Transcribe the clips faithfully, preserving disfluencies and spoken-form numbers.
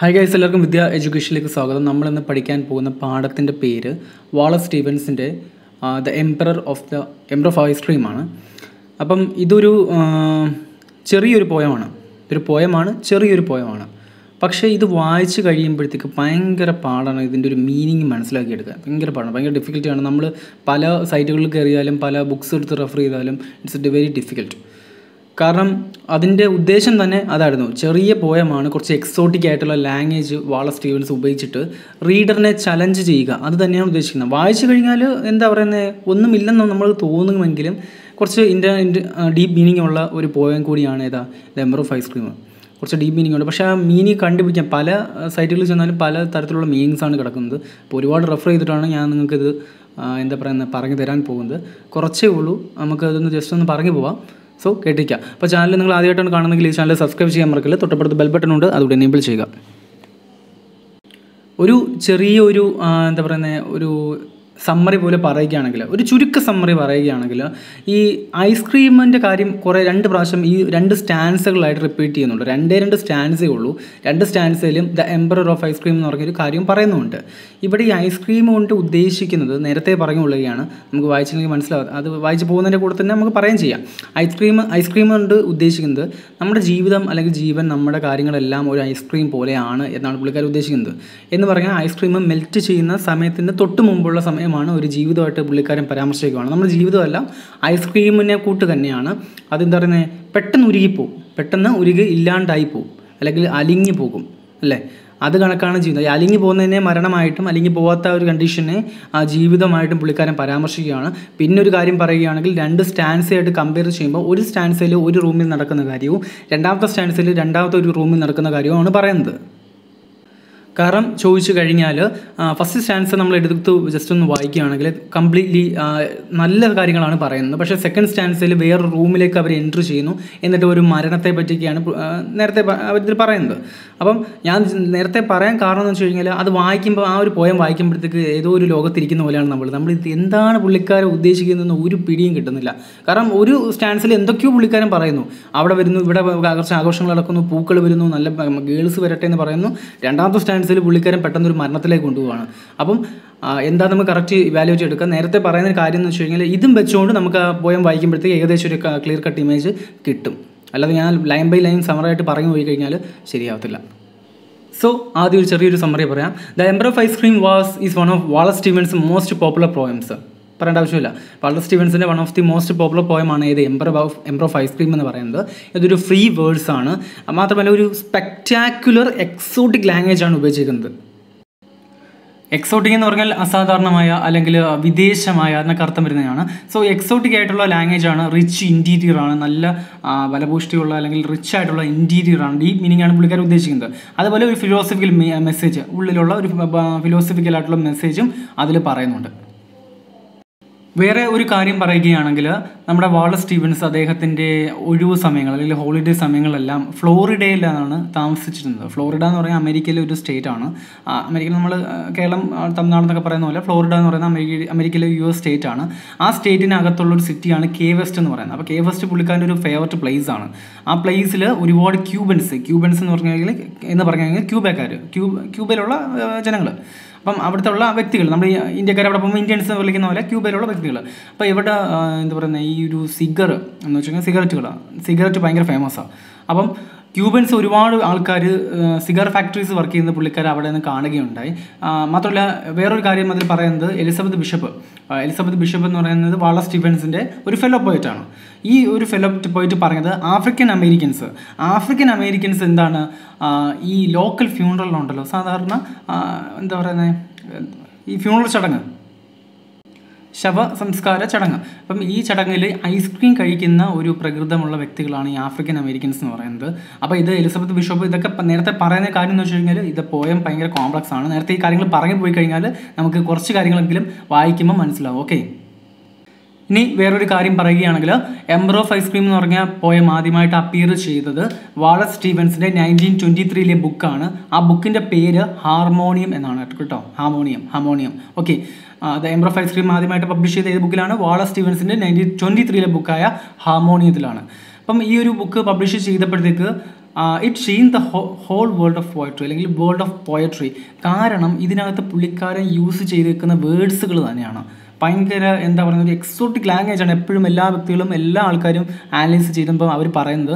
High guys എല്ലാവർക്കും വിദ്യ എഡ്യൂക്കേഷനിലേക്ക് സ്വാഗതം. നമ്മൾ ഇന്ന് പഠിക്കാൻ പോകുന്ന പാഠത്തിൻ്റെ പേര് വാളസ് സ്റ്റീവൻസിൻ്റെ the emperor of the emperor of ice cream ആണ്. അപ്പം ഇതൊരു ചെറിയൊരു പോയമാണ്, ഒരു പോയമാണ് ചെറിയൊരു പോയമാണ്. പക്ഷേ ഇത് വായിച്ച് കഴിയുമ്പോഴത്തേക്ക് ഭയങ്കര പാടാണ് ഇതിൻ്റെ ഒരു മീനിങ് മനസ്സിലാക്കിയെടുക്കാൻ. ഭയങ്കര പാടാണ്, ഭയങ്കര ഡിഫിക്കൽട്ടിയാണ്. നമ്മൾ പല സൈറ്റുകളിൽ കയറിയാലും പല ബുക്സ് എടുത്ത് റെഫർ ചെയ്താലും ഇറ്റ്സ് വെരി ഡിഫിക്കൽട്ട്. കാരണം അതിൻ്റെ ഉദ്ദേശം തന്നെ അതായിരുന്നു. ചെറിയ പോയമാണ്, കുറച്ച് എക്സോട്ടിക് ആയിട്ടുള്ള ലാംഗ്വേജ് വാളസ് സ്റ്റീവൻസ് ഉപയോഗിച്ചിട്ട് റീഡറിനെ ചലഞ്ച് ചെയ്യുക, അത് തന്നെയാണ് ഉദ്ദേശിക്കുന്നത്. വായിച്ചു കഴിഞ്ഞാൽ എന്താ പറയുന്നത്, ഒന്നുമില്ലെന്ന് നമ്മൾ തോന്നുമെങ്കിലും കുറച്ച് ഇൻ്റെ ഡീപ്പ് മീനിങ് ഉള്ള ഒരു പോയം കൂടിയാണ് ഏതാ the emperor of ice cream. കുറച്ച് ഡീപ്പ് മീനിങ് ഉണ്ട്, പക്ഷേ ആ മീനിങ് കണ്ടുപിടിക്കാൻ പല സൈറ്റുകളിൽ ചെന്നാലും പല തരത്തിലുള്ള മീനിങ്സാണ് കിടക്കുന്നത്. അപ്പോൾ ഒരുപാട് റെഫർ ചെയ്തിട്ടാണ് ഞാൻ നിങ്ങൾക്കിത് എന്താ പറയുന്നത് പറഞ്ഞു തരാൻ പോകുന്നത്. കുറച്ചേ ഉള്ളൂ, നമുക്കതൊന്ന് ജസ്റ്റ് ഒന്ന് പറഞ്ഞു പോവാം. സോ കേട്ടിരിക്കുക. അപ്പോൾ ചാനൽ നിങ്ങൾ ആദ്യമായിട്ടാണ് കാണുന്നെങ്കിൽ ഈ ചാനൽ സബ്സ്ക്രൈബ് ചെയ്യാൻ മറക്കില്ല. തൊട്ടപ്പുറത്ത് ബെൽ ബട്ടൺ ഉണ്ട്, അതുകൂടെ എനേബിൾ ചെയ്യുക. ഒരു ചെറിയ ഒരു എന്താ പറയുന്നത് ഒരു സമ്മറി പോലെ പറയുകയാണെങ്കിൽ, ഒരു ചുരുക്ക സമ്മറി പറയുകയാണെങ്കിൽ, ഈ ഐസ്ക്രീമിൻ്റെ കാര്യം കുറേ രണ്ട് പ്രാവശ്യം ഈ രണ്ട് സ്റ്റാൻസുകളായിട്ട് റിപ്പീറ്റ് ചെയ്യുന്നുണ്ട്. രണ്ടേ രണ്ട് സ്റ്റാൻസേ ഉള്ളൂ. രണ്ട് സ്റ്റാൻസയിലും ദ എംപറർ ഓഫ് ഐസ്ക്രീം എന്ന് പറഞ്ഞൊരു കാര്യം പറയുന്നുണ്ട്. ഇവിടെ ഈ ഐസ്ക്രീം കൊണ്ട് ഉദ്ദേശിക്കുന്നത് നേരത്തെ പറഞ്ഞുകൊള്ളുകയാണ്, നമുക്ക് വായിച്ചില്ലെങ്കിൽ മനസ്സിലാവും. അത് വായിച്ച് പോകുന്നതിൻ്റെ കൂടെ തന്നെ നമുക്ക് പറയാൻ ചെയ്യാം. ഐസ്ക്രീം ഐസ്ക്രീം കൊണ്ട് ഉദ്ദേശിക്കുന്നത് നമ്മുടെ ജീവിതം അല്ലെങ്കിൽ ജീവൻ, നമ്മുടെ കാര്യങ്ങളെല്ലാം ഒരു ഐസ്ക്രീം പോലെയാണ് എന്നാണ് പുള്ളിക്കാർ ഉദ്ദേശിക്കുന്നത്. എന്ന് പറഞ്ഞാൽ ഐസ്ക്രീം മെൽറ്റ് ചെയ്യുന്ന സമയത്തിന് തൊട്ട് മുമ്പുള്ള സമയം ാണ് ഒരു ജീവിതമായിട്ട് പുള്ളിക്കാരൻ പരാമർശിക്കുകയാണ്. നമ്മുടെ ജീവിതമല്ല, ഐസ്ക്രീമിനെ കൂട്ട് തന്നെയാണ്. അതെന്താ പറയുന്നത്, പെട്ടെന്ന് ഉരുകിപ്പോവും, പെട്ടെന്ന് ഉരുകി ഇല്ലാണ്ടായി പോവും, അല്ലെങ്കിൽ അലിഞ്ഞു പോകും, അല്ലേ? അത് കണക്കാണ് ജീവിതം. അലിഞ്ഞു പോകുന്നതിനെ മരണമായിട്ടും അലിഞ്ഞു പോകാത്ത ഒരു കണ്ടീഷനെ ആ ജീവിതമായിട്ടും പുള്ളിക്കാരൻ പരാമർശിക്കുകയാണ്. പിന്നെ ഒരു കാര്യം പറയുകയാണെങ്കിൽ, രണ്ട് സ്റ്റാൻസയായിട്ട് കമ്പയർ ചെയ്യുമ്പോൾ ഒരു സ്റ്റാൻസയിൽ ഒരു റൂമിൽ നടക്കുന്ന കാര്യവും രണ്ടാമത്തെ സ്റ്റാൻസയിൽ രണ്ടാമത്തെ ഒരു റൂമിൽ നടക്കുന്ന കാര്യവുമാണ് പറയുന്നത്. കാരണം ചോദിച്ചു കഴിഞ്ഞാൽ ഫസ്റ്റ് സ്റ്റാൻസ് നമ്മൾ എടുത്ത് ജസ്റ്റ് ഒന്ന് വായിക്കുകയാണെങ്കിൽ കംപ്ലീറ്റ്ലി നല്ല കാര്യങ്ങളാണ് പറയുന്നത്. പക്ഷേ സെക്കൻഡ് സ്റ്റാൻസിൽ വേറെ റൂമിലേക്ക് അവർ എൻട്രി ചെയ്യുന്നു, എന്നിട്ട് ഒരു മരണത്തെ പറ്റിയൊക്കെയാണ് നേരത്തെ അവരിതിൽ പറയുന്നത്. അപ്പം ഞാൻ നേരത്തെ പറയാൻ കാരണം എന്ന് വെച്ച് കഴിഞ്ഞാൽ, അത് വായിക്കുമ്പോൾ ആ ഒരു പോയം വായിക്കുമ്പോഴത്തേക്ക് ഏതോ ഒരു ലോകത്തിരിക്കുന്ന പോലെയാണ് നമ്മൾ നമ്മൾ ഇത് എന്താണ് പുള്ളിക്കാരൻ ഉദ്ദേശിക്കുന്നതെന്ന് ഒരു പിടിയും കിട്ടുന്നില്ല. കാരണം ഒരു സ്റ്റാൻസിൽ എന്തൊക്കെയോ പുള്ളിക്കാരൻ പറയുന്നു, അവിടെ വരുന്നു, ഇവിടെ ആഘോഷങ്ങൾ നടക്കുന്നു, പൂക്കൾ വരുന്നു, നല്ല ഗേൾസ് വരട്ടെ എന്ന് പറയുന്നു. രണ്ടാമത്തെ സ്റ്റാൻസ് പുള്ളിക്കാരൻ പെട്ടെന്നൊരു മരണത്തിലേക്ക് കൊണ്ടുപോവാണ്. അപ്പം എന്താ നമുക്ക് കറക്റ്റ് വാല്യൂറ്റ് എടുക്കാം. നേരത്തെ പറയുന്ന കാര്യം എന്ന് വെച്ച് കഴിഞ്ഞാൽ ഇതും വെച്ചുകൊണ്ട് നമുക്ക് ആ പോയം വായിക്കുമ്പോഴത്തേക്ക് ഏകദേശം ഒരു ക്ലിയർ കട്ട് ഇമേജ് കിട്ടും. അല്ലാതെ ഞാൻ ലൈൻ ബൈ ലൈൻ സമറായിട്ട് പറഞ്ഞു പോയി കഴിഞ്ഞാൽ ശരിയാവത്തില്ല. സോ ആദ്യം ഒരു ചെറിയൊരു സമ്മറി പറയാം. The emperor of ice cream was is one of Wallace Stevens most popular poems. പറയേണ്ട ആവശ്യമില്ല, വാളസ് സ്റ്റീവൻസിൻ്റെ one of the most popular പോയമാണ് ഏത് emperor of emperor of ice cream എന്ന് പറയുന്നത്. ഇതൊരു ഫ്രീ വേർഡ്സ് ആണ്, മാത്രമല്ല ഒരു സ്പെക്റ്റാക്കുലർ എക്സോട്ടിക് ലാംഗ്വേജ് ആണ് ഉപയോഗിച്ചിരിക്കുന്നത്. എക്സോട്ടിക് എന്ന് പറഞ്ഞാൽ അസാധാരണമായ അല്ലെങ്കിൽ വിദേശമായ, അതിനൊക്കെ അർത്ഥം വരുന്നതാണ്. സോ എക്സോട്ടിക് ആയിട്ടുള്ള ലാംഗ്വേജ് ആണ്, റിച്ച് ഇൻറ്റീരിയർ ആണ്, നല്ല ബലപുഷ്ടിയുള്ള അല്ലെങ്കിൽ റിച്ച് ആയിട്ടുള്ള ഇൻറ്റീരിയർ ആണ്. ഡീപ് മീനിങ് ആണ് പുള്ളിക്കാർ ഉദ്ദേശിക്കുന്നത്. അതുപോലെ ഒരു ഫിലോസഫിക്കൽ മെസ്സേജ്, ഉള്ളിലുള്ള ഒരു ഫിലോസഫിക്കൽ ആയിട്ടുള്ള മെസ്സേജും അതിൽ പറയുന്നുണ്ട്. വേറെ ഒരു കാര്യം പറയുകയാണെങ്കിൽ, നമ്മുടെ വാളസ് സ്റ്റീവൻസ് അദ്ദേഹത്തിൻ്റെ ഒഴിവ് സമയങ്ങൾ അല്ലെങ്കിൽ ഹോളിഡേ സമയങ്ങളെല്ലാം ഫ്ലോറിഡയിലാണ് താമസിച്ചിരുന്നത്. ഫ്ലോറിഡ എന്ന് പറയുന്നത് അമേരിക്കയിലെ ഒരു സ്റ്റേറ്റ് ആണ്. അമേരിക്കയിൽ നമ്മൾ കേരളം, തമിഴ്നാട് എന്നൊക്കെ പറയുന്ന പോലെ ഫ്ലോറിഡ എന്ന് പറയുന്നത് അമേരിക്ക അമേരിക്കയിലെ യു എസ് സ്റ്റേറ്റ് ആണ്. ആ സ്റ്റേറ്റിനകത്തുള്ളൊരു സിറ്റിയാണ് കേ വെസ്റ്റ് എന്ന് പറയുന്നത്. അപ്പോൾ കേ വെസ്റ്റ് പുള്ളിക്കാരൻ്റെ ഒരു ഫേവററ്റ് പ്ലേസ് ആണ്. ആ പ്ലേസിൽ ഒരുപാട് ക്യൂബൻസ് ക്യൂബൻസ് എന്ന് പറഞ്ഞെങ്കിൽ എന്ന് പറഞ്ഞെങ്കിൽ ക്യൂബക്കാർ, ക്യൂബ ക്യൂബയിലുള്ള ജനങ്ങൾ, അപ്പം അവിടുത്തെ ഉള്ള വ്യക്തികൾ, നമ്മൾ ഇന്ത്യക്കാർ അവിടെ പോകുമ്പോൾ ഇന്ത്യൻസ് എന്ന് വിളിക്കുന്ന പോലെ ക്യൂബയിലുള്ള വ്യക്തികൾ. അപ്പോൾ ഇവിടെ എന്താ പറയുന്നത്, ഈ ഒരു സിഗർ എന്ന് വെച്ചാൽ സിഗരറ്റുകളാണ്, സിഗരറ്റ് ഭയങ്കര ഫേമസാണ്. അപ്പം ക്യൂബൻസ് ഒരുപാട് ആൾക്കാർ സിഗർ ഫാക്ടറീസ് വർക്ക് ചെയ്യുന്ന പുള്ളിക്കാർ അവിടെ നിന്ന് കാണുകയുണ്ടായി. മാത്രമല്ല വേറൊരു കാര്യം അതിൽ പറയുന്നത്, എലിസബത്ത് ബിഷപ്പ് എലിസബത്ത് ബിഷപ്പ് എന്ന് പറയുന്നത് വാളസ് സ്റ്റീവൻസിൻ്റെ ഒരു ഫെലോ പോയിറ്റാണ്. ഈ ഒരു ഫെലോ പോയിറ്റ് പറഞ്ഞത്, ആഫ്രിക്കൻ അമേരിക്കൻസ് ആഫ്രിക്കൻ അമേരിക്കൻസ് എന്താണ്, ഈ ലോക്കൽ ഫ്യൂണറലുണ്ടല്ലോ, സാധാരണ എന്താ പറയുന്നത്, ഈ ഫ്യൂണറൽ ചടങ്ങ്, ശവ സംസ്കാര ചടങ്ങ്, അപ്പം ഈ ചടങ്ങിൽ ഐസ്ക്രീം കഴിക്കുന്ന ഒരു പ്രകൃതമുള്ള വ്യക്തികളാണ് ഈ ആഫ്രിക്കൻ അമേരിക്കൻസ് എന്ന് പറയുന്നത്. അപ്പോൾ ഇത് എലിസബത്ത് ബിഷപ്പ് ഇതൊക്കെ നേരത്തെ പറയുന്ന കാര്യം എന്ന് വെച്ച് കഴിഞ്ഞാൽ, ഇത് പോയം ഭയങ്കര കോംപ്ലക്സ് ആണ്. നേരത്തെ ഈ കാര്യങ്ങൾ പറഞ്ഞു പോയി കഴിഞ്ഞാൽ നമുക്ക് കുറച്ച് കാര്യങ്ങളെങ്കിലും വായിക്കുമ്പോൾ മനസ്സിലാവും. ഓക്കെ, ഇനി വേറൊരു കാര്യം പറയുകയാണെങ്കിൽ, എംപറർ ഓഫ് ഐസ് ക്രീം എന്ന് പറഞ്ഞ പോയം ആദ്യമായിട്ട് അപ്പിയർ ചെയ്തത് വാളസ് സ്റ്റീവൻസിൻ്റെ നയൻറ്റീൻ ട്വൻറ്റി ത്രീയിലെ ബുക്കാണ്. ആ ബുക്കിൻ്റെ പേര് ഹാർമോണിയം എന്നാണ് കേട്ടോ. Harmonium Harmonium okay. The emperor of ice cream ആദ്യമായിട്ട് പബ്ലിഷ് ചെയ്ത ഏത് ബുക്കിലാണ്? വാളസ് സ്റ്റീവൻസിൻ്റെ നയൻറ്റീൻ ട്വൻറ്റി ത്രീയിലെ ബുക്കായ ഹാർമോണിയത്തിലാണ്. അപ്പം ഈ ഒരു ബുക്ക് പബ്ലിഷ് ചെയ്തപ്പോഴത്തേക്ക് it sheen the whole world of poetry അല്ലെങ്കിൽ വേൾഡ് ഓഫ് പോയട്രി. കാരണം ഇതിനകത്ത് പുള്ളിക്കാരൻ യൂസ് ചെയ്തിരിക്കുന്ന വേർഡ്സുകൾ തന്നെയാണ് ഭയങ്കര എന്താ പറയുന്നത്, ഒരു എക്സോട്ടിക് ലാംഗ്വേജാണ്. എപ്പോഴും എല്ലാ വ്യക്തികളും എല്ലാ ആൾക്കാരും അനലൈസ് ചെയ്യുമ്പോൾ അവർ പറയുന്നത്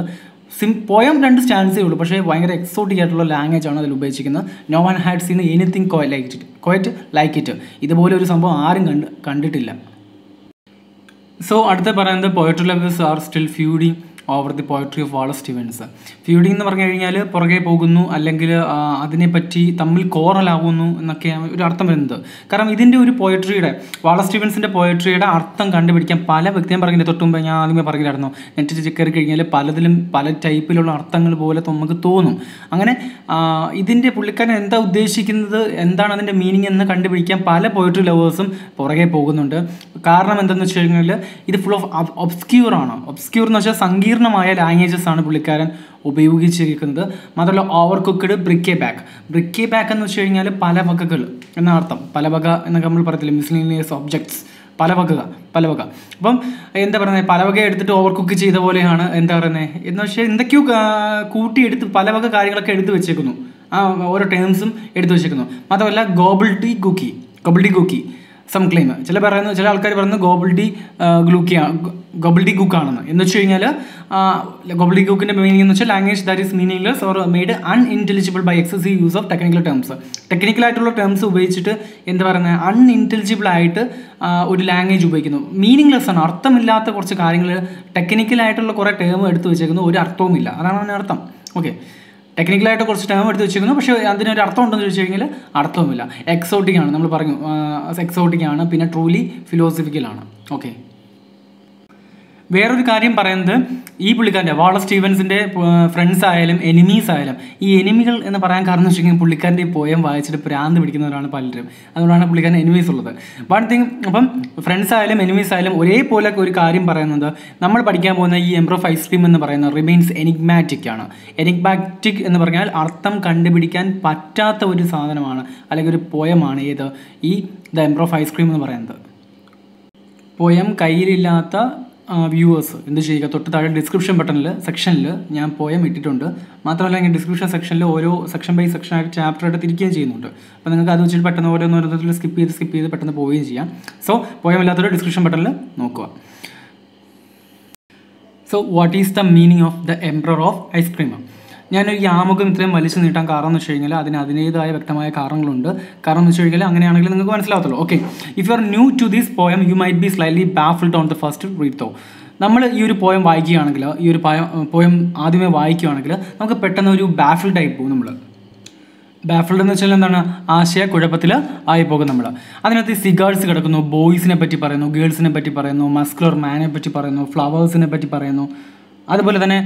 സിം പോയം രണ്ട് സ്റ്റാൻസേ ഉള്ളൂ, പക്ഷേ ഭയങ്കര എക്സോട്ടിക് ആയിട്ടുള്ള ലാംഗ്വേജ് ആണ് അതിൽ ഉപയോഗിച്ചിരിക്കുന്നത്. No one had seen anything quite like it quite like it ഇതുപോലെ ഒരു സംഭവം ആരും കണ്ട് കണ്ടിട്ടില്ല. സോ അടുത്ത പറയുന്നത് poetry lovers are still feuding over the poetry of Wallace Stevens. Feuding എന്ന് പറഞ്ഞു കഴിഞ്ഞാൽ പുറകെ പോകുന്നു അല്ലെങ്കിൽ അതിനെപ്പറ്റി തമ്മിൽ കോറലാകുന്നു എന്നൊക്കെയാണ് ഒരു അർത്ഥം വരുന്നത്. കാരണം ഇതിൻ്റെ ഒരു പോയട്രിയുടെ വാളസ് സ്റ്റീവൻസിൻ്റെ പോയട്രിയുടെ അർത്ഥം കണ്ടുപിടിക്കാൻ പല വ്യക്തിയും പറഞ്ഞില്ല. തൊട്ടുമ്പോൾ ഞാൻ ആദ്യമേ പറഞ്ഞില്ലായിരുന്നു നെറ്റ് കയറി കഴിഞ്ഞാൽ പലതിലും പല ടൈപ്പിലുള്ള അർത്ഥങ്ങൾ പോലെ നമുക്ക് തോന്നും. അങ്ങനെ ഇതിൻ്റെ പുള്ളിക്കാരൻ എന്താ ഉദ്ദേശിക്കുന്നത്, എന്താണ് അതിൻ്റെ മീനിങ് എന്ന് കണ്ടുപിടിക്കാൻ പല പോയട്രി ലവേഴ്സും പുറകെ പോകുന്നുണ്ട്. കാരണം എന്താണെന്ന് വെച്ച് കഴിഞ്ഞാൽ ഇത് ഫുൾ ഓഫ് ഒബ്സ്ക്യൂറാണ്. ഒബ്സ്ക്യൂർ എന്ന് വെച്ചാൽ സങ്കീർണ്ണ മായ ലാംഗ്വേജസ് ആണ് പുള്ളിക്കാരൻ ഉപയോഗിച്ചിരിക്കുന്നത്. മാത്രമല്ല over cooked bric-a-brac bric-a-brac എന്ന് വെച്ച് കഴിഞ്ഞാൽ പല വകകൾ എന്നർത്ഥം. പല വക എന്നൊക്കെ നമ്മൾ പറയത്തില്ല, മിസ്ലീനിയസ് ഒബ്ജക്ട്സ് പല വക പല വക അപ്പം എന്താ പറയുന്നത്, പല വക എടുത്തിട്ട് ഓവർ കുക്ക് ചെയ്ത പോലെയാണ്. എന്താ പറയുന്നത് എന്ന് വെച്ചാൽ എന്തൊക്കെയോ കൂട്ടിയെടുത്ത് പല വക കാര്യങ്ങളൊക്കെ എടുത്ത് വെച്ചേക്കുന്നു, ആ ഓരോ ടേംസും എടുത്ത് വെച്ചേക്കുന്നു. മാത്രമല്ല gobbledygook gobbledygook some claim ചില പറയുന്നത് ചില ആൾക്കാർ പറയുന്നത് ഗോബിൾട്ടി ഗ്ലൂക്കി ഗോബിൾട്ടി കുക്കാണെന്ന്. എന്ന് വെച്ച് കഴിഞ്ഞാൽ ഗോബിൾട്ടി കുക്കിൻ്റെ മീനിങ് എന്ന് വെച്ചാൽ language that is meaningless or made unintelligible by excessive use of technical terms. ടെക്നിക്കലായിട്ടുള്ള ടേംസ് ഉപയോഗിച്ചിട്ട് എന്താ പറയുന്നത് അൺഇൻറ്റലിജിബിളായിട്ട് ഒരു ലാംഗ്വേജ് ഉപയോഗിക്കുന്നു. മീനിങ്ലെസ് ആണ്, അർത്ഥമില്ലാത്ത കുറച്ച് കാര്യങ്ങൾ ടെക്നിക്കലായിട്ടുള്ള കുറേ ടേം എടുത്ത് വെച്ചേക്കുന്നു, ഒരു അർത്ഥവുമില്ല. അതാണ് അതിനർത്ഥം. ഓക്കെ, ടെക്നിക്കലായിട്ട് കുറച്ച് ടൈം എടുത്ത് വെച്ചിരിക്കുന്നു, പക്ഷേ അതിനൊരു അർത്ഥം ഉണ്ടെന്ന് ചോദിച്ചു കഴിഞ്ഞാൽ അർത്ഥവുമില്ല. എക്സോട്ടിക് ആണ്, നമ്മൾ പറഞ്ഞു എക്സോട്ടിക് ആണ്. പിന്നെ ട്രൂലി ഫിലോസഫിക്കലാണ്. ഓക്കെ, വേറൊരു കാര്യം പറയുന്നത് ഈ പുള്ളിക്കാരൻ്റെ വാളസ് സ്റ്റീവൻസിൻ്റെ ഫ്രണ്ട്സ് ആയാലും എനിമീസ് ആയാലും ഈ എനിമികൾ എന്ന് പറയാൻ കാരണം എന്ന് വെച്ച് കഴിഞ്ഞാൽ പുള്ളിക്കാരൻ്റെ ഈ പോയം വായിച്ചിട്ട് പ്രാന്ത് പിടിക്കുന്നവരാണ് പലരും. അതുകൊണ്ടാണ് പുള്ളിക്കാരൻ എനിമീസ് ഉള്ളത്. വൺ തിങ്, അപ്പം ഫ്രണ്ട്സ് ആയാലും എനിമീസ് ആയാലും ഒരേപോലെ ഒരു കാര്യം പറയുന്നത് നമ്മൾ പഠിക്കാൻ പോകുന്ന ഈ എംപ്രോ ഓഫ് ഐസ് ക്രീം എന്ന് പറയുന്ന റിമെയിൻസ് എനിഗ്മാറ്റിക് ആണ്. എനിഗ്മാറ്റിക് എന്ന് പറഞ്ഞാൽ അർത്ഥം കണ്ടുപിടിക്കാൻ പറ്റാത്ത ഒരു സാധനമാണ് അല്ലെങ്കിൽ ഒരു പോയമാണ് ഏത് ഈ the emperor of ice cream എന്ന് പറയുന്നത്. പോയം കയ്യിലില്ലാത്ത വ്യൂവേഴ്സ് എന്ത് ചെയ്യുക, തൊട്ട് താഴെ ഡിസ്ക്രിപ്ഷൻ ബട്ടണിൽ സെക്ഷനിൽ ഞാൻ പോയം ഇട്ടിട്ടുണ്ട്. മാത്രമല്ല ഞാൻ ഡിസ്ക്രിപ്ഷൻ സെക്ഷനിൽ ഓരോ സെക്ഷൻ ബൈ സെക്ഷനായിട്ട് ചാപ്റ്റർ ആയിട്ട് തിരിക്കുകയും ചെയ്യുന്നുണ്ട്. അപ്പോൾ നിങ്ങൾക്ക് അത് വെച്ചിട്ട് പെട്ടെന്ന് ഓരോന്നോരോന്നത്തിൽ സ്കിപ്പ് ചെയ്ത് സ്കിപ്പ് ചെയ്ത് പെട്ടെന്ന് പോവുകയും ചെയ്യാം. സോ പോയമില്ലാത്തൊരു ഡിസ്ക്രിപ്ഷൻ ബട്ടണിൽ നോക്കുക. So what is the meaning of the emperor of ice cream? ഞാനൊരു യാമുഖം ഇത്രയും വലിച്ചു നീട്ടാൻ കാരണം എന്ന് വെച്ച് കഴിഞ്ഞാൽ അതിന് അതിൻ്റേതായ വ്യക്തമായ കാരണങ്ങളുണ്ട്. കാരണം എന്ന് വെച്ച് കഴിഞ്ഞാൽ അങ്ങനെയാണെങ്കിൽ നിങ്ങൾക്ക് മനസ്സിലാവത്തുള്ളൂ. Okay, if you are new to this poem you might be slightly baffled on the first read though. നമ്മൾ ഈ ഒരു പോയം വായിക്കുകയാണെങ്കിൽ, ഈ ഒരു പോയം ആദ്യമേ വായിക്കുകയാണെങ്കിൽ നമുക്ക് പെട്ടെന്ന് ഒരു ബാഫിൾഡ് ആയി പോകും. നമ്മൾ ബാഫിൾഡ് എന്ന് വെച്ചാൽ എന്താണ്, ആശയക്കുഴപ്പത്തിൽ ആയി പോകും നമ്മൾ. അതിനകത്ത് സിഗാർഡ്സ് കിടക്കുന്നു, ബോയ്സിനെ പറ്റി പറയുന്നു, ഗേൾസിനെ പറ്റി പറയുന്നു, മസ്കുലർ മാനെ പറ്റി പറയുന്നു, ഫ്ലവേഴ്സിനെ പറ്റി പറയുന്നു. അതുപോലെ തന്നെ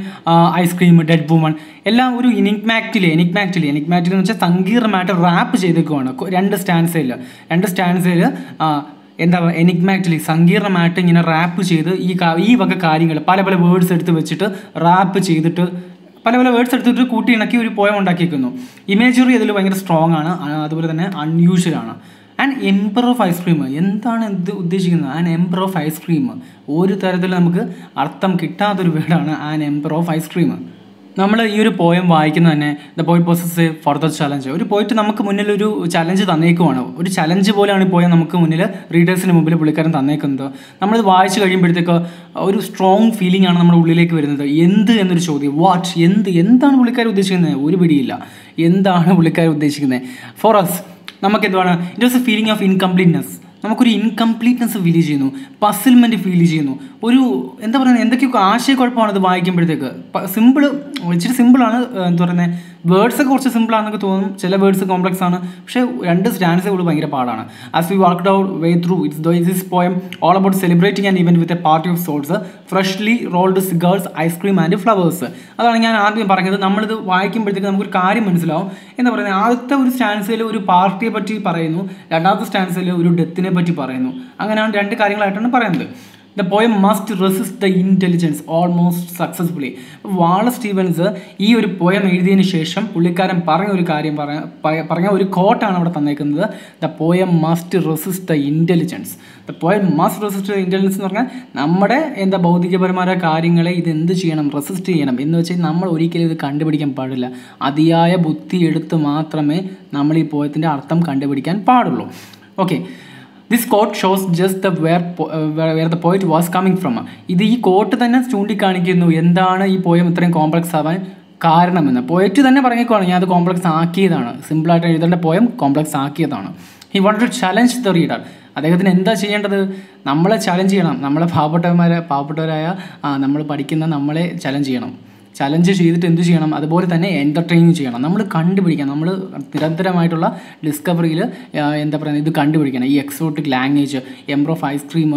ഐസ്ക്രീം, ഡെഡ് വുമൺ എല്ലാം ഒരു എനിഗ്മാറ്റിൽ എനിഗ്മാറ്റിൽ എനിഗ്മാറ്റിൽ എന്ന് വെച്ചാൽ സങ്കീർണമായിട്ട് റാപ്പ് ചെയ്തേക്കുവാണ്. രണ്ട് സ്റ്റാൻസയിൽ രണ്ട് സ്റ്റാൻസയിൽ എന്താ എനിഗ്മാറ്റിലി സങ്കീർണമായിട്ട് ഇങ്ങനെ റാപ്പ് ചെയ്ത് ഈ ഈ വക കാര്യങ്ങൾ പല പല വേർഡ്സ് എടുത്ത് വെച്ചിട്ട് റാപ്പ് ചെയ്തിട്ട് പല പല വേർഡ്സ് എടുത്തിട്ട് കൂട്ടി ഇണക്കി ഒരു പോയം ഉണ്ടാക്കിയിരിക്കുന്നു. ഇമേജറി അതിൽ ഭയങ്കര സ്ട്രോങ് ആണ്. അതുപോലെ തന്നെ അൺയൂഷ്വലാണ്. ആൻഡ് എംപറർ ഓഫ് ഐസ്ക്രീം എന്താണ് ഇത് ഉദ്ദേശിക്കുന്നത്? ആൻ എംപറർ ഓഫ് ഐസ്ക്രീം ഒരു തരത്തിൽ നമുക്ക് അർത്ഥം കിട്ടാത്തൊരു വേർഡാണ് ആൻ എംപറർ ഓഫ് ഐസ്ക്രീം. നമ്മൾ ഈ ഒരു പോയം വായിക്കുന്നത് തന്നെ the poet poses further challenge, ഒരു പോയിറ്റ് നമുക്ക് മുന്നിൽ ഒരു ചലഞ്ച് തന്നേക്കുവാണ്. ഒരു ചലഞ്ച് പോലെയാണ് ഈ പോയം നമുക്ക് മുന്നിൽ റീഡേഴ്സിന് മുമ്പിൽ പുള്ളിക്കാരൻ തന്നേക്കുന്നത്. നമ്മളിത് വായിച്ചു കഴിയുമ്പോഴത്തേക്ക് ഒരു സ്ട്രോങ് ഫീലിംഗ് ആണ് നമ്മുടെ ഉള്ളിലേക്ക് വരുന്നത്. എന്ത് എന്നൊരു ചോദ്യം, വാട്ട്, എന്ത്, എന്താണ് പുള്ളിക്കാരൻ ഉദ്ദേശിക്കുന്നത്? ഒരു പിടിയില്ല എന്താണ് പുള്ളിക്കാരൻ ഉദ്ദേശിക്കുന്നത്. ഫോർ അസ് നമുക്ക് എന്താണ്, it was a feeling of incompleteness. നമുക്കൊരു ഇൻകംപ്ലീറ്റ്നെസ് ഫീൽ ചെയ്യുന്നു, പസിൽമെൻറ്റ് ഫീൽ ചെയ്യുന്നു, ഒരു എന്താ പറയുന്നത് എന്തൊക്കെയൊക്കെ ആശയക്കുഴപ്പമാണ് ഇത് വായിക്കുമ്പോഴത്തേക്ക്. സിമ്പിൾ, ഇച്ചിരി സിമ്പിളാണ്. എന്താ പറയുന്നത്, വേർഡ്സൊക്കെ കുറച്ച് സിമ്പിളാണെന്നൊക്കെ തോന്നും, ചില വേർഡ്സ് കോംപ്ലക്സ് ആണ്. പക്ഷേ രണ്ട് സ്റ്റാൻഡ്സ് കൂടി ഭയങ്കര പാടാണ്. As we walked out way through it's this poem all about celebrating and event with a party of sorts freshly rolled cigars ice cream and flowers. അതാണ് ഞാൻ ആദ്യം പറഞ്ഞത്. നമ്മളിത് വായിക്കുമ്പോഴത്തേക്ക് നമുക്കൊരു കാര്യം മനസ്സിലാവും. എന്താ പറയുന്നത്, ആദ്യത്തെ ഒരു സ്റ്റാൻസിൽ ഒരു പാർട്ടിയെ പറ്റി പറയുന്നു, രണ്ടാമത്തെ സ്റ്റാൻസിൽ ഒരു ഡെത്തിനെ പറ്റി പറയുന്നു. അങ്ങനെയാണ് രണ്ട് കാര്യങ്ങളായിട്ടാണ് പറയുന്നത്. The boy must resist the intelligence almost successfully. Wallace Stevens ഈ ഒരു പോയം എഴുതിയതിനു ശേഷം പുള്ളിക്കാരൻ പറഞ്ഞ ഒരു കാര്യം പറഞ്ഞ ഒരു കോട്ടാണ് അവിടെ തന്നേക്കുന്നത്. The poem must resist the intelligence. The poem must resist the intelligence എന്ന് പറഞ്ഞാൽ നമ്മുടെ എന്താ ഭൗതികപരമായ കാര്യങ്ങളെ ഇത് എന്ത് ചെയ്യണം, റെസിസ്റ്റ് ചെയ്യണം എന്ന് വെച്ചാൽ നമ്മൾ ഒരിക്കലും ഇത് കണ്ടുപിടിക്കാൻ പാടില്ല. അതിയായ ബുദ്ധി എടുത്ത് മാത്രമേ നമ്മൾ ഈ പോയത്തിൻ്റെ അർത്ഥം കണ്ടുപിടിക്കാൻ പാടുള്ളൂ. Okay, this quote shows just the where uh, where the poet was coming from. ഇത് ഈ കോട്ട് തന്നെ ചൂണ്ടിക്കാണിക്കുന്നു എന്താണ് ഈ പോയം ഇത്രയും കോംപ്ലക്സ് ആവാൻ കാരണമെന്ന്. പോയറ്റ് തന്നെ പറഞ്ഞേക്കുവാണ് ഞാൻ അത് കോംപ്ലക്സ് ആക്കിയതാണ്, സിമ്പിളായിട്ട് എഴുതേണ്ട പോയം കോംപ്ലക്സ് ആക്കിയതാണ്. He want to challenge the reader. അദ്ദേഹത്തിന് എന്താ ചെയ്യേണ്ടത്, നമ്മളെ ചലഞ്ച് ചെയ്യണം. നമ്മളെ പാവപ്പെട്ടവന്മാരെ പാവപ്പെട്ടവരായ നമ്മൾ പഠിക്കുന്ന നമ്മളെ ചലഞ്ച് ചെയ്യണം. ചലഞ്ച് ചെയ്തിട്ട് എന്ത് ചെയ്യണം, അതുപോലെ തന്നെ എൻ്റർടൈൻ ചെയ്യണം. നമ്മൾ കണ്ടുപിടിക്കണം, നമ്മൾ നിരന്തരമായിട്ടുള്ള ഡിസ്കവറിയിൽ എന്താ പറയുക ഇത് കണ്ടുപിടിക്കണം. ഈ exotic language emperor of ice cream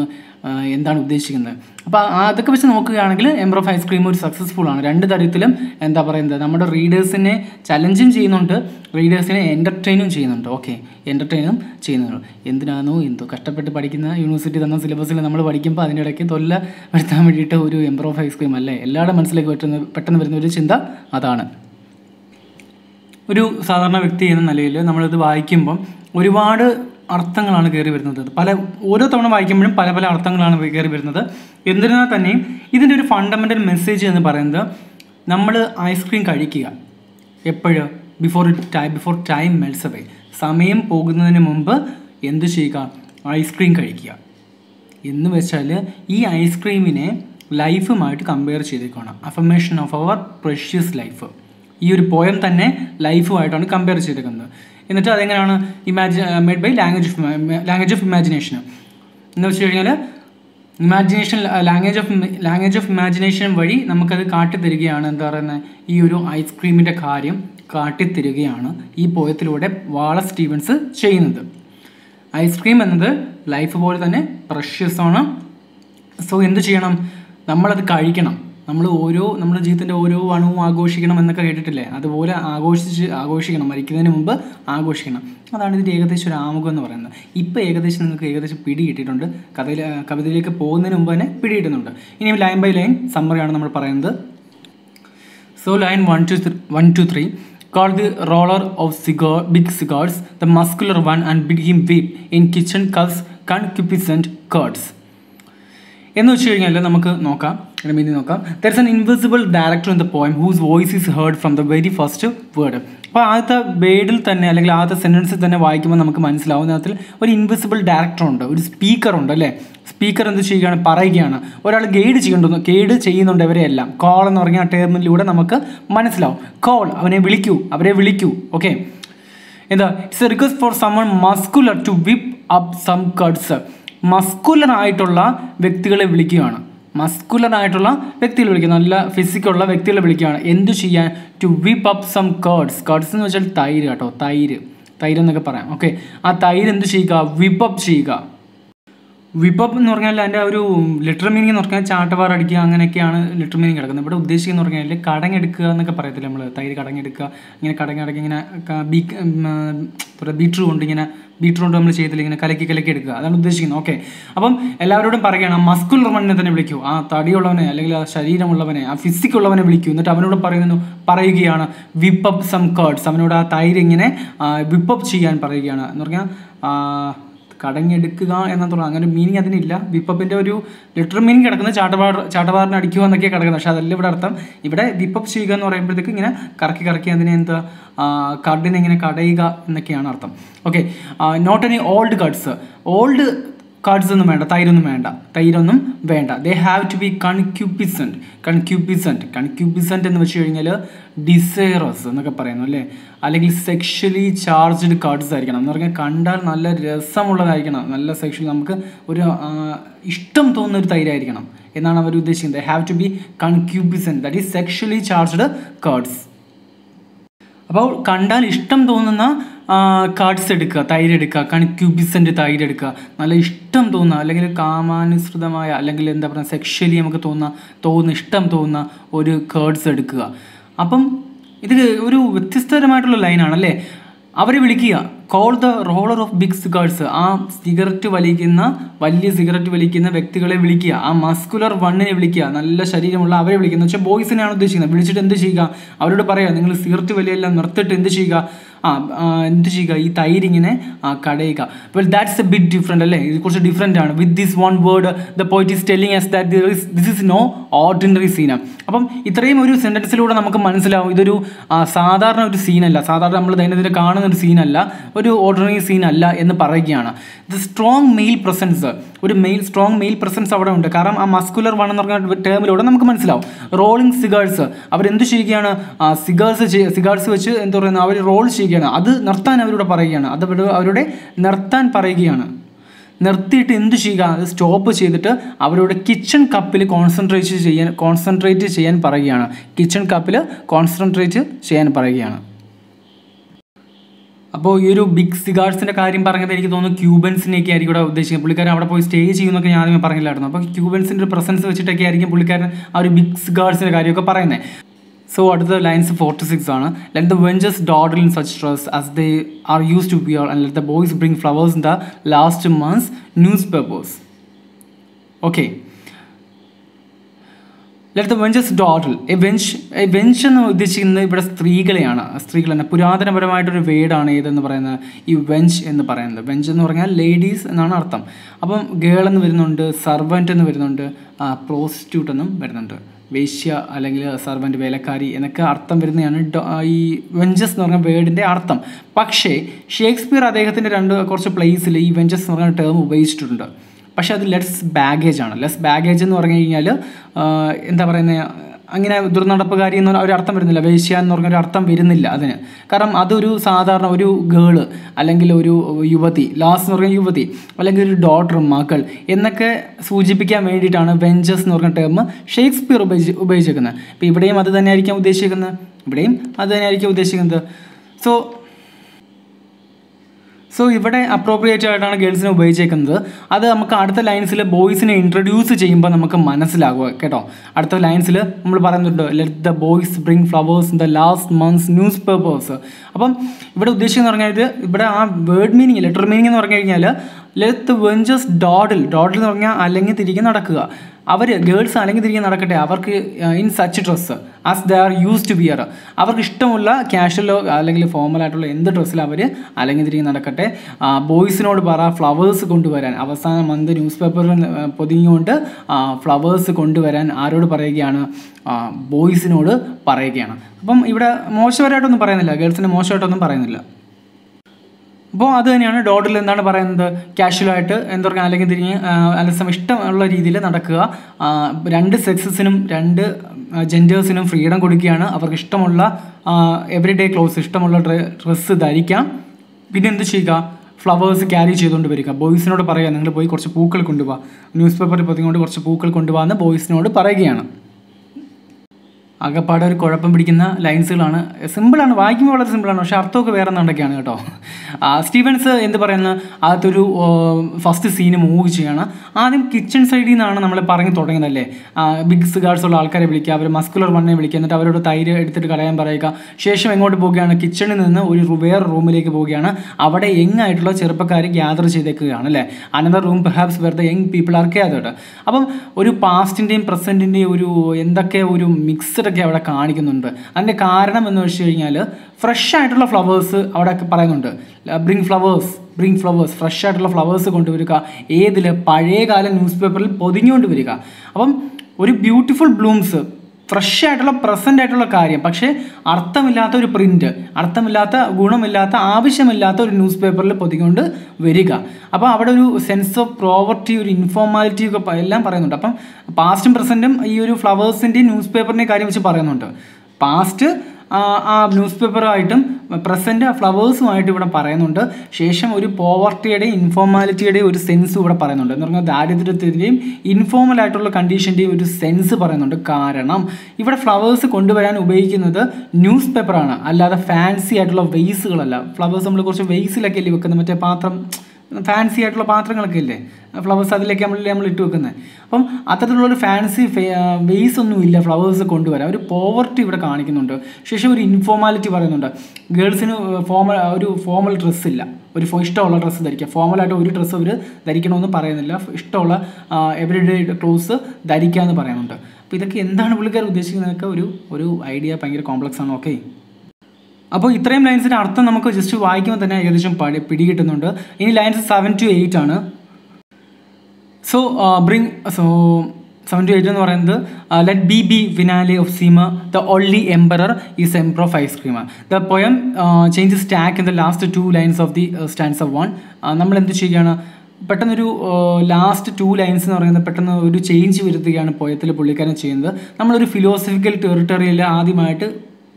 എന്താണ് ഉദ്ദേശിക്കുന്നത്, അപ്പോൾ അതൊക്കെ വെച്ച് നോക്കുകയാണെങ്കിൽ എംബ്രോ ഓഫ് ഐസ്ക്രീം ഒരു സക്സസ്ഫുൾ ആണ്. രണ്ട് തരത്തിലും എന്താ പറയുന്നത്, നമ്മുടെ റീഡേഴ്സിനെ ചലഞ്ചും ചെയ്യുന്നുണ്ട്, റീഡേഴ്സിനെ എൻ്റർടൈനും ചെയ്യുന്നുണ്ട്. ഓക്കെ, എൻ്റർടൈനും ചെയ്യുന്നുണ്ട്. എന്തിനാണോ എന്തോ കഷ്ടപ്പെട്ട് പഠിക്കുന്ന യൂണിവേഴ്സിറ്റി തന്ന സിലബസിൽ നമ്മൾ പഠിക്കുമ്പോൾ അതിനിടയ്ക്ക് തൊല്ല വരുത്താൻ വേണ്ടിയിട്ട് ഒരു എംബ്രോ ഓഫ് ഐസ്ക്രീം അല്ലേ, എല്ലാവരുടെ മനസ്സിലേക്ക് പറ്റുന്ന പെട്ടെന്ന് വരുന്ന ഒരു ചിന്ത അതാണ്. ഒരു സാധാരണ വ്യക്തി എന്ന നിലയിൽ നമ്മളിത് വായിക്കുമ്പം ഒരുപാട് അർത്ഥങ്ങളാണ് കയറി വരുന്നത്. പല ഓരോ തവണ വായിക്കുമ്പോഴും പല പല അർത്ഥങ്ങളാണ് കയറി വരുന്നത്. എന്നിരുന്നാൽ തന്നെയും ഇതിൻ്റെ ഒരു ഫണ്ടമെൻ്റൽ മെസ്സേജ് എന്ന് പറയുന്നത് നമ്മൾ ഐസ്ക്രീം കഴിക്കുക എപ്പോഴ് before time before time melts away. സമയം പോകുന്നതിന് മുമ്പ് എന്ത് ചെയ്യുക, ഐസ്ക്രീം കഴിക്കുക. എന്ന് വെച്ചാൽ ഈ ഐസ്ക്രീമിനെ ലൈഫുമായിട്ട് കമ്പയർ ചെയ്തേക്കുകയാണ്. Affirmation of our precious life, ഈ ഒരു പോയം തന്നെ ലൈഫുമായിട്ടാണ് കമ്പയർ ചെയ്തേക്കുന്നത്. എന്നിട്ട് അതെങ്ങനെയാണ് imagery made by language of language of imagination എന്ന് വെച്ച് കഴിഞ്ഞാൽ imagination language of language of imagination വഴി നമുക്കത് കാട്ടിത്തരികയാണ്. എന്താ പറയുന്നത്, ഈ ഒരു ഐസ്ക്രീമിൻ്റെ കാര്യം കാട്ടിത്തരികയാണ് ഈ പോയത്തിലൂടെ വാളസ് സ്റ്റീവൻസ് ചെയ്യുന്നത്. ഐസ്ക്രീം എന്നത് ലൈഫ് പോലെ തന്നെ പ്രഷ്യസാണ്. സോ എന്ത് ചെയ്യണം, നമ്മളത് കഴിക്കണം. നമ്മൾ ഓരോ നമ്മുടെ ജീവിതത്തിൻ്റെ ഓരോ അണുവും ആഘോഷിക്കണം എന്നൊക്കെ കേട്ടിട്ടില്ലേ, അതുപോലെ ആഘോഷിച്ച് ആഘോഷിക്കണം, മരിക്കുന്നതിന് മുമ്പ് ആഘോഷിക്കണം. അതാണ് ഇതിൻ്റെ ഏകദേശം ഒരു ആമുഖം എന്ന് പറയുന്നത്. ഇപ്പോൾ ഏകദേശം നിങ്ങൾക്ക് ഏകദേശം പിടി കിട്ടിയിട്ടുണ്ട്, കഥയിൽ കവിതയിലേക്ക് പോകുന്നതിന് മുമ്പ് തന്നെ പിടി കിട്ടുന്നുണ്ട്. ഇനി ലൈൻ ബൈ ലൈൻ സമ്മറിയാണ് നമ്മൾ പറയുന്നത്. So line one two one two three called the roller of cigar, big cigars, the muscular one and bid him weep in kitchen cuffs concupiscent curds. എന്ന് വെച്ച് കഴിഞ്ഞാൽ നമുക്ക് നോക്കാം, മീനിങ് നോക്കാം. There is an invisible director in the poem whose voice is heard from the very first word. അപ്പോൾ ആദ്യത്തെ വേർഡിൽ തന്നെ അല്ലെങ്കിൽ ആദ്യത്തെ സെൻറ്റൻസിൽ തന്നെ വായിക്കുമ്പോൾ നമുക്ക് മനസ്സിലാവുന്ന തരത്തിൽ ഒരു ഇൻവിസിബിൾ ഡയറക്ടർ ഉണ്ട്, ഒരു സ്പീക്കർ ഉണ്ട് അല്ലേ. സ്പീക്കർ എന്ത് ചെയ്യുകയാണ്, പറയുകയാണ്. ഒരാൾ ഗൈഡ് ചെയ്യുന്നുണ്ട്, ഗൈഡ് ചെയ്യുന്നുണ്ട് ഇവരെയെല്ലാം. കോൾ എന്ന് പറഞ്ഞാൽ ആ ടേമിലൂടെ നമുക്ക് മനസ്സിലാവും. കോൾ, അവനെ വിളിക്കൂ, അവരെ വിളിക്കൂ. ഓക്കെ, എന്താ it's a request for someone muscular to whip up some curds. മസ്കുലറായിട്ടുള്ള വ്യക്തികളെ വിളിക്കുകയാണ്, മസ്കുലറായിട്ടുള്ള വ്യക്തികളെ വിളിക്കുക, നല്ല ഫിസിക്കുള്ള വ്യക്തികളെ വിളിക്കുകയാണ്. എന്തു ചെയ്യാൻ, to whip up some curds. Curds എന്ന് വെച്ചാൽ തൈര് കേട്ടോ, തൈര് തൈര് എന്നൊക്കെ പറയാം. ഓക്കെ, ആ തൈര് എന്ത് ചെയ്യുക, വിപ്പ് അപ്പ് ചെയ്യുക. വിപ്പ് അപ്പ് എന്ന് പറഞ്ഞാൽ അതിൻ്റെ ഒരു ലിറ്റർ മീനിങ് എന്ന് പറഞ്ഞാൽ ചാട്ടവാറടിക്കുക, അങ്ങനെയൊക്കെയാണ് ലിറ്റർ മീനിങ് കിടക്കുന്നത്. ഇവിടെ ഉദ്ദേശിക്കുന്ന പറഞ്ഞാൽ കടങ്ങെടുക്കുക എന്നൊക്കെ പറയത്തില്ല, നമ്മൾ തൈര് കടങ്ങെടുക്കുക, ഇങ്ങനെ കടങ്ങടക്കി ഇങ്ങനെ ബീ ബീറ്റർ കൊണ്ട് ഇങ്ങനെ ബീറ്റർ കൊണ്ട് നമ്മൾ ചെയ്തില്ല, ഇങ്ങനെ കലക്കി കലക്കി എടുക്കുക, അതാണ് ഉദ്ദേശിക്കുന്നത്. ഓക്കെ, അപ്പം എല്ലാവരോടും പറയുകയാണ് മസ്കുലർ മണ്ണിനെ തന്നെ വിളിക്കൂ, ആ തടിയുള്ളവനെ അല്ലെങ്കിൽ ആ ശരീരമുള്ളവനെ ആ ഫിസിക്കുള്ളവനെ വിളിക്കൂ. എന്നിട്ട് അവനോട് പറയുന്നു പറയുകയാണ് വിപ്പ് അപ്പ് സം കർഡ്സ്, അവനോട് ആ തൈര് ഇങ്ങനെ വിപ്പ് അപ്പ് ചെയ്യാൻ പറയുകയാണ്. എന്ന് പറഞ്ഞാൽ കടഞ്ഞെടുക്കുക എന്നാണ് തോന്നുന്നത്, അങ്ങനെ മീനിങ് അതിനില്ല. വിപ്പപ്പിൻ്റെ ഒരു ലിറ്റർ മീനിങ് കിടക്കുന്നത് ചാട്ടവാർ ചാട്ടവാറിന് അടിക്കുക എന്നൊക്കെയാണ് കിടക്കുന്നത്. പക്ഷേ അതല്ല ഇവിടെ അർത്ഥം. ഇവിടെ വിപ്പപ്പ് ചെയ്യുക എന്ന് പറയുമ്പോഴത്തേക്ക് ഇങ്ങനെ കറക്കി കറക്കി അതിനെ എന്താ കർഡിനെ ഇങ്ങനെ കടയുക എന്നൊക്കെയാണ് അർത്ഥം. Okay, not any old curds, old curds ഒന്നും വേണ്ട, തൈരൊന്നും വേണ്ട, തൈരൊന്നും വേണ്ട. They have to be concupiscent concupiscent concupiscent എന്ന് വെച്ച് കഴിഞ്ഞാൽ ഡിസൈറസ് എന്നൊക്കെ പറയുന്നു അല്ലേ, അല്ലെങ്കിൽ സെക്ഷലി ചാർജ്ഡ് കർഡ്സ് ആയിരിക്കണം. എന്ന് പറഞ്ഞാൽ കണ്ടാൽ നല്ല രസമുള്ളതായിരിക്കണം, നല്ല സെക്ഷലി നമുക്ക് ഒരു ഇഷ്ടം തോന്നുന്ന ഒരു തൈരായിരിക്കണം എന്നാണ് അവർ ഉദ്ദേശിക്കുന്നത്. They have to be concupiscent, that is sexually charged curds. അപ്പോൾ കണ്ടാൽ ഇഷ്ടം തോന്നുന്ന കാർഡ്സ് എടുക്കുക, തൈരെടുക്കുക, കൺക്യൂബിസൻ്റ് തൈരെടുക്കുക, നല്ല ഇഷ്ടം തോന്നുക, അല്ലെങ്കിൽ കാമാനുസൃതമായ അല്ലെങ്കിൽ എന്താ പറയുക സെക്ഷലി നമുക്ക് തോന്നുക തോന്നുന്ന ഇഷ്ടം തോന്നുന്ന ഒരു കാർഡ്സ് എടുക്കുക. അപ്പം ഇത് ഒരു വ്യത്യസ്തപരമായിട്ടുള്ള ലൈനാണല്ലേ. അവർ വിളിക്കുക, call the roller of big cigars, ആ സിഗരറ്റ് വലിക്കുന്ന വലിയ സിഗരറ്റ് വലിക്കുന്ന വ്യക്തികളെ വിളിക്കുക, ആ മസ്കുലർ വണ്ണിനെ വിളിക്കുക, നല്ല ശരീരമുള്ള അവരെ വിളിക്കുക, എന്ന് വെച്ചാൽ ബോയ്സിനെയാണ് ഉദ്ദേശിക്കുന്നത്. വിളിച്ചിട്ട് എന്ത് ചെയ്യുക, അവരോട് പറയുക നിങ്ങൾ സിഗരറ്റ് വലിയെല്ലാം നിർത്തിയിട്ട് എന്ത് ചെയ്യുക, ആ എന്ത് ചെയ്യുക, ഈ തൈരിങ്ങിനെ കടയുക. Well that's a bit different അല്ലേ, ഇത് കുറച്ച് ഡിഫറെൻ്റ് ആണ്. With this one word the poet is telling us that there is this is no ordinary scene. അപ്പം ഇത്രയും ഒരു സെൻറ്റൻസിലൂടെ നമുക്ക് മനസ്സിലാവും ഇതൊരു സാധാരണ ഒരു സീനല്ല, സാധാരണ നമ്മൾ ദൈനംദിനം കാണുന്ന ഒരു സീനല്ല, ഒരു ഓർഡിനറി സീൻ അല്ല എന്ന് പറയുകയാണ്. ദ സ്ട്രോങ് മെയിൽ പ്രസൻസ്, ഒരു മെയിൽ സ്ട്രോങ് മെയിൽ പ്രസൻസ് അവിടെ ഉണ്ട്. കാരണം ആ മസ്കുലർ വൺ എന്ന് പറഞ്ഞ ടേമിലൂടെ നമുക്ക് മനസ്സിലാവും. റോളിങ് സിഗേഴ്സ്, അവരെന്ത് ചെയ്യുകയാണ്, സിഗേഴ്സ് സിഗേഴ്സ് വെച്ച് എന്ത് പറയുന്നത്, അവർ റോൾ ചെയ്യുകയാണ്, അത് നിർത്താൻ അവരോട് പറയുകയാണ്, അത് അവരോട് നിർത്താൻ പറയുകയാണ്. നിർത്തിയിട്ട് എന്ത് ചെയ്യുക, അത് സ്റ്റോപ്പ് ചെയ്തിട്ട് അവരോട് കിച്ചൺ കപ്പിൽ കോൺസെൻട്രേറ്റ് ചെയ്യാൻ കോൺസെൻട്രേറ്റ് ചെയ്യാൻ പറയുകയാണ് കിച്ചൺ കപ്പിൽ കോൺസെൻട്രേറ്റ് ചെയ്യാൻ പറയുകയാണ്. അപ്പോൾ ഈ ഒരു ബിഗ് സിഗാർസിൻ്റെ കാര്യം പറഞ്ഞത് എനിക്ക് തോന്നുന്നു ക്യൂബൻസിനെയൊക്കെ ആയിരിക്കും ഇവിടെ ഉദ്ദേശിക്കുന്നത്. പുള്ളിക്കാരൻ അവിടെ പോയി സ്റ്റേ ചെയ്യുന്നൊക്കെ ഞാൻ ആദ്യമേ പറഞ്ഞില്ലായിരുന്നു. അപ്പോൾ ക്യൂബൻസിൻ്റെ ഒരു പ്രസൻസ് വെച്ചിട്ടൊക്കെ ആയിരിക്കും പുള്ളിക്കാരൻ ആ ഒരു ബിഗ് സിഗാർസിൻ്റെ കാര്യമൊക്കെ പറയുന്നത്. സോ അടുത്ത ലൈൻസ് ഫോർട്ടി സിക്സ് ആണ്. Let the wenches dawdle in such dress as they are use to beer and let the boys bring flowers in the last months newspapers. Okay, let the wenches dawdle. A wench a wench എന്ന് ഉദ്ദേശിക്കുന്നത് ഇവിടെ സ്ത്രീകളെയാണ്, സ്ത്രീകൾ തന്നെ. പുരാതനപരമായിട്ടൊരു വേർഡാണ് ഏതെന്ന് പറയുന്നത് ഈ വെഞ്ച് എന്ന് പറയുന്നത്. വെഞ്ച് എന്ന് പറഞ്ഞാൽ ലേഡീസ് എന്നാണ് അർത്ഥം. അപ്പം ഗേൾ എന്ന് വരുന്നുണ്ട്, സർവൻറ്റ് എന്ന് വരുന്നുണ്ട്, പ്രോസ്റ്റിറ്റ്യൂട്ട് എന്നും വരുന്നുണ്ട്. വേശ്യ അല്ലെങ്കിൽ സർവൻ്റ്, വേലക്കാരി എന്നൊക്കെ അർത്ഥം വരുന്നതാണ് ഈ വെഞ്ചസ് എന്ന് പറഞ്ഞ വേർഡിൻ്റെ അർത്ഥം. പക്ഷേ ഷേക്സ്പിയർ അദ്ദേഹത്തിൻ്റെ രണ്ട് കുറച്ച് പ്ലേസിൽ ഈ വെഞ്ചസ് എന്ന് പറഞ്ഞ ടേം ഉപയോഗിച്ചിട്ടുണ്ട്. പക്ഷേ അത് ലെസ് ബാഗേജ് ആണ്. ലെസ് ബാഗേജ് എന്ന് പറഞ്ഞു കഴിഞ്ഞാൽ എന്താ പറയുന്നത്, അങ്ങനെ ദുർനടപ്പുകാരി എന്നൊരു ഒരു അർത്ഥം വരുന്നില്ല, വേശ്യ എന്ന് പറഞ്ഞൊരു അർത്ഥം വരുന്നില്ല അതിന്. കാരണം അതൊരു സാധാരണ ഒരു ഗേള് അല്ലെങ്കിൽ ഒരു യുവതി, ലാസ്റ്റ് എന്ന് പറഞ്ഞ യുവതി അല്ലെങ്കിൽ ഒരു ഡോട്ടർ, മകൾ എന്നൊക്കെ സൂചിപ്പിക്കാൻ വേണ്ടിയിട്ടാണ് വെഞ്ചസ് എന്ന് പറഞ്ഞ ടേം ഷേക്സ്പിയർ ഉപയോഗിച്ച് ഉപയോഗിച്ചിരിക്കുന്നത്. അപ്പോൾ ഇവിടെയും അത് തന്നെയായിരിക്കാം ഉദ്ദേശിക്കുന്നത്, ഇവിടെയും അത് തന്നെയായിരിക്കും ഉദ്ദേശിക്കുന്നത്. സോ സോ ഇവിടെ അപ്രോപ്രിയേറ്റ് ആയിട്ടാണ് ഗേൾസിനെ ഉപയോഗിച്ചേക്കുന്നത്. അത് നമുക്ക് അടുത്ത ലൈൻസിൽ ബോയ്സിനെ ഇൻട്രൊഡ്യൂസ് ചെയ്യുമ്പോൾ നമുക്ക് മനസ്സിലാകുക കേട്ടോ. അടുത്ത ലൈൻസിൽ നമ്മൾ പറയുന്നുണ്ട് let the boys bring flowers in the last months newspapers. അപ്പം ഇവിടെ ഉദ്ദേശിച്ചെന്ന് പറഞ്ഞാൽ ഇവിടെ ആ വേർഡ് മീനിങ്, ലെറ്റർ മീനിങ് എന്ന് പറഞ്ഞു കഴിഞ്ഞാൽ let the wenches dawdle, dawdle എന്ന് പറഞ്ഞാൽ അല്ലെങ്കിൽ തിരികെ നടക്കുക, അവർ ഗേൾസ് അല്ലെങ്കിൽ തിരികെ നടക്കട്ടെ, അവർക്ക് in such dress as they are use to beer, അവർക്ക് ഇഷ്ടമുള്ള ക്യാഷ്വലോ അല്ലെങ്കിൽ ഫോമലായിട്ടുള്ള എന്ത് ഡ്രസ്സിൽ അവർ അല്ലെങ്കിൽ തിരികെ നടക്കട്ടെ. ബോയ്സിനോട് പറ ഫ്ലവേഴ്സ് കൊണ്ടുവരാൻ, അവസാന മന്ത് ന്യൂസ് പേപ്പറിൽ പൊതിഞ്ഞുകൊണ്ട് ഫ്ലവേഴ്സ് കൊണ്ടുവരാൻ ആരോട് പറയുകയാണ്, ബോയ്സിനോട് പറയുകയാണ്. അപ്പം ഇവിടെ മോശമായിട്ടൊന്നും പറയുന്നില്ല, ഗേൾസിന് മോശമായിട്ടൊന്നും പറയുന്നില്ല. അപ്പോൾ അത് തന്നെയാണ് ഡോഡിൽ എന്താണ് പറയുന്നത്, കാഷ്വലായിട്ട് എന്താ പറയുക, അല്ലെങ്കിൽ തിരിഞ്ഞ് അലസം ഇഷ്ടമുള്ള രീതിയിൽ നടക്കുക, രണ്ട് സെക്സസിനും രണ്ട് ജെൻഡേഴ്സിനും ഫ്രീഡം കൊടുക്കുകയാണ്, അവർക്ക് ഇഷ്ടമുള്ള എവറി ഡേ ക്ലോത്ത്സ്, ഇഷ്ടമുള്ള ഡ്രസ്സ് ധരിക്കാം. പിന്നെ എന്ത് ചെയ്യുക, ഫ്ലവേഴ്സ് ക്യാരി ചെയ്തുകൊണ്ട് വരിക. ബോയ്സിനോട് പറയുക നിങ്ങൾ പോയി കുറച്ച് പൂക്കൾ കൊണ്ടുപോകുക, ന്യൂസ് പേപ്പറിൽ പൊതിഞ്ഞുകൊണ്ട് കുറച്ച് പൂക്കൾ കൊണ്ടുപോകാമെന്ന് ബോയ്സിനോട് പറയുകയാണ്. ആകെപ്പാടെ ഒരു കുഴപ്പം പിടിക്കുന്ന ലൈൻസുകളാണ്. സിമ്പിളാണ്, വായിക്കുമ്പോൾ വളരെ സിമ്പിളാണ്, പക്ഷേ അർത്ഥമൊക്കെ വേറെ എന്നുണ്ടൊക്കെയാണ് കേട്ടോ. സ്റ്റീവൻസ് എന്ത് പറയുന്നത്, അകത്തൊരു ഫസ്റ്റ് സീന് മൂവ് ചെയ്യുകയാണ്. ആദ്യം കിച്ചൺ സൈഡിൽ നിന്നാണ് നമ്മൾ പറഞ്ഞു തുടങ്ങുന്നതല്ലേ, ബിഗ് സിഗാർഡ്സ് ഉള്ള ആൾക്കാരെ വിളിക്കുക, അവർ മസ്കുലർ വണ്ണിനെ വിളിക്കുക, എന്നിട്ട് അവരോട് തൈര് എടുത്തിട്ട് കളയാൻ പറയുക. ശേഷം എങ്ങോട്ട് പോവുകയാണ്, കിച്ചണിൽ നിന്ന് ഒരു വേറെ റൂമിലേക്ക് പോവുകയാണ്. അവിടെ യങ്ങായിട്ടുള്ള ചെറുപ്പക്കാർ ഗ്യാദർ ചെയ്തേക്കുകയാണ് അല്ലേ. Another room perhaps where the young people are gathered. അപ്പം ഒരു പാസ്റ്റിൻ്റെയും പ്രസൻറ്റിൻ്റെയും ഒരു എന്തൊക്കെ ഒരു മിക്സഡ് ഒക്കെ അവിടെ കാണിക്കുന്നുണ്ട്. അതിൻ്റെ കാരണം എന്ന് വെച്ച് കഴിഞ്ഞാൽ ഫ്രഷ് ആയിട്ടുള്ള ഫ്ലവേഴ്സ് അവിടെ പറയുന്നുണ്ട്, bring flowers bring flowers fresh ആയിട്ടുള്ള ഫ്ലവേഴ്സ് കൊണ്ടുവരിക, ഏതിൽ പഴയകാല ന്യൂസ് പേപ്പറിൽ പൊതിഞ്ഞുകൊണ്ട് വരിക. അപ്പം ഒരു ബ്യൂട്ടിഫുൾ ബ്ലൂംസ്, ഫ്രഷ് ആയിട്ടുള്ള പ്രസൻ്റ് ആയിട്ടുള്ള കാര്യം, പക്ഷേ അർത്ഥമില്ലാത്ത ഒരു പ്രിൻ്റ്, അർത്ഥമില്ലാത്ത ഗുണമില്ലാത്ത ആവശ്യമില്ലാത്ത ഒരു ന്യൂസ് പേപ്പറിൽ പൊതിഞ്ഞുകൊണ്ട് വരിക. അപ്പോൾ അവിടെ ഒരു സെൻസ് ഓഫ് പ്രോവർട്ടി, ഒരു ഇൻഫോർമാലിറ്റി ഒക്കെ എല്ലാം പറയുന്നുണ്ട്. അപ്പം പാസ്റ്റും പ്രസൻറ്റും ഈ ഒരു ഫ്ലവേഴ്സിൻ്റെയും ന്യൂസ് പേപ്പറിൻ്റെയും കാര്യം വെച്ച് പറയുന്നുണ്ട്. പാസ്റ്റ് ആ ന്യൂസ് പേപ്പറുമായിട്ടും പ്രസൻറ്റ് ആ ഫ്ലവേഴ്സുമായിട്ട് ഇവിടെ പറയുന്നുണ്ട്. ശേഷം ഒരു പോവർട്ടിയുടെയും ഇൻഫോർമാലിറ്റിയുടെയും ഒരു സെൻസ് ഇവിടെ പറയുന്നുണ്ട്. എന്ന് പറഞ്ഞാൽ ദാരിദ്ര്യത്തിൻ്റെയും ഇൻഫോർമലായിട്ടുള്ള കണ്ടീഷൻ്റെയും ഒരു സെൻസ് പറയുന്നുണ്ട്. കാരണം ഇവിടെ ഫ്ലവേഴ്സ് കൊണ്ടുവരാൻ ഉപയോഗിക്കുന്നത് ന്യൂസ് പേപ്പറാണ്, അല്ലാതെ ഫാൻസി ആയിട്ടുള്ള വെയ്സുകളല്ല. ഫ്ലവേഴ്സ് നമ്മൾ കുറച്ച് വെയ്സിലൊക്കെ അല്ലേ വെക്കുന്നത്, മറ്റേ പാത്രം ഫാൻസി ആയിട്ടുള്ള പാത്രങ്ങളൊക്കെ ഇല്ലേ ഫ്ലവേഴ്സ് അതിലേക്ക് നമ്മൾ നമ്മൾ ഇട്ട് വെക്കുന്നത്. അപ്പം അത്തരത്തിലുള്ളൊരു ഫാൻസി ബേസ് ഒന്നും ഇല്ല ഫ്ലവേഴ്സ് കൊണ്ടുവരാൻ. ഒരു പോവർട്ടി ഇവിടെ കാണിക്കുന്നുണ്ട്. ശേഷം ഒരു ഇൻഫോർമാലിറ്റി പറയുന്നുണ്ട്. ഗേൾസിന് ഫോമൽ ഒരു ഫോമൽ ഡ്രസ്സില്ല, ഒരു ഇഷ്ടമുള്ള ഡ്രസ്സ് ധരിക്കുക. ഫോമലായിട്ട് ഒരു ഡ്രസ്സ് അവർ ധരിക്കണമെന്ന് പറയുന്നില്ല, ഇഷ്ടമുള്ള എവറി ഡേ ക്ലോത്ത്സ് ധരിക്കുക എന്ന് പറയുന്നുണ്ട്. അപ്പോൾ ഇതൊക്കെ എന്താണ് പുള്ളിക്കാർ ഉദ്ദേശിക്കുന്നതൊക്കെ ഒരു ഒരു ഐഡിയ ഭയങ്കര കോംപ്ലക്സ് ആണ്. ഓക്കെ, അപ്പോൾ ഇത്രയും ലൈൻസിൻ്റെ അർത്ഥം നമുക്ക് ജസ്റ്റ് വായിക്കുമ്പോൾ തന്നെ ഏകദേശം പടി പിടികിട്ടുന്നുണ്ട്. ഇനി ലൈൻസ് സെവൻ ടു എയ്റ്റ് ആണ്. So bring so seven to eight എന്ന് പറയുന്നത് let be be finale of seem the only emperor is emperor of ice cream. The poem change stack in the last two lines of the stanza of one. നമ്മൾ എന്ത് ചെയ്യുകയാണ്, പെട്ടെന്നൊരു last two lines എന്ന് പറയുന്നത് പെട്ടെന്ന് ഒരു ചേഞ്ച് വരുത്തുകയാണ് പോയത്തിൽ പുള്ളിക്കാരൻ ചെയ്യുന്നത്. നമ്മളൊരു ഫിലോസഫിക്കൽ ടെറിട്ടറിയിൽ ആദ്യമായിട്ട്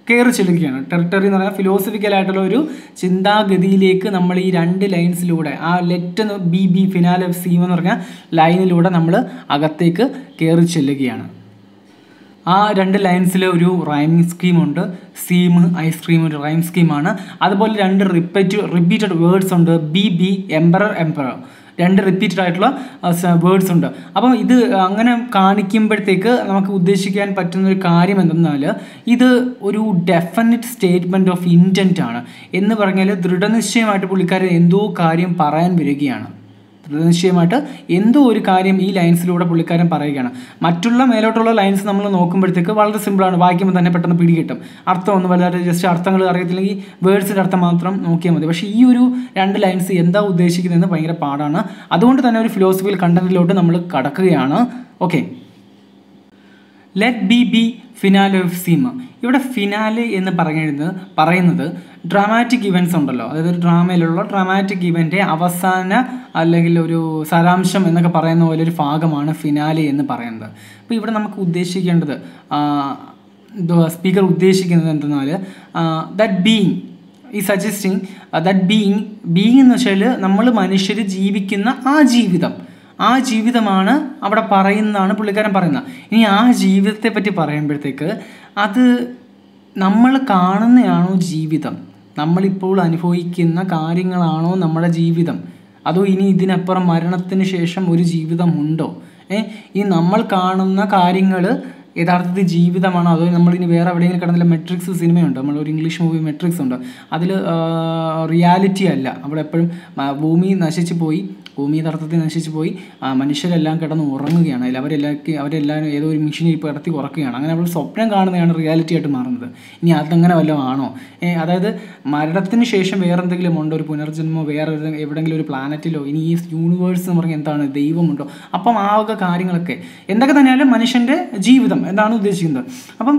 കയറി ചെല്ലുകയാണ്. ടെറിട്ടറി എന്ന് പറയുന്നത് ഫിലോസഫിക്കലായിട്ടുള്ള ഒരു ചിന്താഗതിയിലേക്ക് നമ്മൾ ഈ രണ്ട് ലൈൻസിലൂടെ ആ let be be finale of seem എന്ന് പറഞ്ഞ ലൈനിലൂടെ നമ്മൾ അകത്തേക്ക് കയറി ചെല്ലുകയാണ്. ആ രണ്ട് ലൈൻസിൽ ഒരു റൈമിങ് സ്കീമുണ്ട്. സീം ഐസ്ക്രീം ഒരു റൈം സ്കീമാണ്. അതുപോലെ രണ്ട് റിപ്പീറ്റ് റിപ്പീറ്റഡ് വേർഡ്സ് ഉണ്ട്. ബി ബി എംപറർ എംപറർ രണ്ട് റിപ്പീറ്റഡ് ആയിട്ടുള്ള വേർഡ്സ് ഉണ്ട്. അപ്പം ഇത് അങ്ങനെ കാണിക്കുമ്പോഴത്തേക്ക് നമുക്ക് ഉദ്ദേശിക്കാൻ പറ്റുന്നൊരു കാര്യം എന്തെന്നാൽ ഇത് ഒരു ഡെഫിനിറ്റ് സ്റ്റേറ്റ്മെൻറ്റ് ഓഫ് ഇൻറ്റൻറ്റ് ആണ്. എന്ന് പറഞ്ഞാൽ ദൃഢനിശ്ചയമായിട്ട് പുള്ളിക്കാരൻ എന്തോ കാര്യം പറയാൻ വരികയാണ്. ദൃഢനിശ്ചയമായിട്ട് എന്തോ ഒരു കാര്യം ഈ ലൈൻസിലൂടെ പുള്ളിക്കാരൻ പറയുകയാണ്. മറ്റുള്ള മേലോട്ടുള്ള ലൈൻസ് നമ്മൾ നോക്കുമ്പോഴത്തേക്ക് വളരെ സിമ്പിളാണ്, വായിക്കുമ്പോൾ തന്നെ പെട്ടെന്ന് പിടികിട്ടും. അർത്ഥം ഒന്നും വല്ലാതെ ജസ്റ്റ് അർത്ഥങ്ങൾ അറിയത്തില്ലെങ്കിൽ വേർഡ്സിൻ്റെ അർത്ഥം മാത്രം നോക്കിയാൽ മതി. പക്ഷേ ഈ ഒരു രണ്ട് ലൈൻസ് എന്താ ഉദ്ദേശിക്കുന്നതെന്ന് ഭയങ്കര പാടാണ്. അതുകൊണ്ട് തന്നെ ഒരു ഫിലോസഫിക്കൽ കണ്ടന്റിലോട്ട് നമ്മൾ കടക്കുകയാണ്. Okay, let be be finale of seem. ഇവിടെ ഫിനാലെ എന്ന് പറയുന്നത് പറയുന്നത് ഡ്രാമാറ്റിക് ഇവൻറ്റ്സ് ഉണ്ടല്ലോ, അതായത് ഒരു ഡ്രാമയിലുള്ള ഡ്രാമാറ്റിക് ഇവൻ്റ് അവസാന അല്ലെങ്കിൽ ഒരു സാരാംശം എന്നൊക്കെ പറയുന്ന പോലെ ഒരു ഭാഗമാണ് ഫിനാലെ എന്ന് പറയുന്നത്. അപ്പോൾ ഇവിടെ നമുക്ക് ഉദ്ദേശിക്കേണ്ടത് സ്പീക്കർ ഉദ്ദേശിക്കുന്നത് എന്തെന്നാൽ ദാറ്റ് ബീയിങ് ഈ സജസ്റ്റിങ് ദാറ്റ് ബീയിങ് ബീയിങ് എന്ന് വെച്ചാൽ നമ്മൾ മനുഷ്യർ ജീവിക്കുന്ന ആ ജീവിതം ആ ജീവിതമാണ് അവിടെ പറയുന്നതാണ് പുള്ളിക്കാരൻ പറയുന്നത്. ഇനി ആ ജീവിതത്തെ പറ്റി പറയുമ്പോഴത്തേക്ക് അത് നമ്മൾ കാണുന്നതാണോ ജീവിതം, നമ്മളിപ്പോൾ അനുഭവിക്കുന്ന കാര്യങ്ങളാണോ നമ്മുടെ ജീവിതം, അതോ ഇനി ഇതിനപ്പുറം മരണത്തിന് ശേഷം ഒരു ജീവിതമുണ്ടോ? ഏ ഈ നമ്മൾ കാണുന്ന കാര്യങ്ങൾ യഥാർത്ഥത്തിൽ ജീവിതമാണോ, അതോ നമ്മളിനി വേറെ എവിടെയെങ്കിലും കിടന്നില്ല. മെട്രിക്സ് സിനിമയുണ്ട്, നമ്മളൊരു ഇംഗ്ലീഷ് മൂവി മെട്രിക്സ് ഉണ്ട്. അതിൽ റിയാലിറ്റി അല്ല, അവിടെ എപ്പോഴും ഭൂമി നശിച്ചു പോയി, ഭൂമി യഥാർത്ഥത്തിൽ നശിച്ചു പോയി, മനുഷ്യരെല്ലാം കിടന്ന് ഉറങ്ങുകയാണ്, അതിൽ അവരെല്ലാവർക്കും അവരെല്ലാം ഏതോ ഒരു മെഷീനിൽ കിടത്തി ഉറക്കുകയാണ്. അങ്ങനെ അവർ സ്വപ്നം കാണുന്നതാണ് റിയാലിറ്റി ആയിട്ട് മാറുന്നത്. ഇനി അതങ്ങനെ വല്ലതും ആണോ? അതായത് മരണത്തിന് ശേഷം വേറെന്തെങ്കിലും ഉണ്ടോ, ഒരു പുനർജന്മോ, വേറെ എവിടെയെങ്കിലും ഒരു പ്ലാനറ്റിലോ, ഇനി ഈ യൂണിവേഴ്സ് എന്ന് പറഞ്ഞാൽ എന്താണ്, ദൈവമുണ്ടോ? അപ്പം ആ ഒക്കെ കാര്യങ്ങളൊക്കെ എന്തൊക്കെ തന്നെയാലും മനുഷ്യൻ്റെ ജീവിതം എന്താണ് ഉദ്ദേശിക്കുന്നത്. അപ്പം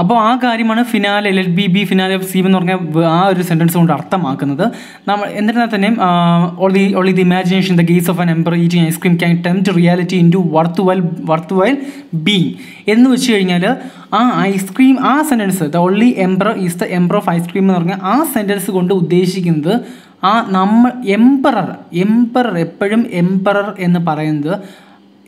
അപ്പോൾ ആ കാര്യമാണ് finale let be be finale of seem എന്ന് പറഞ്ഞ ആ ഒരു സെൻറ്റൻസ് കൊണ്ട് അർത്ഥമാക്കുന്നത്. നമ്മൾ എന്നിരുന്നാൽ തന്നെയും only only the imagination the gaze of an emperor eating ice cream can tempt reality in to worthwhile worthwhile being എന്ന് വെച്ച് കഴിഞ്ഞാൽ ആ ഐസ്ക്രീം ആ sentence the only emperor is the emperor of ice cream എന്ന് പറഞ്ഞാൽ ആ sentence കൊണ്ട് ഉദ്ദേശിക്കുന്നത് ആ നമ്മൾ എംപറർ എംപറർ എപ്പോഴും എംപറർ എന്ന് പറയുന്നത്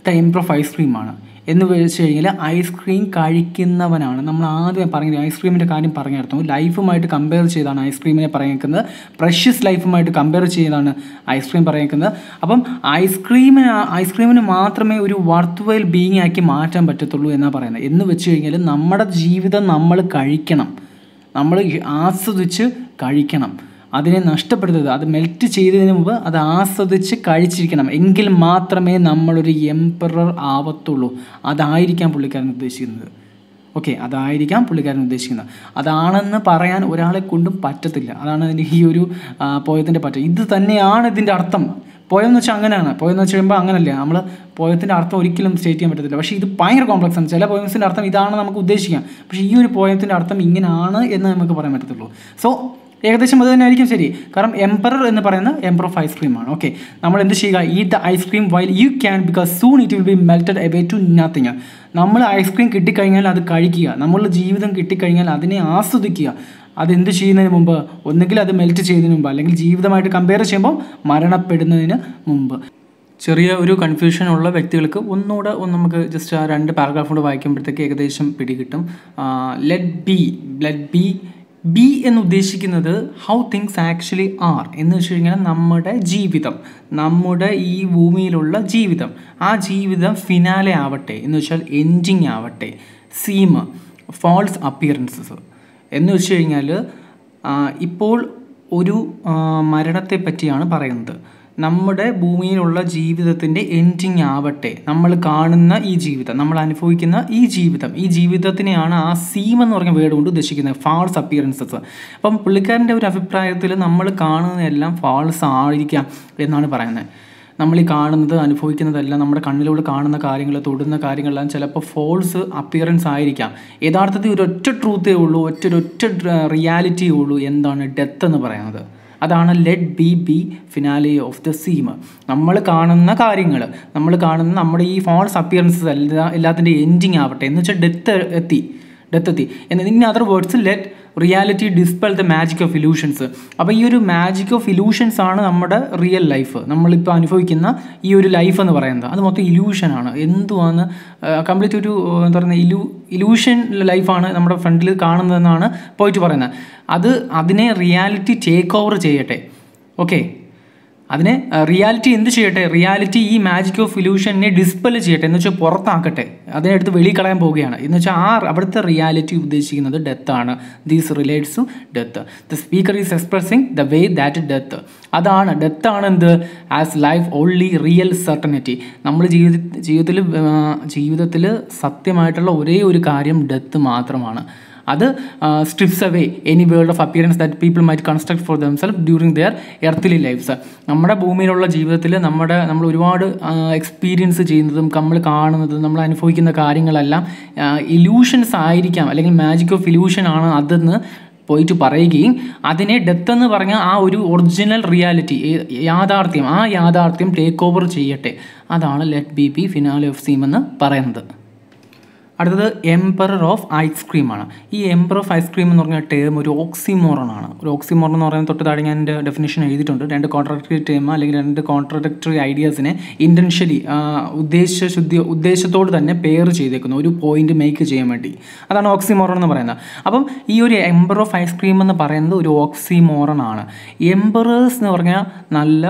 ദ എംപറർ ഓഫ് ഐസ്ക്രീമാണ് എന്ന് വെച്ച് കഴിഞ്ഞാൽ ഐസ്ക്രീം കഴിക്കുന്നവനാണ്. നമ്മൾ ആദ്യം പറഞ്ഞത് ഐസ്ക്രീമിൻ്റെ കാര്യം പറഞ്ഞിരുന്നു, ലൈഫുമായിട്ട് കമ്പയർ ചെയ്താണ് ഐസ്ക്രീമിനെ പറഞ്ഞേക്കുന്നത്, പ്രഷ്യസ് ലൈഫുമായിട്ട് കമ്പയർ ചെയ്താണ് ഐസ്ക്രീം പറഞ്ഞേക്കുന്നത്. അപ്പം ഐസ്ക്രീമിന് ഐസ്ക്രീമിന് മാത്രമേ ഒരു വർത്ത് വൈൽ ബീയിങ് ആക്കി മാറ്റാൻ പറ്റത്തുള്ളൂ എന്നാണ് പറയുന്നത്. എന്ന് വെച്ച് കഴിഞ്ഞാൽ നമ്മുടെ ജീവിതം നമ്മൾ കഴിക്കണം, നമ്മൾ ആസ്വദിച്ച് കഴിക്കണം, അതിനെ നഷ്ടപ്പെടുത്തരുത്. അത് മെൽറ്റ് ചെയ്തതിന് മുമ്പ് അത് ആസ്വദിച്ച് കഴിച്ചിരിക്കണം, എങ്കിൽ മാത്രമേ നമ്മളൊരു എംപറർ ആവത്തുള്ളൂ. അതായിരിക്കാം പുള്ളിക്കാരൻ ഉദ്ദേശിക്കുന്നത്. ഓക്കെ, അതായിരിക്കാം പുള്ളിക്കാരൻ ഉദ്ദേശിക്കുന്നത്. അതാണെന്ന് പറയാൻ ഒരാളെ കൊണ്ടും പറ്റത്തില്ല. അതാണ് ഈ ഒരു പോയത്തിൻ്റെ പറ്റ ഇത് തന്നെയാണ് ഇതിൻ്റെ അർത്ഥം. പോയെന്ന് വെച്ചാൽ അങ്ങനെയാണ്, പോയെന്ന് വെച്ച് കഴിയുമ്പോൾ അങ്ങനല്ലേ, നമ്മൾ പോയത്തിൻ്റെ അർത്ഥം ഒരിക്കലും സ്റ്റേറ്റ് ചെയ്യാൻ പറ്റത്തില്ല. പക്ഷേ ഇത് ഭയങ്കര കോംപ്ലക്സ് ആണ്. ചില പോയംസിൻ്റെ അർത്ഥം ഇതാണ് നമുക്ക് ഉദ്ദേശിക്കാം, പക്ഷേ ഈ ഒരു പോയത്തിൻ്റെ അർത്ഥം ഇങ്ങനെയാണ് എന്ന് നമുക്ക് പറയാൻ പറ്റത്തുള്ളൂ. സോ ഏകദേശം അത് തന്നെ ആയിരിക്കും ശരി, കാരണം എംപറർ എന്ന് പറയുന്നത് എംപറർ ഓഫ് ഐസ്ക്രീമാണ്. ഓക്കെ, നമ്മൾ എന്ത് ചെയ്യുക, eat the ice cream while you can because soon it will be melted away to nothing. നമ്മൾ ഐസ്ക്രീം കിട്ടിക്കഴിഞ്ഞാൽ അത് കഴിക്കുക, നമ്മളുടെ ജീവിതം കിട്ടിക്കഴിഞ്ഞാൽ അതിനെ ആസ്വദിക്കുക. അതെന്ത് ചെയ്യുന്നതിന് മുമ്പ്, ഒന്നുകിൽ അത് മെൽറ്റ് ചെയ്യുന്നതിന് മുമ്പ്, അല്ലെങ്കിൽ ജീവിതമായിട്ട് കമ്പയർ ചെയ്യുമ്പോൾ മരണപ്പെടുന്നതിന് മുമ്പ്. ചെറിയ ഒരു കൺഫ്യൂഷനുള്ള വ്യക്തികൾക്ക് ഒന്നുകൂടെ ഒന്ന് നമുക്ക് ജസ്റ്റ് ആ രണ്ട് പാരഗ്രാഫുകൂടെ വായിക്കുമ്പോഴത്തേക്ക് ഏകദേശം പിടികിട്ടും. Let be let be be എന്ന് ഉദ്ദേശിക്കുന്നത് ഹൗ തിങ്സ് ആക്ച്വലി ആർ എന്ന് വെച്ച് കഴിഞ്ഞാൽ നമ്മുടെ ജീവിതം, നമ്മുടെ ഈ ഭൂമിയിലുള്ള ജീവിതം, ആ ജീവിതം ഫിനാലെ ആവട്ടെ എന്ന് വെച്ചാൽ എൻഡിങ് ആവട്ടെ. സീമ ഫാൾസ് അപ്പിയറൻസസ് എന്ന് വെച്ച് കഴിഞ്ഞാൽ ഇപ്പോൾ ഒരു മരണത്തെ പറ്റിയാണ് പറയുന്നത്. നമ്മുടെ ഭൂമിയിലുള്ള ജീവിതത്തിൻ്റെ എൻഡിങ് ആവട്ടെ, നമ്മൾ കാണുന്ന ഈ ജീവിതം, നമ്മൾ അനുഭവിക്കുന്ന ഈ ജീവിതം, ഈ ജീവിതത്തിനെയാണ് ആ സീം എന്ന് പറഞ്ഞ വേർഡ് കൊണ്ട് ഉദ്ദേശിക്കുന്നത്, ഫാൾസ് അപ്പിയറൻസസ്. അപ്പം പുള്ളിക്കാരൻ്റെ ഒരു അഭിപ്രായത്തിൽ നമ്മൾ കാണുന്നതെല്ലാം ഫാൾസ് ആയിരിക്കാം എന്നാണ് പറയുന്നത്. നമ്മൾ ഈ കാണുന്നത്, അനുഭവിക്കുന്നതെല്ലാം, നമ്മുടെ കണ്ണിലൂടെ കാണുന്ന കാര്യങ്ങൾ, തൊടുന്ന കാര്യങ്ങളെല്ലാം ചിലപ്പോൾ ഫോൾസ് അപ്പിയറൻസ് ആയിരിക്കാം. യഥാർത്ഥത്തിൽ ഒരൊറ്റ ട്രൂത്തേ ഉള്ളൂ, ഒറ്റൊരൊറ്റ റിയാലിറ്റിയേ ഉള്ളൂ. എന്താണ്? ഡെത്ത് എന്ന് പറയുന്നത്. അതാണ് let be be finale of the seem. നമ്മൾ കാണുന്ന കാര്യങ്ങൾ, നമ്മൾ കാണുന്ന നമ്മുടെ ഈ ഫോൾസ് അപ്പിയറൻസസ് എല്ലാ എല്ലാത്തിൻ്റെ എൻഡിങ് ആവട്ടെ എന്ന് വെച്ചാൽ ഡെത്ത് എത്തി, ഡെത്ത് എത്തി. In other words let reality dispel the magic of illusions. അപ്പോൾ ഈ ഒരു മാജിക് ഓഫ് ഇലൂഷൻസ് ആണ് നമ്മുടെ റിയൽ ലൈഫ്. നമ്മളിപ്പോൾ അനുഭവിക്കുന്ന ഈ ഒരു ലൈഫ് എന്ന് പറയുന്നത് അത് മൊത്തം ഇലൂഷനാണ്. എന്തുവാന്ന് കംപ്ലീറ്റ് ഒരു എന്താ പറയുക, ഇലൂ ഇലൂഷൻ ലൈഫാണ് നമ്മുടെ ഫ്രണ്ടിൽ കാണുന്നതെന്നാണ് പോയിട്ട് പറയുന്നത്. അത് അതിനെ റിയാലിറ്റി ടേക്ക് ഓവർ ചെയ്യട്ടെ. ഓക്കെ, അതിനെ റിയാലിറ്റി എന്ത് ചെയ്യട്ടെ? റിയാലിറ്റി ഈ മാജിക് ഓഫ് ഇലൂഷനെ ഡിസ്പെൽ ചെയ്യട്ടെ എന്ന് വെച്ചാൽ പുറത്താക്കട്ടെ, അതിനടുത്ത് വെളിയിൽ കളയാൻ പോവുകയാണ് എന്ന് വെച്ചാൽ ആ അവിടുത്തെ റിയാലിറ്റി ഉദ്ദേശിക്കുന്നത് ഡെത്താണ്. These relates to death. The speaker is expressing the way that death. അതാണ് ഡെത്താണ് എന്ത് as life only real certainty. നമ്മൾ ജീവിത ജീവിതത്തിൽ ജീവിതത്തിൽ സത്യമായിട്ടുള്ള ഒരേ ഒരു കാര്യം ഡെത്ത് മാത്രമാണ്. അത് strips away any world of appearance that people might construct for themself during their earthly lives. നമ്മുടെ ഭൂമിയിലുള്ള ജീവിതത്തിൽ നമ്മുടെ നമ്മൾ ഒരുപാട് എക്സ്പീരിയൻസ് ചെയ്യുന്നതും നമ്മൾ കാണുന്നതും നമ്മൾ അനുഭവിക്കുന്ന കാര്യങ്ങളെല്ലാം ഇലൂഷൻസ് ആയിരിക്കാം, അല്ലെങ്കിൽ മാജിക് ഓഫ് ഇലൂഷൻ ആണ് അതെന്ന് പോയിട്ട് പറയുകയും അതിനെ ഡെത്ത് എന്ന് പറഞ്ഞാൽ ആ ഒരു ഒറിജിനൽ റിയാലിറ്റി, യാഥാർത്ഥ്യം, ആ യാഥാർത്ഥ്യം ടേക്ക് ഓവർ ചെയ്യട്ടെ. അതാണ് let be be finale of seem എന്ന് പറയുന്നത്. അടുത്തത് എംപറർ ഓഫ് ഐസ്ക്രീമാണ്. ഈ എംപറർ ഓഫ് ഐസ്ക്രീം എന്ന് പറഞ്ഞ ടേം ഒരു ഓക്സിമോറണാണ്. ഒരു ഓക്സിമോറൺ എന്ന് പറയുന്നത് തൊട്ട് താഴെ ഞാൻ എൻ്റെ ഡെഫിനേഷൻ എഴുതിയിട്ടുണ്ട്. രണ്ട് കോൺട്രാഡിക്ടറി ടേം അല്ലെങ്കിൽ രണ്ട് കോൺട്രാഡിക്ടറി ഐഡിയാസിനെ ഇൻറ്റൻഷ്യലി ഉദ്ദേശ ശുദ്ധി ഉദ്ദേശത്തോട് തന്നെ പെയർ ചെയ്തേക്കുന്നു ഒരു പോയിന്റ് മേക്ക് ചെയ്യാൻ വേണ്ടി. അതാണ് ഓക്സിമോറൺ എന്ന് പറയുന്നത്. അപ്പം ഈ ഒരു എംപറർ ഓഫ് ഐസ്ക്രീം എന്ന് പറയുന്നത് ഒരു ഓക്സിമോറണാണ്. എംപറേഴ്സ് എന്ന് പറഞ്ഞാൽ നല്ല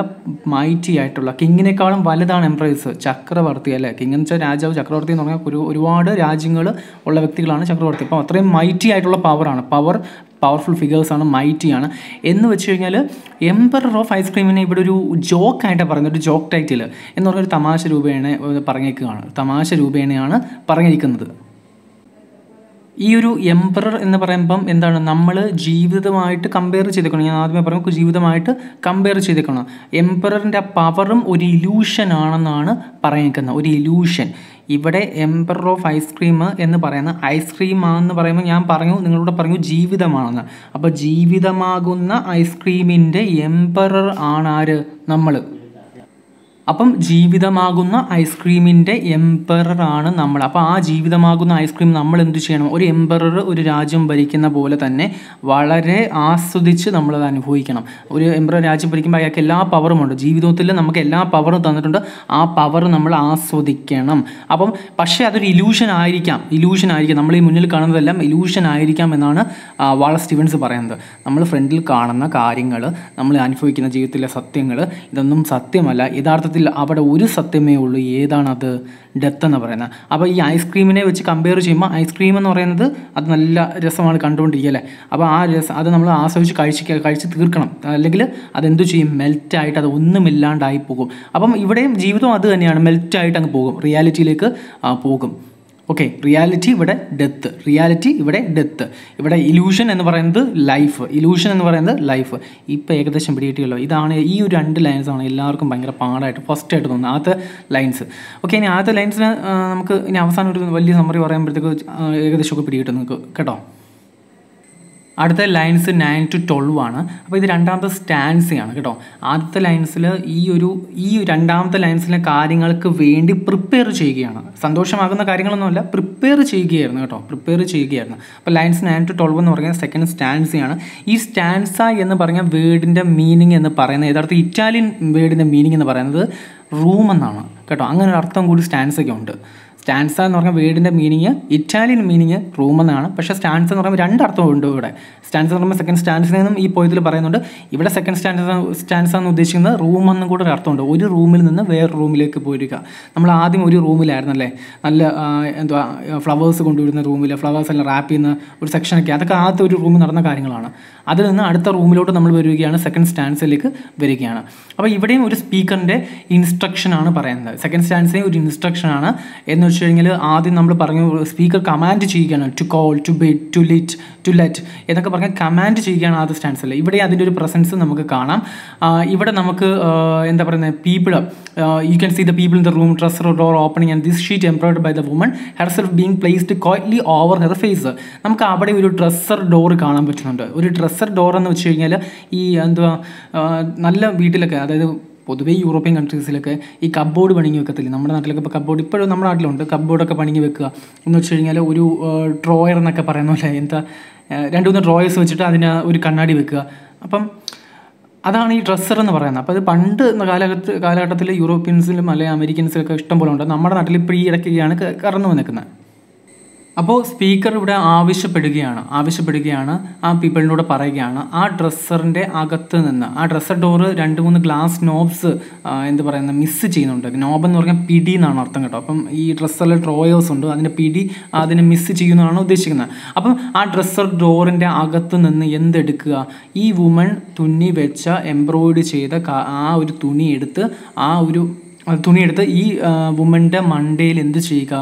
മൈറ്റി ആയിട്ടുള്ള, കിങ്ങിനേക്കാളും വലുതാണ് എംപറേഴ്സ്, ചക്രവർത്തി അല്ലേ. കിങ് എന്ന് വെച്ചാൽ രാജാവ്, ചക്രവർത്തി എന്ന് പറഞ്ഞാൽ ഒരു ഒരുപാട് രാജ്യങ്ങൾ ഉള്ള വ്യക്തികളാണ് ചക്രവർത്തി. അപ്പോൾ അത്രയും മൈറ്റി ആയിട്ടുള്ള പവറാണ്, പവർ പവർഫുൾ ഫിഗേഴ്സാണ്, മൈറ്റിയാണ് എന്ന് വെച്ച് കഴിഞ്ഞാൽ എംപറർ ഓഫ് ഐസ്ക്രീമിനെ ഇവിടെ ഒരു ജോക്കായിട്ടാണ് പറയുന്നത്. ഒരു ജോക്ക് ടൈറ്റിൽ എന്ന് പറഞ്ഞൊരു തമാശ രൂപേണ പറഞ്ഞേക്കുകയാണ്, തമാശ രൂപേണയാണ് പറഞ്ഞിരിക്കുന്നത്. ഈ ഒരു എംപറർ എന്ന് പറയുമ്പം എന്താണ്, നമ്മൾ ജീവിതമായിട്ട് കമ്പയർ ചെയ്തേക്കണം. ഞാൻ ആദ്യമേ പറയുമ്പോൾ ജീവിതമായിട്ട് കമ്പയർ ചെയ്തേക്കണം. എംപററിൻ്റെ പവറും ഒരു ഇലൂഷനാണെന്നാണ് പറഞ്ഞേക്കുന്നത്, ഒരു ഇലൂഷൻ. ഇവിടെ എംപറർ ഓഫ് ഐസ്ക്രീം എന്ന് പറയുന്ന ഐസ്ക്രീമാണെന്ന് പറയുമ്പോൾ ഞാൻ പറഞ്ഞു, നിങ്ങളോട് പറഞ്ഞു ജീവിതമാണെന്ന്. അപ്പോൾ ജീവിതമാകുന്ന ഐസ്ക്രീമിൻ്റെ എംപറർ ആണ് ആര്? നമ്മൾ. അപ്പം ജീവിതമാകുന്ന ഐസ്ക്രീമിൻ്റെ എംപറർ ആണ് നമ്മൾ. അപ്പോൾ ആ ജീവിതമാകുന്ന ഐസ്ക്രീം നമ്മൾ എന്ത് ചെയ്യണം? ഒരു എംപറർ ഒരു രാജ്യം ഭരിക്കുന്ന പോലെ തന്നെ വളരെ ആസ്വദിച്ച് നമ്മളത് അനുഭവിക്കണം. ഒരു എംപറർ രാജ്യം ഭരിക്കുമ്പോൾ അയാൾക്ക് എല്ലാ പവറുമുണ്ട്, ജീവിതത്തിൽ നമുക്ക് എല്ലാ പവറും തന്നിട്ടുണ്ട്, ആ പവർ നമ്മൾ ആസ്വദിക്കണം. അപ്പം പക്ഷേ അതൊരു ഇലൂഷൻ ആയിരിക്കാം, ഇലൂഷൻ ആയിരിക്കാം. നമ്മൾ ഈ മുന്നിൽ കാണുന്നതെല്ലാം ഇലൂഷൻ ആയിരിക്കാം എന്നാണ് വാളസ് സ്റ്റീവൻസ് പറയുന്നത്. നമ്മൾ ഫ്രണ്ടിൽ കാണുന്ന കാര്യങ്ങൾ, നമ്മൾ അനുഭവിക്കുന്ന ജീവിതത്തിലെ സത്യങ്ങൾ, ഇതൊന്നും സത്യമല്ല. യഥാർത്ഥത്തിൽ അവിടെ ഒരു സത്യമേ ഉള്ളൂ. ഏതാണത്? ഡെത്ത് എന്ന് പറയുന്നത്. അപ്പോൾ ഈ ഐസ്ക്രീമിനെ വെച്ച് കമ്പയർ ചെയ്യുമ്പോൾ ഐസ്ക്രീം എന്ന് പറയുന്നത് അത് നല്ല രസമാണ് കണ്ടുകൊണ്ടിരിക്കുക അല്ലേ. അപ്പോൾ ആ രസം അത് നമ്മൾ ആസ്വദിച്ച് കഴിച്ച് കഴിച്ച് തീർക്കണം, അല്ലെങ്കിൽ അതെന്തു ചെയ്യും? മെൽറ്റായിട്ട് അത് ഒന്നുമില്ലാണ്ടായി പോകും. അപ്പം ഇവിടെയും ജീവിതം അത് തന്നെയാണ്, മെൽറ്റായിട്ട് അങ്ങ് പോകും, റിയാലിറ്റിയിലേക്ക് പോകും. ഓക്കെ, റിയാലിറ്റി ഇവിടെ ഡെത്ത്, റിയാലിറ്റി ഇവിടെ ഡെത്ത്. ഇവിടെ ഇലൂഷൻ എന്ന് പറയുന്നത് ലൈഫ്, ഇലൂഷൻ എന്ന് പറയുന്നത് ലൈഫ്. ഇപ്പോൾ ഏകദേശം പിടികിട്ടിയല്ലോ. ഇതാണ് ഈ ഒരു രണ്ട് ലൈൻസാണ് എല്ലാവർക്കും ഭയങ്കര പാടായിട്ട് ഫസ്റ്റ് ആയിട്ട് തോന്നുന്നത്, ആദ്യത്തെ ലൈൻസ്. ഓക്കെ, ഇനി ആദ്യത്തെ ലൈൻസിന് നമുക്ക് ഇനി അവസാനം ഒരു വലിയ സമ്മറി പറയുമ്പോഴത്തേക്ക് ഏകദേശമൊക്കെ പിടികിട്ടും നിങ്ങൾക്ക് കേട്ടോ. അടുത്ത ലൈൻസ് നയൻ ടു ട്വൽവ് ആണ്. അപ്പോൾ ഇത് രണ്ടാമത്തെ സ്റ്റാൻസിയാണ് കേട്ടോ. ആദ്യത്തെ ലൈൻസിൽ ഈ ഒരു ഈ രണ്ടാമത്തെ ലൈൻസിലെ കാര്യങ്ങൾക്ക് വേണ്ടി പ്രിപ്പയർ ചെയ്യുകയാണ്. സന്തോഷമാകുന്ന കാര്യങ്ങളൊന്നുമല്ല, പ്രിപ്പയർ ചെയ്യുകയായിരുന്നു കേട്ടോ, പ്രിപ്പയർ ചെയ്യുകയായിരുന്നു. അപ്പോൾ ലൈൻസ് നയൻ ടു ട്വൽവ് എന്ന് പറഞ്ഞാൽ സെക്കൻഡ് സ്റ്റാൻസിയാണ്. ഈ സ്റ്റാൻസ എന്ന് പറഞ്ഞ വേർഡിൻ്റെ മീനിങ് എന്ന് പറയുന്നത് യഥാർത്ഥ ഇറ്റാലിയൻ വേർഡിൻ്റെ മീനിങ് എന്ന് പറയുന്നത് റൂം എന്നാണ് കേട്ടോ. അങ്ങനെ ഒരു അർത്ഥം കൂടി സ്റ്റാൻസയ്ക്ക് ഉണ്ട്. സ്റ്റാൻസ എന്ന് പറഞ്ഞാൽ വേർഡിൻ്റെ മീനിങ് ഇറ്റാലിയൻ മീനിങ് റൂം എന്നാണ്. പക്ഷേ സ്റ്റാൻസ എന്ന് പറയുമ്പോൾ രണ്ടർത്ഥമുണ്ട്. ഇവിടെ സ്റ്റാൻസ എന്ന് പറയുമ്പോൾ സെക്കൻഡ് സ്റ്റാൻസിനെന്നും ഈ പോയത്തിൽ പറയുന്നുണ്ട്. ഇവിടെ സെക്കൻഡ് സ്റ്റാൻസ സ്റ്റാൻസ എന്ന് ഉദ്ദേശിക്കുന്നത് റൂം എന്നും കൂടെ ഒരു അർത്ഥമുണ്ട്. ഒരു റൂമിൽ നിന്ന് വേറെ റൂമിലേക്ക് പോയിരിക്കുക. നമ്മൾ ആദ്യം ഒരു റൂമിലായിരുന്നല്ലേ, നല്ല എന്തുവാ ഫ്ലവേഴ്സ് കൊണ്ടുവരുന്ന റൂമിൽ, ഫ്ലവേഴ്സ് എല്ലാം റാപ്പ് ചെയ്യുന്ന ഒരു സെക്ഷനൊക്കെ, അതൊക്കെ ആദ്യത്തെ ഒരു റൂമിൽ നടന്ന കാര്യങ്ങളാണ്. അതിൽ നിന്ന് അടുത്ത റൂമിലോട്ട് നമ്മൾ വരികയാണ്, സെക്കൻഡ് സ്റ്റാൻസിലേക്ക് വരികയാണ്. അപ്പോൾ ഇവിടെയും ഒരു സ്പീക്കറിൻ്റെ ഇൻസ്ട്രക്ഷനാണ് പറയുന്നത്. സെക്കൻഡ് സ്റ്റാൻസിനെയും ഒരു ഇൻസ്ട്രക്ഷനാണ് എന്ന് വെച്ച് കഴിഞ്ഞാൽ ആദ്യം നമ്മൾ പറഞ്ഞു സ്പീക്കർ കമാൻഡ് ചെയ്യുകയാണ്, to call, to bid, to lit, to let എന്നൊക്കെ പറഞ്ഞാൽ കമാൻഡ് ചെയ്യുകയാണ് ആദ്യ സ്റ്റാൻസിൽ. ഇവിടെ അതിൻ്റെ ഒരു പ്രസൻസ് നമുക്ക് കാണാം. ഇവിടെ നമുക്ക് എന്താ പറയുന്നത്, people you can see the people in the room, dresser door opening and this sheet എംബ്രോയിഡ് by the woman herself being placed quietly over her face. നമുക്ക് അവിടെ ഒരു ഡ്രസ്സർ ഡോർ കാണാൻ പറ്റുന്നുണ്ട്. ഒരു ഡ്രസ്സർ ഡോർ എന്ന് വെച്ച് കഴിഞ്ഞാൽ ഈ എന്തുവാ നല്ല വീട്ടിലൊക്കെ, അതായത് പൊതുവേ യൂറോപ്യൻ കൺട്രീസിലൊക്കെ ഈ കബ്ബോർഡ് പണിഞ്ഞ് വെക്കത്തില്ല. നമ്മുടെ നാട്ടിലൊക്കെ ഇപ്പോൾ കബ്ബോർഡ് ഇപ്പോഴും നമ്മുടെ നാട്ടിലുണ്ട്. കബ്ബോർഡൊക്കെ പണിഞ്ഞ് വെക്കുക എന്ന് വെച്ച് കഴിഞ്ഞാൽ ഒരു ഡ്രോയർ എന്നൊക്കെ പറയുന്ന പോലെ എന്താ രണ്ട് മൂന്ന് ഡ്രോയേഴ്സ് വെച്ചിട്ട് അതിന് ഒരു കണ്ണാടി വെക്കുക. അപ്പം അതാണ് ഈ ഡ്രസ്സർ എന്ന് പറയുന്നത്. അപ്പോൾ അത് പണ്ട് കാലഘട്ട കാലഘട്ടത്തിൽ യൂറോപ്യൻസിലും അല്ലെങ്കിൽ അമേരിക്കൻസിലൊക്കെ ഇഷ്ടംപോലെ ഉണ്ട്. നമ്മുടെ നാട്ടിൽ ഇപ്പോൾ ഈ ഇടയ്ക്കാണ് കറന്നു വന്നിരിക്കുന്നത്. അപ്പോൾ സ്പീക്കർ ഇവിടെ ആവശ്യപ്പെടുകയാണ് ആവശ്യപ്പെടുകയാണ് ആ പീപ്പിളിനോട് പറയുകയാണ്, ആ ഡ്രസ്സറിൻ്റെ അകത്ത് നിന്ന് ആ ഡ്രസ്സർ ഡോറ് രണ്ട് മൂന്ന് ഗ്ലാസ് നോബ്സ് എന്ത് പറയുന്നത് മിസ് ചെയ്യുന്നുണ്ട്. നോബ് എന്ന് പറഞ്ഞാൽ പിടി എന്നാണ് അർത്ഥം കേട്ടോ. അപ്പം ഈ ഡ്രസ്സറിൽ ഡ്രോയേഴ്സ് ഉണ്ട്, അതിൻ്റെ പിടി അതിനെ മിസ് ചെയ്യുന്നതാണ് ഉദ്ദേശിക്കുന്നത്. അപ്പം ആ ഡ്രസ്സർ ഡോറിൻ്റെ അകത്ത് നിന്ന് എന്തെടുക്കുക, ഈ വുമൺ തുന്നി വെച്ച എംബ്രോയിഡ് ചെയ്ത ആ ഒരു തുണി എടുത്ത് ആ ഒരു തുണിയെടുത്ത് ഈ വുമൻ്റെ മണ്ടയിൽ എന്ത് ചെയ്യുക,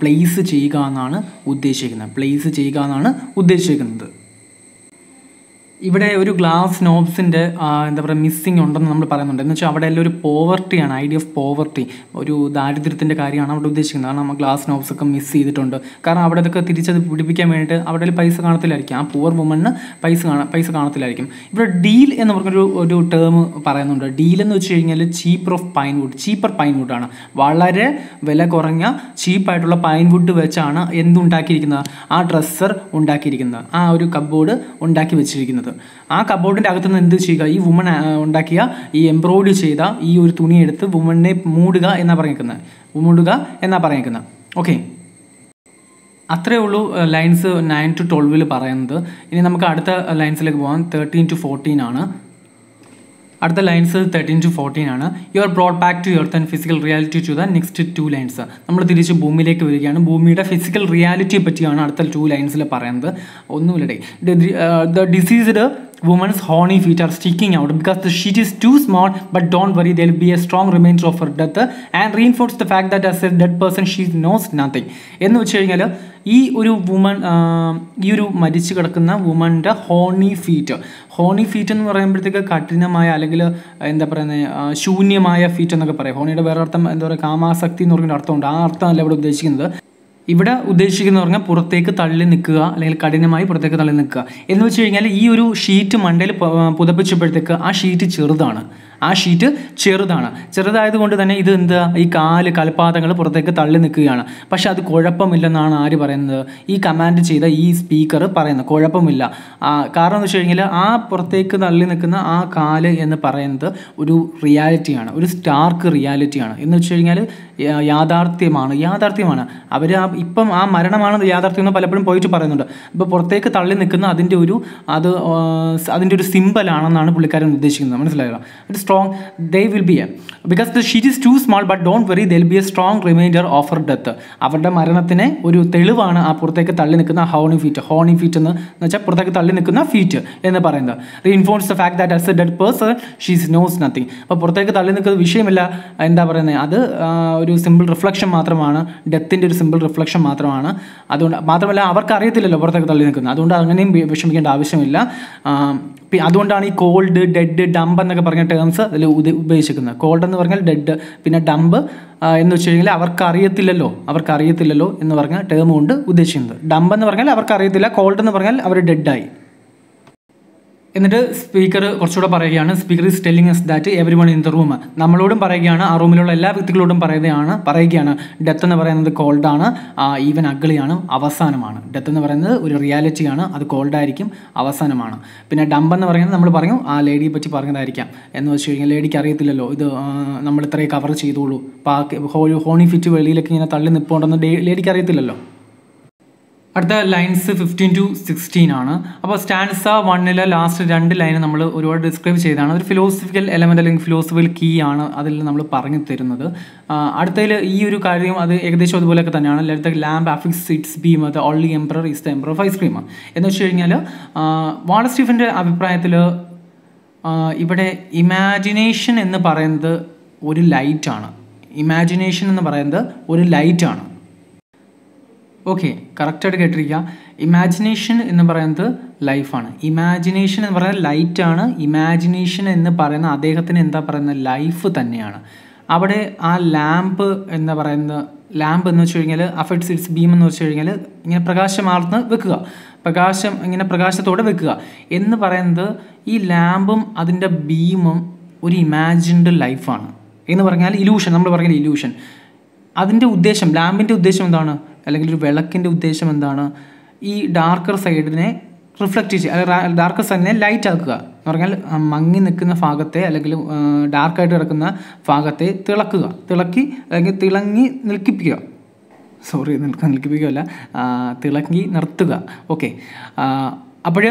പ്ലേസ് ചെയ്യുക എന്നാണ് ഉദ്ദേശിക്കുന്നത്. പ്ലേസ് ചെയ്യുക എന്നാണ് ഉദ്ദേശിക്കുന്നത്. ഇവിടെ ഒരു ഗ്ലാസ് നോബ്സിൻ്റെ എന്താ പറയുക മിസ്സിങ് ഉണ്ടെന്ന് നമ്മൾ പറയുന്നുണ്ട്. എന്ന് വെച്ചാൽ അവിടെ എല്ലാം ഒരു പോവർട്ടിയാണ്, ഐഡിയ ഓഫ് പോവർട്ടി, ഒരു ദാരിദ്ര്യത്തിൻ്റെ കാര്യമാണ് അവിടെ ഉദ്ദേശിക്കുന്നത്. കാരണം നമ്മൾ ഗ്ലാസ് നോബ്സൊക്കെ മിസ് ചെയ്തിട്ടുണ്ട്. കാരണം അവിടെ ഇതൊക്കെ തിരിച്ചത് പിടിപ്പിക്കാൻ വേണ്ടിയിട്ട് അവിടെ പൈസ കാണത്തില്ലായിരിക്കും, ആ പൂവർ വുമണിന് പൈസ കാണാൻ പൈസ കാണത്തില്ലായിരിക്കും. ഇവിടെ ഡീൽ എന്ന് പറഞ്ഞൊരു ഒരു ടേം പറയുന്നുണ്ട്. ഡീൽ എന്ന് വെച്ച് കഴിഞ്ഞാൽ ചീപ്പർ ഓഫ് പൈൻവുഡ്, ചീപ്പർ പൈൻവുഡാണ്, വളരെ വില കുറഞ്ഞ ചീപ്പായിട്ടുള്ള പൈൻവുഡ് വെച്ചാണ് എന്തുണ്ടാക്കിയിരിക്കുന്നത്, ആ ഡ്രസ്സർ ഉണ്ടാക്കിയിരിക്കുന്നത്, ആ ഒരു കബോർഡ് ഉണ്ടാക്കി വെച്ചിരിക്കുന്നത്. ആ കബോർഡിൻ്റെ അകത്തു നിന്ന് എന്ത് ചെയ്യുക, ഈ വുമൺ ഉണ്ടാക്കിയ ഈ എംബ്രോയിഡ് ചെയ്ത ഈ ഒരു തുണിയെടുത്ത് വുമണിനെ മൂടുക എന്നാണ് പറഞ്ഞേക്കുന്നത് മൂടുക എന്നാണ് പറഞ്ഞേക്കുന്നത് ഓക്കെ, അത്രയേ ഉള്ളൂ ലൈൻസ് നയൻ ടു ട്വൽവിൽ പറയുന്നത്. ഇനി നമുക്ക് അടുത്ത ലൈൻസിലേക്ക് പോകാം. തേർട്ടീൻ ടു ഫോർട്ടീൻ ആണ് അടുത്ത ലൈൻസ്. തേർട്ടീൻ ടു ഫോർട്ടീൻ ആണ് you are brought back to earth and physical reality to the next two lines. നമ്മൾ തിരിച്ച് ഭൂമിയിലേക്ക് വരികയാണ്. ഭൂമിയുടെ ഫിസിക്കൽ റിയാലിറ്റിയെ പറ്റിയാണ് അടുത്ത ടു ലൈൻസിൽ പറയുന്നത്. ഒന്നുമില്ലടേ, the deceased woman's horny feet are sticking out because the sheet is too small but don't worry they will be a strong reminder of her death and reinforce the fact that as a dead person she knows nothing. എന്ന് വെച്ച് കഴിഞ്ഞാൽ ഈ ഒരു woman ഈ ഒരു മരിച്ചു കിടക്കുന്ന വുമൻ്റെ ഹോണി ഫീറ്റ് ഹോണി ഫീറ്റ് എന്ന് പറയുമ്പോഴത്തേക്ക് കഠിനമായ അല്ലെങ്കിൽ എന്താ പറയുന്നത് ശൂന്യമായ ഫീറ്റ് എന്നൊക്കെ പറയും. ഹോണിയുടെ വേറെ അർത്ഥം എന്താ പറയുക, കാമാസക്തി എന്ന് പറഞ്ഞൊരു അർത്ഥമുണ്ട്. ആ അർത്ഥമല്ല ഇവിടെ ഉദ്ദേശിക്കുന്നത്. ഇവിടെ ഉദ്ദേശിക്കുന്ന പറഞ്ഞാൽ പുറത്തേക്ക് തള്ളി നിൽക്കുക അല്ലെങ്കിൽ കഠിനമായി പുറത്തേക്ക് തള്ളി നിൽക്കുക. എന്ന് വെച്ച് കഴിഞ്ഞാൽ ഈ ഒരു ഷീറ്റ് മണ്ടയിൽ പുതപ്പിച്ചപ്പോഴത്തേക്ക് ആ ഷീറ്റ് ചെറുതാണ് ആ ഷീറ്റ് ചെറുതാണ് ചെറുതായത് കൊണ്ട് തന്നെ ഇത് എന്താ, ഈ കാല് കാൽപാദങ്ങൾ പുറത്തേക്ക് തള്ളി നിൽക്കുകയാണ്. പക്ഷേ അത് കുഴപ്പമില്ലെന്നാണ് ആര് പറയുന്നത്, ഈ കമാൻഡ് ചെയ്ത ഈ സ്പീക്കർ പറയുന്നത്. കുഴപ്പമില്ല, കാരണം എന്ന് വെച്ച് കഴിഞ്ഞാൽ ആ പുറത്തേക്ക് തള്ളി നിൽക്കുന്ന ആ കാല് എന്ന് പറയുന്നത് ഒരു റിയാലിറ്റിയാണ്, ഒരു സ്റ്റാർക്ക് റിയാലിറ്റിയാണ്. എന്ന് വെച്ച് കഴിഞ്ഞാൽ യാഥാർത്ഥ്യമാണ് യാഥാർത്ഥ്യമാണ് അവർ ആ ഇപ്പം ആ മരണമാണ് യാഥാർത്ഥ്യം എന്ന് പലപ്പോഴും പോയിട്ട് പറയുന്നുണ്ട്. ഇപ്പോൾ പുറത്തേക്ക് തള്ളി നിൽക്കുന്ന അതിൻ്റെ ഒരു അത് അതിൻ്റെ ഒരു സിമ്പലാണെന്നാണ് പുള്ളിക്കാരൻ ഉദ്ദേശിക്കുന്നത്. മനസ്സിലായോ? ഒരു strong they will be because the sheet is too small but don't worry there will be a strong remainder of her death. അവരുടെ മരണത്തിന് ഒരു തെളിവാണ് ആ പുറത്തേക്ക് തള്ളി നിൽക്കുന്ന ഹോണി ഫീറ്റ് ഹോണി ഫീറ്റ് എന്ന് വെച്ചാൽ പുറത്തേക്ക് തള്ളി നിൽക്കുന്ന ഫീറ്റ് എന്ന് പറയുന്നത്. reinforce the fact that as a dead person she knows nothing. അപ്പോൾ പുറത്തേക്ക് തള്ളി നിൽക്കുന്ന വിഷയമല്ല, എന്താ പറയുന്നത്, അത് ഒരു സിമ്പിൾ റിഫ്ലക്ഷൻ മാത്രമാണ്, ഡെത്തിൻ്റെ ഒരു സിമ്പിൾ റിഫ്ലക്ഷൻ മാത്രമാണ്. അതുകൊണ്ട് മാത്രമല്ല അവർക്ക് അറിയത്തില്ലല്ലോ പുറത്തേക്ക് തള്ളി നിൽക്കുന്നത്, അതുകൊണ്ട് അങ്ങനെയും വിഷമിക്കേണ്ട ആവശ്യമില്ല. അതുകൊണ്ടാണ് ഈ കോൾഡ്, ഡെഡ്, ഡംപ് എന്നൊക്കെ പറഞ്ഞ ടേംസ് അതിൽ ഉപയോഗിച്ചിരിക്കുന്നത്. കോൾഡ് എന്ന് പറഞ്ഞാൽ ഡെഡ്, പിന്നെ ഡംപ് എന്ന് വെച്ച് കഴിഞ്ഞാൽ അവർക്ക് അറിയത്തില്ലല്ലോ അവർക്ക് അറിയത്തില്ലല്ലോ എന്ന് പറഞ്ഞ ടേം കൊണ്ട് ഉദ്ദേശിക്കുന്നത്. ഡംപ് എന്ന് പറഞ്ഞാൽ അവർക്ക് അറിയത്തില്ല, കോൾഡ് എന്ന് പറഞ്ഞാൽ അവർ ഡെഡായി. എന്നിട്ട് സ്പീക്കർ കുറച്ചുകൂടെ പറയുകയാണ്, speaker is telling us that every one in the room, നമ്മളോടും പറയുകയാണ്, ആ റൂമിലുള്ള എല്ലാ വ്യക്തികളോടും പറയുകയാണ് പറയുകയാണ് ഡെത്ത് എന്ന് പറയുന്നത് കോൾഡാണ്, ഈവൻ അഗ്ലിയാണ്, അവസാനമാണ്. ഡെത്ത് എന്ന് പറയുന്നത് ഒരു റിയാലിറ്റിയാണ്, അത് കോൾഡായിരിക്കും, അവസാനമാണ്. പിന്നെ ഡമ്പെന്ന് പറയുന്നത് നമ്മൾ പറയും ആ ലേഡിയെ പറ്റി പറഞ്ഞതായിരിക്കാം, എന്ന് വെച്ച് കഴിഞ്ഞാൽ ലേഡിക്ക് അറിയത്തില്ലല്ലോ ഇത് നമ്മൾ ഇത്രയും കവർ ചെയ്തോളൂ, അപ്പോൾ ഹോണി ഫിറ്റ് വെളിയിലൊക്കെ ഇങ്ങനെ തള്ളി നിൽപ്പുണ്ടെന്ന് ലേഡിക്ക് അറിയത്തില്ലല്ലോ. അടുത്ത ലൈൻസ് ഫിഫ്റ്റീൻ ടു സിക്സ്റ്റീൻ ആണ്. അപ്പോൾ സ്റ്റാൻസ വണ്ണിലെ ലാസ്റ്റ് രണ്ട് ലൈന് നമ്മൾ ഒരുപാട് ഡിസ്ക്രൈബ് ചെയ്തതാണ്, അതൊരു ഫിലോസഫിക്കൽ എലമെൻ്റ് അല്ലെങ്കിൽ ഫിലോസഫിക്കൽ കീ ആണ് അതിൽ നമ്മൾ പറഞ്ഞു തരുന്നത്. അടുത്തതിൽ ഈ ഒരു കാര്യം അത് ഏകദേശം അതുപോലെയൊക്കെ തന്നെയാണ്. അടുത്ത lamp affix its beam the only emperor is the emperor of ice cream എന്ന് വെച്ച് കഴിഞ്ഞാൽ വാളസ് സ്റ്റീഫൻ്റെ അഭിപ്രായത്തിൽ ഇവിടെ ഇമാജിനേഷൻ എന്ന് പറയുന്നത് ഒരു ലൈറ്റാണ്, ഇമാജിനേഷൻ എന്ന് പറയുന്നത് ഒരു ലൈറ്റാണ്. ഓക്കെ, കറക്റ്റായിട്ട് കേട്ടിരിക്കുക. ഇമാജിനേഷൻ എന്ന് പറയുന്നത് ലൈഫാണ്, ഇമാജിനേഷൻ എന്ന് പറയുന്നത് ലൈറ്റാണ്, ഇമാജിനേഷൻ എന്ന് പറയുന്ന അദ്ദേഹത്തിന് എന്താ പറയുന്നത് ലൈഫ് തന്നെയാണ്. അവിടെ ആ ലാമ്പ് എന്ന് പറയുന്ന ലാമ്പ് എന്ന് വെച്ച് കഴിഞ്ഞാൽ അഫക്ട്സ് ഇറ്റ്സ് ബീം എന്ന് വെച്ച് കഴിഞ്ഞാൽ ഇങ്ങനെ പ്രകാശമാർന്ന് വെക്കുക, പ്രകാശം ഇങ്ങനെ പ്രകാശത്തോടെ വെക്കുക എന്ന് പറയുന്നത് ഈ ലാമ്പും അതിൻ്റെ ബീമും ഒരു ഇമാജിൻഡ് ലൈഫാണ് എന്ന് പറഞ്ഞാൽ ഇലൂഷൻ, നമ്മൾ പറഞ്ഞാൽ ഇലൂഷൻ. അതിൻ്റെ ഉദ്ദേശം, ലാമ്പിൻ്റെ ഉദ്ദേശം എന്താണ്, അല്ലെങ്കിൽ ഒരു വിളക്കിൻ്റെ ഉദ്ദേശം എന്താണ്, ഈ ഡാർക്കർ സൈഡിനെ റിഫ്ലക്റ്റ് ചെയ്യുക, അല്ലെങ്കിൽ ഡാർക്കർ സൈഡിനെ ലൈറ്റ് ആക്കുക എന്ന് പറഞ്ഞാൽ മങ്ങി നിൽക്കുന്ന ഭാഗത്തെ അല്ലെങ്കിൽ ഡാർക്കായിട്ട് കിടക്കുന്ന ഭാഗത്തെ തിളക്കുക, തിളക്കി അല്ലെങ്കിൽ തിളങ്ങി നിൽക്കിപ്പിക്കുക, സോറി നിൽക്കുക നിൽക്കിപ്പിക്കുകയല്ല തിളങ്ങി നിർത്തുക. ഓക്കെ, അപ്പോൾ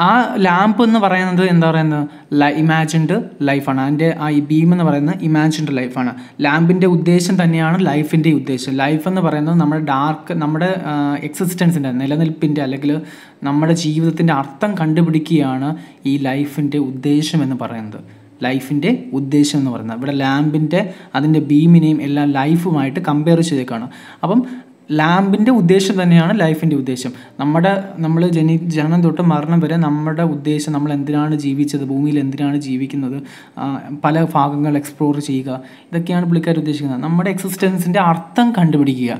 ആ ലാമ്പ് എന്ന് പറയുന്നത് എന്താ പറയുന്നത് ലൈ ഇമാജിൻഡ് ലൈഫാണ്, അതിൻ്റെ ആ ഈ ബീം എന്ന് പറയുന്നത് ഇമാജിൻഡ് ലൈഫാണ്. ലാമ്പിൻ്റെ ഉദ്ദേശം തന്നെയാണ് ലൈഫിൻ്റെ ഉദ്ദേശം. ലൈഫ് എന്ന് പറയുന്നത് നമ്മുടെ ഡാർക്ക്, നമ്മുടെ എക്സിസ്റ്റൻസിൻ്റെ നിലനിൽപ്പിൻ്റെ അല്ലെങ്കിൽ നമ്മുടെ ജീവിതത്തിൻ്റെ അർത്ഥം കണ്ടുപിടിക്കുകയാണ് ഈ ലൈഫിൻ്റെ ഉദ്ദേശം എന്ന് പറയുന്നത്, ലൈഫിൻ്റെ ഉദ്ദേശം എന്ന് പറയുന്നത്. ഇവിടെ ലാമ്പിൻ്റെ അതിൻ്റെ ബീമിനെയും എല്ലാം ലൈഫുമായിട്ട് കമ്പയർ ചെയ്തേക്കാണ്. അപ്പം ലാമ്പിൻ്റെ ഉദ്ദേശം തന്നെയാണ് ലൈഫിൻ്റെ ഉദ്ദേശം. നമ്മുടെ നമ്മൾ ജനി ജനനം തൊട്ട് മരണം വരെ നമ്മുടെ ഉദ്ദേശം, നമ്മൾ എന്തിനാണ് ജീവിച്ചത്, ഭൂമിയിൽ എന്തിനാണ് ജീവിക്കുന്നത്, പല ഭാഗങ്ങൾ എക്സ്പ്ലോർ ചെയ്യുക, ഇതൊക്കെയാണ് പുള്ളിക്കാർ ഉദ്ദേശിക്കുന്നത്. നമ്മുടെ എക്സിസ്റ്റൻസിൻ്റെ അർത്ഥം കണ്ടുപിടിക്കുക.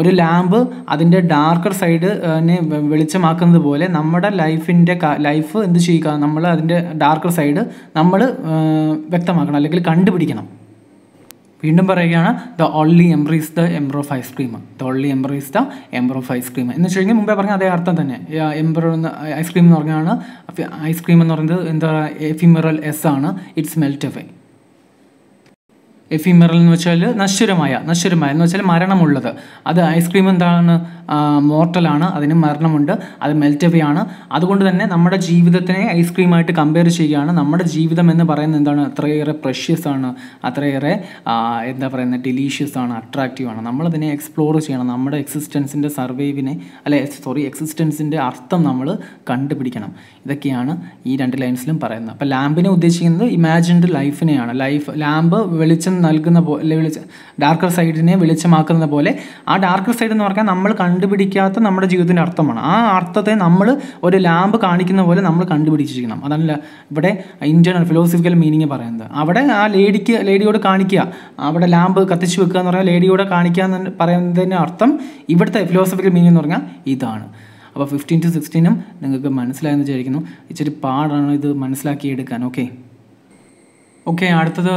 ഒരു ലാമ്പ് അതിൻ്റെ ഡാർക്കർ സൈഡിനെ വെളിച്ചമാക്കുന്നത് പോലെ നമ്മുടെ ലൈഫിൻ്റെ ലൈഫ് എന്ത് ചെയ്യുക, നമ്മൾ അതിൻ്റെ ഡാർക്കർ സൈഡ് നമ്മൾ വ്യക്തമാക്കണം അല്ലെങ്കിൽ കണ്ടുപിടിക്കണം. വീണ്ടും പറയുകയാണ് the only emperor is the emperor of ice cream, the only emperor is the emperor of ice cream എന്ന് വെച്ച് കഴിഞ്ഞാൽ മുമ്പേ പറഞ്ഞ അതേ അർത്ഥം തന്നെ. എംപറർ എന്ന് ഐസ്ക്രീം എന്ന് പറഞ്ഞാണ്, ഐസ്ക്രീം എന്ന് പറയുന്നത് എന്താ എഫിമെറൽ എസ് ആണ്, ഇറ്റ്സ് മെൽറ്റ് എവേ. എഫിമെറൽ എന്ന് വെച്ചാൽ നശ്വരമായ, നശ്വരമായ എന്ന് വെച്ചാൽ മരണമുള്ളത്. അത് ഐസ്ക്രീം എന്താണ് മോർട്ടലാണ്, അതിന് മരണമുണ്ട്, അത് മെൽറ്റ് എവേ ആണ്. അതുകൊണ്ട് തന്നെ നമ്മുടെ ജീവിതത്തിനെ ഐസ്ക്രീമായിട്ട് കമ്പയർ ചെയ്യുകയാണ്. നമ്മുടെ ജീവിതം എന്ന് പറയുന്നത് എന്താണ്, അത്രയേറെ പ്രഷ്യസ് ആണ്, അത്രയേറെ എന്താ പറയുന്നത് ഡെലീഷ്യസ് ആണ്, അട്രാക്റ്റീവ് ആണ്. നമ്മളതിനെ എക്സ്പ്ലോർ ചെയ്യണം, നമ്മുടെ എക്സിസ്റ്റൻസിൻ്റെ സർവൈവിനെ അല്ലെ സോറി എക്സിസ്റ്റൻസിൻ്റെ അർത്ഥം നമ്മൾ കണ്ടുപിടിക്കണം. ഇതൊക്കെയാണ് ഈ രണ്ട് ലൈൻസിലും പറയുന്നത്. അപ്പോൾ ലാമ്പിനെ ഉദ്ദേശിക്കുന്നത് ഇമാജിൻഡ് ലൈഫിനെയാണ്. ലൈഫ് ലാമ്പ് വെളിച്ചം നൽകുന്ന പോലെ, വെളിച്ച ഡാർക്കർ സൈഡിനെ വെളിച്ചമാക്കുന്ന പോലെ ആ ഡാർക്കർ സൈഡ് എന്ന് പറഞ്ഞാൽ നമ്മൾ കണ്ടുപിടിക്കാത്ത നമ്മുടെ ജീവിതത്തിൻ്റെ അർത്ഥമാണ്. ആ അർത്ഥത്തെ നമ്മൾ ഒരു ലാമ്പ് കാണിക്കുന്ന പോലെ നമ്മൾ കണ്ടുപിടിച്ചിരിക്കണം. അതല്ല ഇവിടെ ഇന്റേണൽ ഫിലോസഫിക്കൽ മീനിങ് പറയുന്നത്. അവിടെ ആ ലേഡിക്ക്, ലേഡിയോട് കാണിക്കുക, അവിടെ ലാമ്പ് കത്തിച്ചു വെക്കുക എന്ന് പറഞ്ഞാൽ ലേഡിയോട് കാണിക്കുക എന്ന് പറയുന്നതിൻ്റെ അർത്ഥം ഇവിടുത്തെ ഫിലോസഫിക്കൽ മീനിങ് എന്ന് പറഞ്ഞാൽ ഇതാണ്. അപ്പോൾ ഫിഫ്റ്റീൻ ടു സിക്സ്റ്റീനും നിങ്ങൾക്ക് മനസ്സിലായെന്ന് വിചാരിക്കുന്നു. ഇച്ചിരി പാടാണ് ഇത് മനസ്സിലാക്കിയെടുക്കാൻ. ഓക്കെ ഓക്കെ അടുത്തത്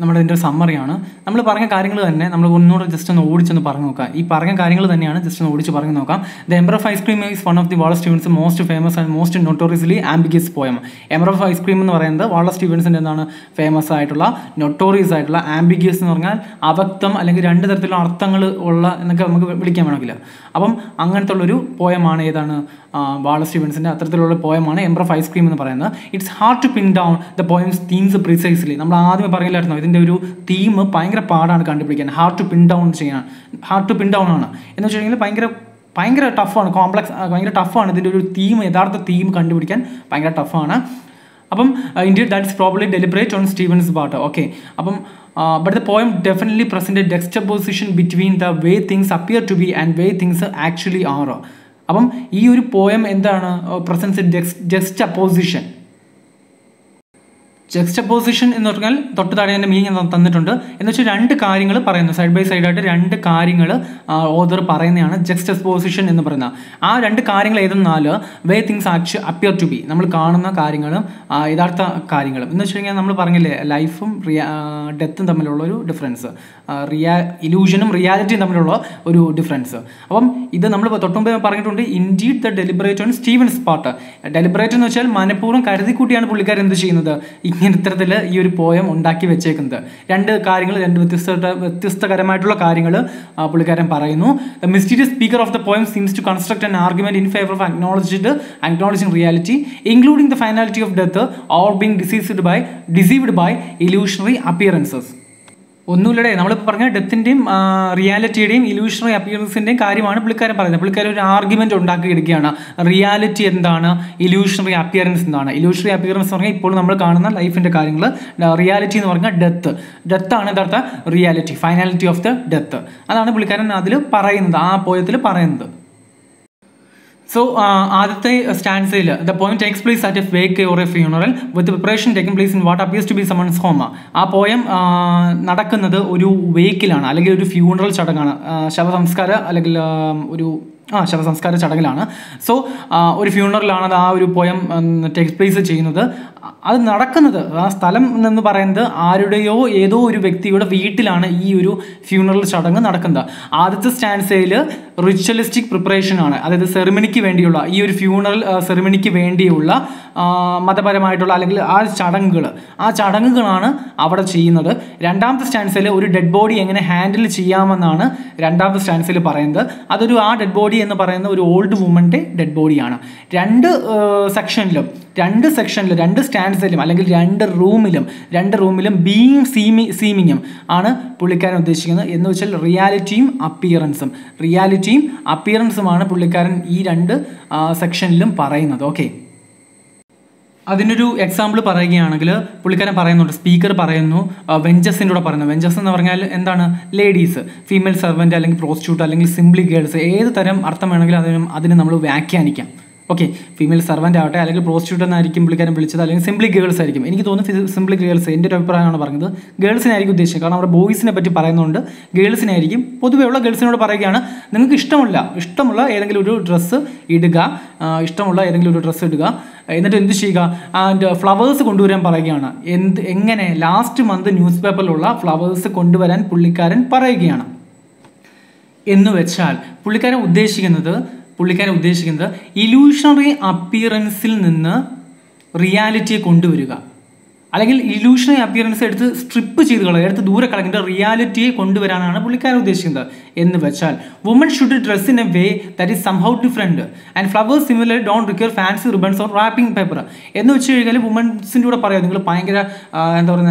നമ്മുടെ ഇതിൻ്റെ ഒരു സമ്മറിയാണ്. നമ്മൾ പറഞ്ഞ കാര്യങ്ങൾ തന്നെ നമ്മൾ ഒന്നുകൂടെ ജസ്റ്റ് ഒന്ന് ഓടിച്ചൊന്ന് പറഞ്ഞു നോക്കാം. ഈ പറഞ്ഞ കാര്യങ്ങൾ തന്നെയാണ്, ജസ്റ്റ് ഒന്ന് ഓടിച്ച് പറഞ്ഞു നോക്കാം. The emperor of ice cream is one of the Wallace Stevens most famous and most notoriously ambiguous poem. Emperor of ice cream എന്ന് പറയുന്നത് വാളസ് സ്റ്റീവൻസിൻ്റെ എന്താണ് ഫേമസ് ആയിട്ടുള്ള, നൊട്ടോറിയസ് ആയിട്ടുള്ള, ആംബിഗസ് എന്ന് പറഞ്ഞാൽ അവ്യക്തം അല്ലെങ്കിൽ രണ്ട് തരത്തിലുള്ള അർത്ഥങ്ങൾ ഉള്ള എന്നൊക്കെ നമുക്ക് വിളിക്കാൻ വേണമെങ്കിൽ. അപ്പം അങ്ങനത്തെ ഉള്ളൊരു പോയമാണ് ഏതാണ്, വാളസ് സ്റ്റീവൻസിൻ്റെ അത്തരത്തിലുള്ള പോയമാണ് എംപറർ ഓഫ് ഐസ്ക്രീം എന്ന് പറയുന്നത്. It's hard to pin down the poem's themes precisely. നമ്മൾ ആദ്യമേ പറയില്ലായിരുന്നു ഇതിൻ്റെ ഒരു തീം ഭയങ്കര പാടാണ് കണ്ടുപിടിക്കാൻ, ഹാർഡ് ടു പിൻ ഡൗൺ ചെയ്യാൻ, ഹാർഡ് ടു പിൻ ഡൗൺ ആണ് എന്ന് വെച്ച് കഴിഞ്ഞാൽ ഭയങ്കര ഭയങ്കര ടഫാണ്, കോംപ്ലക്സ് ഭയങ്കര ടഫാണ്. ഇതിൻ്റെ ഒരു തീം, യഥാർത്ഥ തീം കണ്ടുപിടിക്കാൻ ഭയങ്കര ടഫാണ്. അപ്പം indeed that's probably deliberate on Stevens part. Okay, അപ്പം but the poem definitely present juxtaposition between the way things appear to be and way things actually are. അപ്പം ഈ ഒരു പോയം എന്താണ്, പ്രസൻസ് ഡെക്സ് ജസ്റ്റ് അപ്പോസിഷൻ ജക്സ്റ്റപോസിഷൻ എന്ന് പറഞ്ഞാൽ തൊട്ട് താഴെ തന്നെ മീനിങ് തന്നിട്ടുണ്ട്. എന്ന് വെച്ചാൽ രണ്ട് കാര്യങ്ങൾ പറയുന്നു, സൈഡ് ബൈ സൈഡായിട്ട് രണ്ട് കാര്യങ്ങൾ ഓതർ പറയുന്നതാണ് ജക്സ്റ്റപോസിഷൻ എന്ന് പറയുന്നത്. ആ രണ്ട് കാര്യങ്ങൾ ഏതെന്നാൽ വേ തിങ്സ് ആക്ച്വ അപ്പിയർ ടു ബി, നമ്മൾ കാണുന്ന കാര്യങ്ങളും യഥാർത്ഥ കാര്യങ്ങളും. എന്ന് വെച്ച് കഴിഞ്ഞാൽ നമ്മൾ പറഞ്ഞില്ലേ ലൈഫും റിയാ ഡെത്തും തമ്മിലുള്ള ഒരു ഡിഫറൻസ്, റിയാ ഇലൂഷനും റിയാലിറ്റിയും തമ്മിലുള്ള ഒരു ഡിഫറൻസ്. അപ്പം ഇത് നമ്മൾ തൊട്ടുമ്പ് പറഞ്ഞിട്ടുണ്ട്, indeed the deliberate on Stevens part. Deliberate എന്ന് വെച്ചാൽ മനഃപൂർവ്വം കരുതിക്കൂട്ടിയാണ് പുള്ളിക്കാരൻ എന്ത് ചെയ്യുന്നത്, ഇങ്ങനെ ഇത്തരത്തിൽ ഈ ഒരു പോയം ഉണ്ടാക്കി വെച്ചേക്കുന്നത്. രണ്ട് കാര്യങ്ങൾ, രണ്ട് വ്യത്യസ്ത വ്യത്യസ്തകരമായിട്ടുള്ള കാര്യങ്ങൾ പുള്ളിക്കാരൻ പറയുന്നു. The mysterious speaker of the poem seems to construct an argument in favour of acknowledged acknowledging reality including the finality of death or being deceased by deceived by illusionary appearances. ഒന്നുമില്ലടേ, നമ്മളിപ്പോൾ പറഞ്ഞ ഡെത്തിൻ്റെയും റിയാലിറ്റിയുടെയും ഇലൂഷണറി അപ്പിയറൻസിൻ്റെയും കാര്യമാണ് പുള്ളിക്കാരൻ പറയുന്നത്. പുള്ളിക്കാരൻ ഒരു ആർഗ്യുമെൻറ്റ് ഉണ്ടാക്കിയെടുക്കുകയാണ്, റിയാലിറ്റി എന്താണ്, ഇലൂഷണറി appearance എന്താണ്. ഇലൂഷണറി അപ്പിയറൻസ് എന്ന് പറഞ്ഞാൽ ഇപ്പോൾ നമ്മൾ കാണുന്ന ലൈഫിൻ്റെ കാര്യങ്ങൾ, റിയാലിറ്റി എന്ന് പറഞ്ഞാൽ ഡെത്ത്, ഡെത്താണ് യഥാർത്ഥ reality, finality of the death. അതാണ് പുള്ളിക്കാരൻ അതിൽ പറയുന്നത്, ആ പോയത്തിൽ പറയുന്നത്. സോ ആദ്യത്തെ സ്റ്റാൻസിൽ the poem takes place at a wake or a funeral with preparation taking place in what appears to be someone's home. ആ പോയം നടക്കുന്നത് ഒരു വേക്കിലാണ്, അല്ലെങ്കിൽ ഒരു ഫ്യൂണറൽ ചടങ്ങാണ്, ശവസംസ്കാര അല്ലെങ്കിൽ ഒരു ആ ശവസംസ്കാര ചടങ്ങിലാണ്. സോ ഒരു ഫ്യൂണറലാണ് ആ ഒരു പോയം ടേക്സ് പ്ലേസ് ചെയ്യുന്നത്. അത് നടക്കുന്നത് ആ സ്ഥലം എന്ന് പറയുന്നത് ആരുടെയോ ഏതോ ഒരു വ്യക്തിയുടെ വീട്ടിലാണ് ഈ ഒരു ഫ്യൂണറൽ ചടങ്ങ് നടക്കുന്നത്. ആദ്യത്തെ സ്റ്റാൻസയിൽ റിച്വലിസ്റ്റിക് പ്രിപ്പറേഷൻ ആണ്, അതായത് സെറിമണിക്ക് വേണ്ടിയുള്ള ഈ ഒരു ഫ്യൂണറൽ സെറിമണിക്ക് വേണ്ടിയുള്ള മതപരമായിട്ടുള്ള അല്ലെങ്കിൽ ആ ചടങ്ങുകൾ ആ ചടങ്ങുകളാണ് അവിടെ ചെയ്യുന്നത്. രണ്ടാമത്തെ സ്റ്റാൻസയിൽ ഒരു ഡെഡ് ബോഡി എങ്ങനെ ഹാൻഡിൽ ചെയ്യാമെന്നാണ് രണ്ടാമത്തെ സ്റ്റാൻസയിൽ പറയുന്നത്. അതൊരു ആ ഡെഡ് ബോഡി എന്ന് പറയുന്ന ഒരു ഓൾഡ് വുമൻ്റെ ഡെഡ് ബോഡിയാണ്. രണ്ട് സെക്ഷനിലും രണ്ട് സെക്ഷനിലും രണ്ട് സ്റ്റാൻസിലും അല്ലെങ്കിൽ രണ്ട് റൂമിലും രണ്ട് റൂമിലും ബീയിങ് സീമി സീമിങ്ങും ആണ് പുള്ളിക്കാരൻ ഉദ്ദേശിക്കുന്നത്. എന്ന് വെച്ചാൽ റിയാലിറ്റിയും അപ്പിയറൻസും റിയാലിറ്റിയും അപ്പിയറൻസുമാണ് പുള്ളിക്കാരൻ ഈ രണ്ട് സെക്ഷനിലും പറയുന്നത്. ഓക്കെ, അതിനൊരു എക്സാമ്പിൾ പറയുകയാണെങ്കിൽ പുള്ളിക്കാരൻ പറയുന്നുണ്ട്, സ്പീക്കർ പറയുന്നു വെഞ്ചസിൻ്റെ കൂടെ പറയുന്നു. വെഞ്ചസ് എന്ന് പറഞ്ഞാൽ എന്താണ്, ലേഡീസ്, ഫീമെയിൽ സെർവൻറ്റ് അല്ലെങ്കിൽ പ്രോസ്റ്റിറ്റ്യൂട്ട് അല്ലെങ്കിൽ സിംപ്ലി ഗേൾസ്, ഏത് തരം അർത്ഥം വേണമെങ്കിലും അതിനും അതിന് നമ്മൾ വ്യാഖ്യാനിക്കാം. ഓക്കെ, ഫീമെയിൽ സെർവൻ്റ് ആവട്ടെ അല്ലെങ്കിൽ പ്രോസ്റ്റിറ്റ്യൂട്ട് എന്നായിരിക്കും പുള്ളിക്കാരൻ വിളിച്ചത്, അല്ലെങ്കിൽ സിംപ്ലി ഗേൾസ് ആയിരിക്കും. എനിക്ക് തോന്നുന്നു സിംപ്ലി ഗേൾസ്, എൻ്റെ ഒരു അഭിപ്രായമാണ് പറഞ്ഞത്, ഗേൾസിനായിരിക്കും ഉദ്ദേശിച്ചത്. കാരണം അവിടെ ബോയ്സിനെ പറ്റി പറയുന്നതുകൊണ്ട് ഗേൾസിനായിരിക്കും. പൊതുവെയുള്ള ഗേൾസിനോട് പറയുകയാണ്, നിങ്ങൾക്ക് ഇഷ്ടമുള്ള ഇഷ്ടമുള്ള ഏതെങ്കിലും ഒരു ഡ്രസ്സ് ഇടുക, ഇഷ്ടമുള്ള ഏതെങ്കിലും ഒരു ഡ്രസ്സ് ഇടുക, എന്നിട്ട് എന്ത് ചെയ്യുക, ആൻഡ് ഫ്ലവേഴ്സ് കൊണ്ടുവരാൻ പറയുകയാണ്. എന്ത് എങ്ങനെ, ലാസ്റ്റ് മന്ത് ന്യൂസ് പേപ്പറിലുള്ള ഫ്ലവേഴ്സ് കൊണ്ടുവരാൻ പുള്ളിക്കാരൻ പറയുകയാണ്. എന്ന് വെച്ചാൽ പുള്ളിക്കാരൻ ഉദ്ദേശിക്കുന്നത് പുള്ളിക്കാരൻ ഉദ്ദേശിക്കുന്നത് ഇലൂഷണറി അപ്പിയറൻസിൽ നിന്ന് റിയാലിറ്റിയെ കൊണ്ടുവരിക, അല്ലെങ്കിൽ ഇലൂഷണറി അപ്പിയറൻസ് എടുത്ത് സ്ട്രിപ്പ് ചെയ്ത് കളയുക, എടുത്ത് ദൂരെ കളഞ്ഞിട്ട് റിയാലിറ്റിയെ കൊണ്ടുവരാനാണ് പുള്ളിക്കാരൻ ഉദ്ദേശിക്കുന്നത്. എന്ന് വെച്ചാൽ woman should dress in a way that is somehow different and flowers similar don't require fancy ribbons or wrapping paper. എന്ന് വെച്ച് കഴിഞ്ഞാൽ വുമൻസിൻ്റെ കൂടെ പറയാം, നിങ്ങൾ ഭയങ്കര എന്താ പറയുക,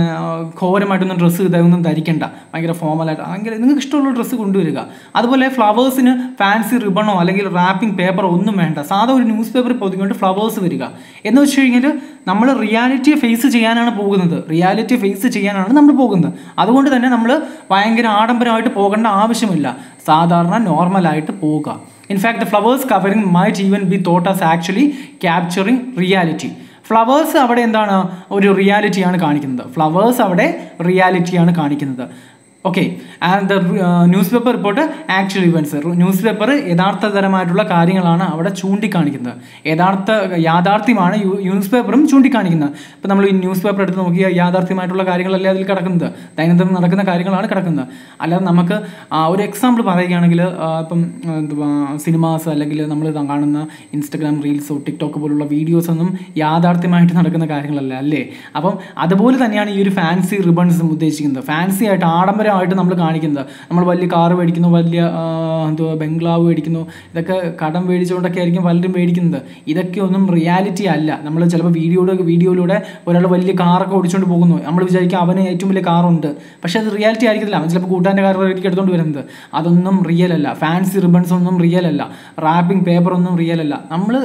ഘോരമായിട്ടൊന്നും ഡ്രസ്സ് ഇതൊന്നും ധരിക്കേണ്ട, ഭയങ്കര ഫോമലായിട്ട് ഭയങ്കര നിങ്ങൾക്ക് ഇഷ്ടമുള്ള ഡ്രസ്സ് കൊണ്ടുവരിക. അതുപോലെ ഫ്ലവേഴ്സിന് ഫാൻസി റിബണോ അല്ലെങ്കിൽ റാപ്പിംഗ് പേപ്പറോ ഒന്നും വേണ്ട, സാധാ ഒരു ന്യൂസ് പേപ്പറിൽ പൊതിഞ്ഞുകൊണ്ട് ഫ്ലവേഴ്സ് വരിക. എന്ന് വെച്ച് കഴിഞ്ഞാൽ നമ്മൾ റിയാലിറ്റിയെ ഫേസ് ചെയ്യാനാണ് പോകുന്നത്, റിയാലിറ്റി ഫേസ് ചെയ്യാനാണ് നമ്മൾ പോകുന്നത്. അതുകൊണ്ട് തന്നെ നമ്മൾ ഭയങ്കര ആഡംബരമായിട്ട് പോകേണ്ട ആവശ്യമില്ല, സാധാരണ നോർമലായിട്ട് പോവുക. In fact the flowers covering might even be thought as actually capturing reality. Flowers അവിടെ എന്താണ്, ഒരു റിയാലിറ്റിയാണ് കാണിക്കുന്നത്, ഫ്ലവേഴ്സ് അവിടെ റിയാലിറ്റിയാണ് കാണിക്കുന്നത്. Okay, and the news paper report actual events, news paper യഥാർത്ഥതരമായിട്ടുള്ള കാര്യങ്ങളാണ് അവിടെ ചൂണ്ടിക്കാണിക്കുന്നത്, യഥാർത്ഥ യാഥാർത്ഥ്യമാണ് ന്യൂസ് പേപ്പറും ചൂണ്ടിക്കാണിക്കുന്നത്. ഇപ്പം നമ്മൾ ഈ ന്യൂസ് പേപ്പർ എടുത്ത് നോക്കിയാൽ യാഥാർത്ഥ്യമായിട്ടുള്ള കാര്യങ്ങളല്ലേ അതിൽ കിടക്കുന്നത്, ദൈനംദിനം നടക്കുന്ന കാര്യങ്ങളാണ് കിടക്കുന്നത്. അല്ലാതെ നമുക്ക് ഒരു എക്സാമ്പിൾ പറയുകയാണെങ്കിൽ ഇപ്പം എന്തുവാ സിനിമാസ് അല്ലെങ്കിൽ നമ്മൾ കാണുന്ന ഇൻസ്റ്റഗ്രാം റീൽസോ ടിക്ടോക്ക് പോലുള്ള വീഡിയോസൊന്നും യാഥാർത്ഥ്യമായിട്ട് നടക്കുന്ന കാര്യങ്ങളല്ല അല്ലേ. അപ്പം അതുപോലെ തന്നെയാണ് ഈ ഒരു ഫാൻസി റിബൺസും ഉദ്ദേശിക്കുന്നത്. ഫാൻസി ആയിട്ട് ആഡംബരം ായിട്ട് നമ്മൾ കാണിക്കുന്നത്, നമ്മൾ വലിയ കാറ് മേടിക്കുന്നു, വലിയ എന്തുവാ ബംഗ്ലാവ് മേടിക്കുന്നു, ഇതൊക്കെ കടം മേടിച്ചുകൊണ്ടൊക്കെ ആയിരിക്കും പലരും മേടിക്കുന്നത്. ഇതൊക്കെ ഒന്നും റിയാലിറ്റി അല്ല. നമ്മൾ ചിലപ്പോൾ വീഡിയോയുടെ വീഡിയോയിലൂടെ ഒരാൾ വലിയ കാറൊക്കെ ഓടിച്ചുകൊണ്ട് പോകുന്നു, നമ്മൾ വിചാരിക്കും അവന് ഏറ്റവും വലിയ കാറുണ്ട്, പക്ഷേ അത് റിയാലിറ്റി ആയിരിക്കത്തില്ല, അവൻ ചിലപ്പോൾ കൂട്ടാൻ്റെ കാറായിരിക്കും എടുത്തുകൊണ്ട് വരുന്നത്. അതൊന്നും റിയൽ അല്ല, ഫാൻസി റിബൺസ് ഒന്നും റിയൽ അല്ല, റാപ്പിംഗ് പേപ്പർ ഒന്നും റിയൽ അല്ല. നമ്മൾ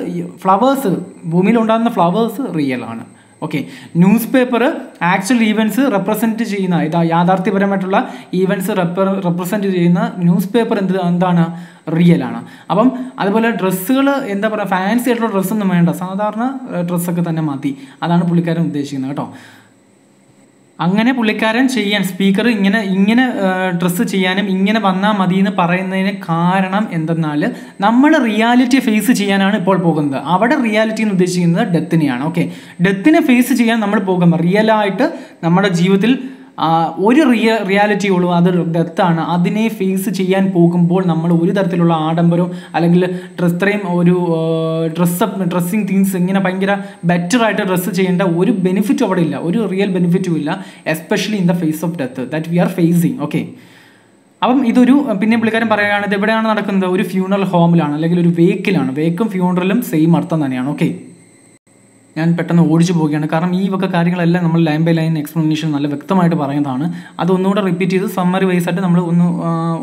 ഫ്ലവേഴ്സ്, ഭൂമിയിലുണ്ടാകുന്ന ഫ്ലവേഴ്സ് റിയൽ ആണ്. Okay, news paper actual events represent ചെയ്യുന്ന, ഇതാ യാഥാർത്ഥ്യപരമായിട്ടുള്ള ഈവൻറ്റ്സ് റെപ്ര റെപ്രസെൻറ്റ് ചെയ്യുന്ന ന്യൂസ് പേപ്പർ എന്ത് എന്താണ്, റിയലാണ്. അപ്പം അതുപോലെ ഡ്രസ്സുകൾ എന്താ പറയുക, ഫാൻസി ആയിട്ടുള്ള ഡ്രസ്സൊന്നും വേണ്ട, സാധാരണ ഡ്രസ്സൊക്കെ തന്നെ മതി. അതാണ് പുള്ളിക്കാരൻ ഉദ്ദേശിക്കുന്നത് കേട്ടോ. അങ്ങനെ പുള്ളിക്കാരൻ ചെയ്യാൻ സ്പീക്കർ ഇങ്ങനെ ഇങ്ങനെ ഡ്രസ്സ് ചെയ്യാനും ഇങ്ങനെ വന്നാൽ മതി എന്ന് പറയുന്നതിന് കാരണം എന്തെന്നാൽ നമ്മൾ റിയാലിറ്റി ഫേസ് ചെയ്യാനാണ് ഇപ്പോൾ പോകുന്നത്. അവിടെ റിയാലിറ്റി എന്ന് ഉദ്ദേശിക്കുന്നത് ഡെത്തിനെയാണ്. ഓക്കെ, ഡെത്തിനെ ഫേസ് ചെയ്യാൻ നമ്മൾ പോകുമ്പോൾ റിയലായിട്ട് നമ്മുടെ ജീവിതത്തിൽ ഒരു റിയ റിയാലിറ്റി ഉള്ളൂ, അത് ഡെത്താണ്. അതിനെ ഫേസ് ചെയ്യാൻ പോകുമ്പോൾ നമ്മൾ ഒരു തരത്തിലുള്ള ആഡംബരവും അല്ലെങ്കിൽ ഡ്രസ് ഇത്രയും ഒരു ഡ്രസ്സപ്പ് ഡ്രസ്സിങ് തിങ്സ് ഇങ്ങനെ ഭയങ്കര ബെറ്ററായിട്ട് ഡ്രസ്സ് ചെയ്യേണ്ട ഒരു ബെനിഫിറ്റും അവിടെ ഇല്ല, ഒരു റിയൽ ബെനിഫിറ്റും ഇല്ല, especially in the face of death that we are facing. Okay, അപ്പം ഇതൊരു പിന്നെ പുള്ളിക്കാരൻ പറയുകയാണ് ഇത് എവിടെയാണ് നടക്കുന്നത്, ഒരു ഫ്യൂണറൽ ഹോമിലാണ് അല്ലെങ്കിൽ ഒരു വേക്കിലാണ്. വേക്കും ഫ്യൂണറലും സെയിം അർത്ഥം തന്നെയാണ്. ഓക്കെ, ഞാൻ പെട്ടെന്ന് ഓടിച്ചു പോവുകയാണ് കാരണം ഈ ഒക്കെ കാര്യങ്ങളെല്ലാം നമ്മൾ ലൈൻ ബൈ ലൈൻ എക്സ്പ്ലനേഷൻ നല്ല വ്യക്തമായിട്ട് പറയുന്നതാണ്. അതൊന്നുകൂടെ റിപ്പീറ്റ് ചെയ്ത് സമ്മറി വൈസ് ആയിട്ട് നമ്മൾ ഒന്ന്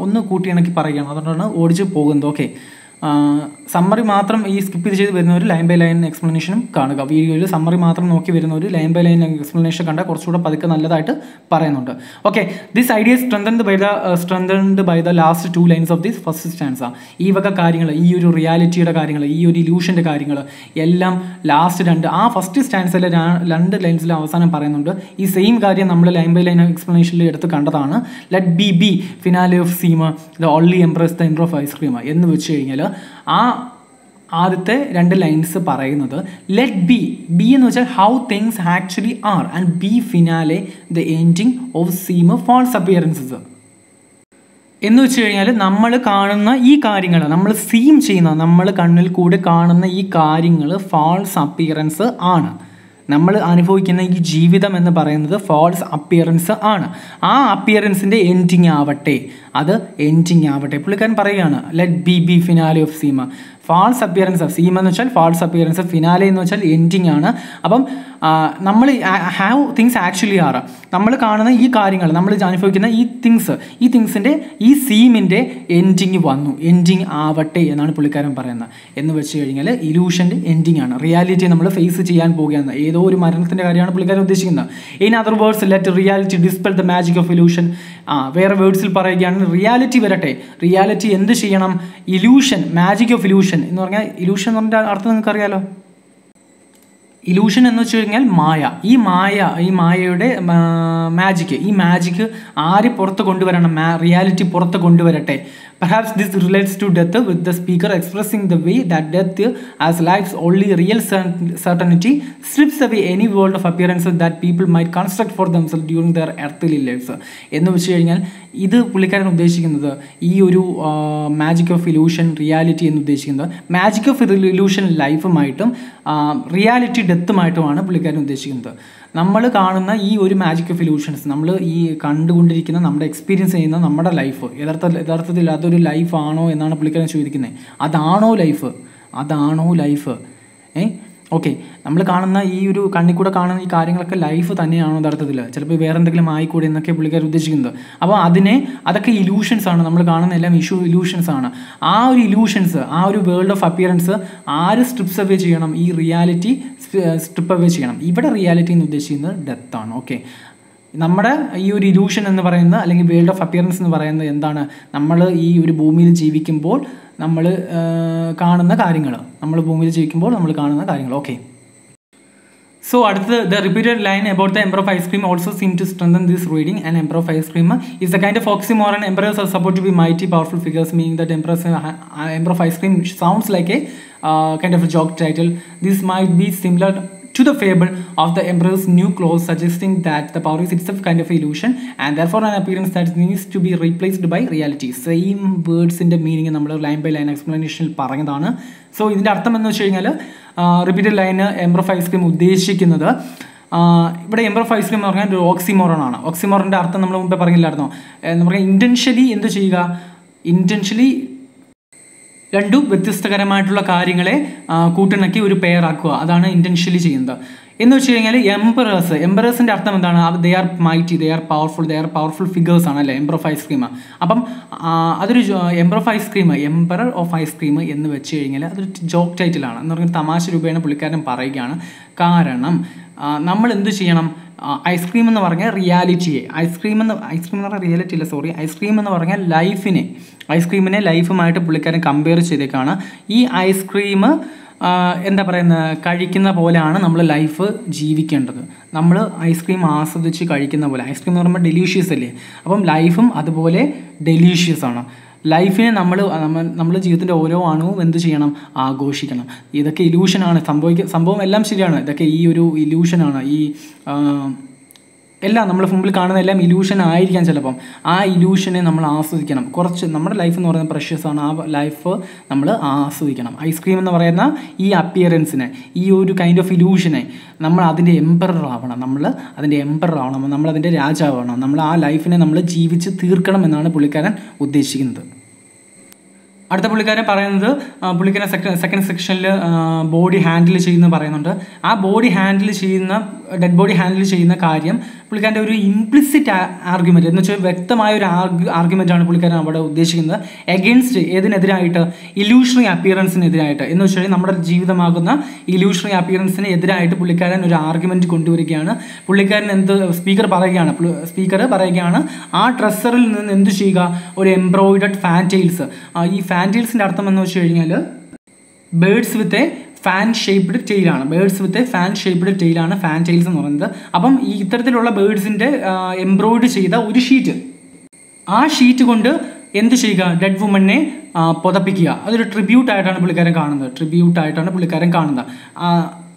ഒന്ന് കൂട്ടിയിണക്കി പറയുകയാണ്, അതുകൊണ്ടാണ് ഓടിച്ചു പോകുന്നത്. ഓക്കെ, സമ്മറി മാത്രം ഈ സ്കിപ്പ് ചെയ്ത് വരുന്ന ഒരു ലൈൻ ബൈ ലൈൻ എക്സ്പ്ലനേഷനും കാണുക. വീഡിയോയിൽ സമ്മറി മാത്രം നോക്കി വരുന്ന ഒരു ലൈൻ ബൈ ലൈൻ എക്സ്പ്ലനേഷൻ കണ്ടാൽ കുറച്ചുകൂടെ പതുക്കെ നല്ലതായിട്ട് പറയുന്നുണ്ട്. Okay, this idea strengthened by the strengthened by the last two lines of this first stanza. ഈ വക കാര്യങ്ങൾ, ഈ ഒരു റിയാലിറ്റിയുടെ കാര്യങ്ങൾ, ഈ ഒരു ഇല്യൂഷൻ്റെ കാര്യങ്ങൾ എല്ലാം ലാസ്റ്റ് രണ്ട് ആ ഫസ്റ്റ് സ്റ്റാൻസിലെ രണ്ട് ലൈൻസിൽ അവസാനം പറയുന്നുണ്ട്. ഈ സെയിം കാര്യം നമ്മൾ ലൈൻ ബൈ ലൈൻ എക്സ്പ്ലനേഷനിൽ എടുത്ത് കണ്ടതാണ്. Let be be finale of seem the only empress the emperor of ice cream എന്ന് വെച്ച് കഴിഞ്ഞാൽ ആ ആദ്യത്തെ രണ്ട് ലൈൻസ് പറയുന്നത് ലെറ്റ് ബി ബി എന്ന് വെച്ചാൽ how things actually are and be finale the ending of seem false appearances എന്ന് വെച്ച് കഴിഞ്ഞാൽ നമ്മൾ കാണുന്ന ഈ കാര്യങ്ങൾ, നമ്മൾ സീം ചെയ്യുന്ന, നമ്മൾ കണ്ണിൽ കൂടെ കാണുന്ന ഈ കാര്യങ്ങൾ ഫോൾസ് അപ്പിയറൻസ് ആണ്. നമ്മൾ അനുഭവിക്കുന്ന ഈ ജീവിതം എന്ന് പറയുന്നത് ഫോൾസ് അപ്പിയറൻസ് ആണ്. ആ അപ്പിയറൻസിൻ്റെ എൻഡിങ് ആവട്ടെ, അത് എൻഡിങ് ആവട്ടെ. പുള്ളിക്കാരൻ പറയുകയാണ് let be be finale of seem. False appearance seem എന്ന് വെച്ചാൽ ഫാൾസ് അപ്പിയറൻസ്, ഫിനാലെ എന്ന് വെച്ചാൽ എൻഡിങ് ആണ്. അപ്പം നമ്മൾ ഹാവ് തിങ്സ് ആക്ച്വലി ആർ, നമ്മൾ കാണുന്ന ഈ കാര്യങ്ങൾ, നമ്മൾ അനുഭവിക്കുന്ന ഈ തിങ്സ്, ഈ തിങ്സിൻ്റെ ഈ സീമിൻ്റെ എൻഡിങ് വന്നു, എൻഡിങ് ആവട്ടെ എന്നാണ് പുള്ളിക്കാരൻ പറയുന്നത്. എന്ന് വെച്ച് കഴിഞ്ഞാൽ ഇലൂഷൻ്റെ എൻഡിങ് ആണ്, റിയാലിറ്റി നമ്മൾ ഫേസ് ചെയ്യാൻ പോകുകയാണ്. ഏതോ ഒരു മരണത്തിൻ്റെ കാര്യമാണ് പുള്ളിക്കാരൻ ഉദ്ദേശിക്കുന്നത്. In other words let reality dispel the magic of illusion. ആ വേറെ വേർഡ്സിൽ പറയുകയാണ് റിയാലിറ്റി വരട്ടെ, റിയാലിറ്റി എന്ത് ചെയ്യണം, ഇലൂഷൻ മാജിക് ഓഫ് ഇലൂഷൻ എന്ന് പറഞ്ഞാൽ ഇലൂഷൻ എന്ന് പറഞ്ഞ അർത്ഥം നിങ്ങൾക്ക് അറിയാലോ. ഇലൂഷൻ എന്ന് വെച്ച് കഴിഞ്ഞാൽ മായ, ഈ മായ, ഈ മായയുടെ മാജിക്, ഈ മാജിക് ആര് പുറത്ത് കൊണ്ടുവരണം, മാ റിയാലിറ്റി പുറത്ത് കൊണ്ടുവരട്ടെ. Perhaps this relates to death with the speaker expressing the way that death as life's only real certainty strips away any world of appearance that people might construct for themselves during their earthly lives എന്ന് വെച്ച് കഴിഞ്ഞാൽ ഇത് പുള്ളിക്കാരൻ ഉദ്ദേശിക്കുന്നത് ഈ ഒരു magic of illusion reality എന്ന് ഉദ്ദേശിക്കുന്നത് മാജിക് ഓഫ് ഇലൂഷൻ ലൈഫുമായിട്ടും റിയാലിറ്റി ഡെത്തുമായിട്ടുമാണ് പുള്ളിക്കാരൻ ഉദ്ദേശിക്കുന്നത്. നമ്മൾ കാണുന്ന ഈ ഒരു മാജിക് ഓഫ് ഇലൂഷൻസ്, നമ്മൾ ഈ കണ്ടുകൊണ്ടിരിക്കുന്ന, നമ്മുടെ എക്സ്പീരിയൻസ് ചെയ്യുന്ന നമ്മുടെ ലൈഫ് യഥാർത്ഥ യഥാർത്ഥത്തിൽ അതൊരു ലൈഫാണോ എന്നാണ് പുള്ളിക്കാരൻ ചോദിക്കുന്നത്. അതാണോ ലൈഫ്, അതാണോ ലൈഫ് ഏ ഓക്കെ, നമ്മൾ കാണുന്ന ഈ ഒരു കണ്ണിൽ കൂടെ കാണുന്ന ഈ കാര്യങ്ങളൊക്കെ ലൈഫ് തന്നെയാണോ യഥാർത്ഥത്തിൽ, ചിലപ്പോൾ വേറെ എന്തെങ്കിലും ആയിക്കൂടെ എന്നൊക്കെ പുള്ളിക്കാർ ഉദ്ദേശിക്കുന്നത്. അപ്പോൾ അതിനെ അതൊക്കെ ഇലൂഷൻസ് ആണ്, നമ്മൾ കാണുന്ന എല്ലാം ഇഷ്യൂ ഇലൂഷൻസ് ആണ്. ആ ഒരു ഇലൂഷൻസ്, ആ ഒരു വേൾഡ് ഓഫ് അപ്പിയറൻസ് ആര് സ്ട്രിപ്സ് അവേ ചെയ്യണം, ഈ റിയാലിറ്റി സ്ട്രിപ്പ് അവേ ചെയ്യണം. ഇവിടെ റിയാലിറ്റി എന്ന് ഉദ്ദേശിക്കുന്നത് ഡെത്താണ്. ഓക്കെ, നമ്മുടെ ഈ ഒരു ഇലൂഷൻ എന്ന് പറയുന്ന അല്ലെങ്കിൽ വേൾഡ് ഓഫ് അപ്പിയറൻസ് എന്ന് പറയുന്നത് എന്താണ്, നമ്മൾ ഈ ഒരു ഭൂമിയിൽ ജീവിക്കുമ്പോൾ നമ്മൾ കാണുന്ന കാര്യങ്ങൾ, നമ്മൾ ഭൂമിയിൽ ജീവിക്കുമ്പോൾ നമ്മൾ കാണുന്ന കാര്യങ്ങൾ. ഓക്കെ, സോ അടുത്തത് the repeated line about the emperor of ice cream also seem to strengthen this reading. And emperor of ice cream is a kind of oxymoron. Emperors are supposed to be mighty powerful figures meaning that emperors emperor of ice cream sounds like a kind of joke title. This might be similar to the fable of the emperor's new clothes, suggesting that the power is itself kind of illusion and therefore an appearance that needs to be replaced by reality. Same words in the meaning നമ്മൾ line by line എക്സ്പ്ലനേഷനിൽ പറഞ്ഞതാണ്. So ഇതിൻ്റെ അർത്ഥം എന്ന് വെച്ച് കഴിഞ്ഞാൽ repeated line emperor of ice cream ഉദ്ദേശിക്കുന്നത് ഇവിടെ എംപറർ ഓഫ് ഐസ്ക്രീം എന്ന് പറഞ്ഞാൽ ഒരു ഓക്സിമോറൺ ആണ്. ഓക്സിമോറൻ്റെ അർത്ഥം നമ്മൾ മുമ്പേ പറഞ്ഞില്ലായിരുന്നോ, എന്ന് പറഞ്ഞാൽ ഇൻറ്റൻഷ്യലി എന്ത് ചെയ്യുക, ഇൻറ്റൻഷ്യലി രണ്ടും വ്യത്യസ്തകരമായിട്ടുള്ള കാര്യങ്ങളെ കൂട്ടിണക്കി ഒരു പെയറാക്കുക, അതാണ് ഇൻറ്റൻഷ്യലി ചെയ്യുന്നത്. എന്ന് വെച്ച് കഴിഞ്ഞാൽ എംപറേഴ്സ്, എംപറേഴ്സിൻ്റെ അർത്ഥം എന്താണ്, they are mighty, they are powerful, they are powerful figures ആണ് അല്ലേ എംപറർ ഓഫ് ഐസ്ക്രീം. അപ്പം അതൊരു emperor of ice cream, emperor of ice cream എന്ന് വെച്ച് കഴിഞ്ഞാൽ അതൊരു ജോക്ക് ടൈറ്റിലാണ് എന്ന് പറഞ്ഞാൽ തമാശ രൂപേണ പുള്ളിക്കാരൻ പറയുകയാണ്. കാരണം നമ്മൾ എന്ത് ചെയ്യണം, ഐസ്ക്രീം എന്ന് പറഞ്ഞാൽ റിയാലിറ്റിയെ, ഐസ്ക്രീം എന്ന് ഐസ്ക്രീം എന്ന് പറഞ്ഞാൽ റിയാലിറ്റി അല്ല, സോറി, ഐസ്ക്രീം എന്ന് പറഞ്ഞാൽ ലൈഫിനെ, ഐസ്ക്രീമിനെ ലൈഫുമായിട്ട് പുള്ളിക്കാരൻ കമ്പയർ ചെയ്തേക്കാണ്. ഈ ഐസ്ക്രീം എന്താ പറയുന്നത്, കഴിക്കുന്ന പോലെയാണ് നമ്മൾ ലൈഫ് ജീവിക്കേണ്ടത്. നമ്മൾ ഐസ്ക്രീം ആസ്വദിച്ച് കഴിക്കുന്ന പോലെ. ഐസ്ക്രീം എന്ന് പറയുമ്പോൾ ഡെലീഷ്യസ് അല്ലേ, അപ്പം ലൈഫും അതുപോലെ ഡെലീഷ്യസ് ആണ്. ലൈഫിനെ നമ്മൾ നമ്മൾ ജീവിതത്തിൻ്റെ ഓരോ ആണവും എന്ത് ചെയ്യണം, ആഘോഷിക്കണം. ഇതൊക്കെ ഇലൂഷനാണ്, സംഭവിക്കുക സംഭവം എല്ലാം ശരിയാണ്, ഇതൊക്കെ ഈ ഒരു ഇലൂഷനാണ്. ഈ എല്ലാം നമ്മൾ മുമ്പിൽ കാണുന്ന എല്ലാം ഇലൂഷൻ ആയിരിക്കാം ചിലപ്പം. ആ ഇലൂഷനെ നമ്മൾ ആസ്വദിക്കണം. കുറച്ച് നമ്മുടെ ലൈഫ് എന്ന് പറയുന്ന പ്രഷ്യസാണ്, ആ ലൈഫ് നമ്മൾ ആസ്വദിക്കണം. ഐസ്ക്രീം എന്ന് പറയുന്ന ഈ അപ്പിയറൻസിനെ, ഈ ഒരു കൈൻഡ് ഓഫ് ഇലൂഷനെ നമ്മൾ അതിൻ്റെ എംപറർ ആവണം, നമ്മൾ അതിൻ്റെ എംപറർ ആവണം, നമ്മളതിൻ്റെ രാജാവണം, നമ്മൾ ആ ലൈഫിനെ നമ്മൾ ജീവിച്ച് തീർക്കണം എന്നാണ് പുള്ളിക്കാരൻ ഉദ്ദേശിക്കുന്നത്. അടുത്ത പുള്ളിക്കാരൻ പറയുന്നത്, പുള്ളിക്കാരൻ സെക്കൻഡ് സെക്കൻഡ് സെക്ഷനിൽ ബോഡി ഹാൻഡിൽ ചെയ്യുന്നത് പറയുന്നുണ്ട്. ആ ബോഡി ഹാൻഡിൽ ചെയ്യുന്ന, ഡെഡ് ബോഡി ഹാൻഡിൽ ചെയ്യുന്ന കാര്യം പുള്ളിക്കാരൻ്റെ ഒരു ഇംപ്ലിസിറ്റ് ആർഗ്യുമെൻറ്റ് എന്ന് വെച്ചാൽ വ്യക്തമായ ഒരു ആർഗ്യുമെൻറ്റാണ് പുള്ളിക്കാരൻ അവിടെ ഉദ്ദേശിക്കുന്നത്. എഗെയിൻസ്റ്റ് ഏതിനെതിരായിട്ട്, ഇലൂഷണറി അപ്പിയറൻസിനെതിരായിട്ട്. എന്ന് വെച്ചാൽ നമ്മുടെ ജീവിതമാകുന്ന ഇലൂഷണറി അപ്പിയറൻസിന് എതിരായിട്ട് പുള്ളിക്കാരൻ ഒരു ആർഗ്യുമെൻറ്റ് കൊണ്ടുവരികയാണ്. പുള്ളിക്കാരൻ എന്ത് സ്പീക്കർ പറയുകയാണ് സ്പീക്കർ പറയുകയാണ് ആ ഡ്രസ്സറിൽ നിന്ന് എന്ത് ചെയ്യുക, ഒരു എംബ്രോയിഡഡ് ഫാൻറ്റെയിൽസ്. ഈ ഫാൻറ്റെയിൽസിൻ്റെ അർത്ഥം എന്ന് വെച്ച് കഴിഞ്ഞാൽ birds with a fan shaped ടെയിലാണ് ബേഡ്സ് വിത്ത് ഫാൻ ഷേപ്പ്ഡ് ടെയിലാണ് ഫാൻറ്റെയിൽസ് എന്ന് പറയുന്നത്. അപ്പം ഈ ഇത്തരത്തിലുള്ള ബേഡ്സിൻ്റെ എംബ്രോയിഡ് ചെയ്ത ഒരു ഷീറ്റ്, ആ ഷീറ്റ് കൊണ്ട് എന്ത് ചെയ്യുക, ഡെഡ് വുമനെ പുതപ്പിക്കുക. അതൊരു ട്രിബ്യൂട്ടായിട്ടാണ് പുള്ളിക്കാരൻ കാണുന്നത് ട്രിബ്യൂട്ടായിട്ടാണ് പുള്ളിക്കാരൻ കാണുന്നത്.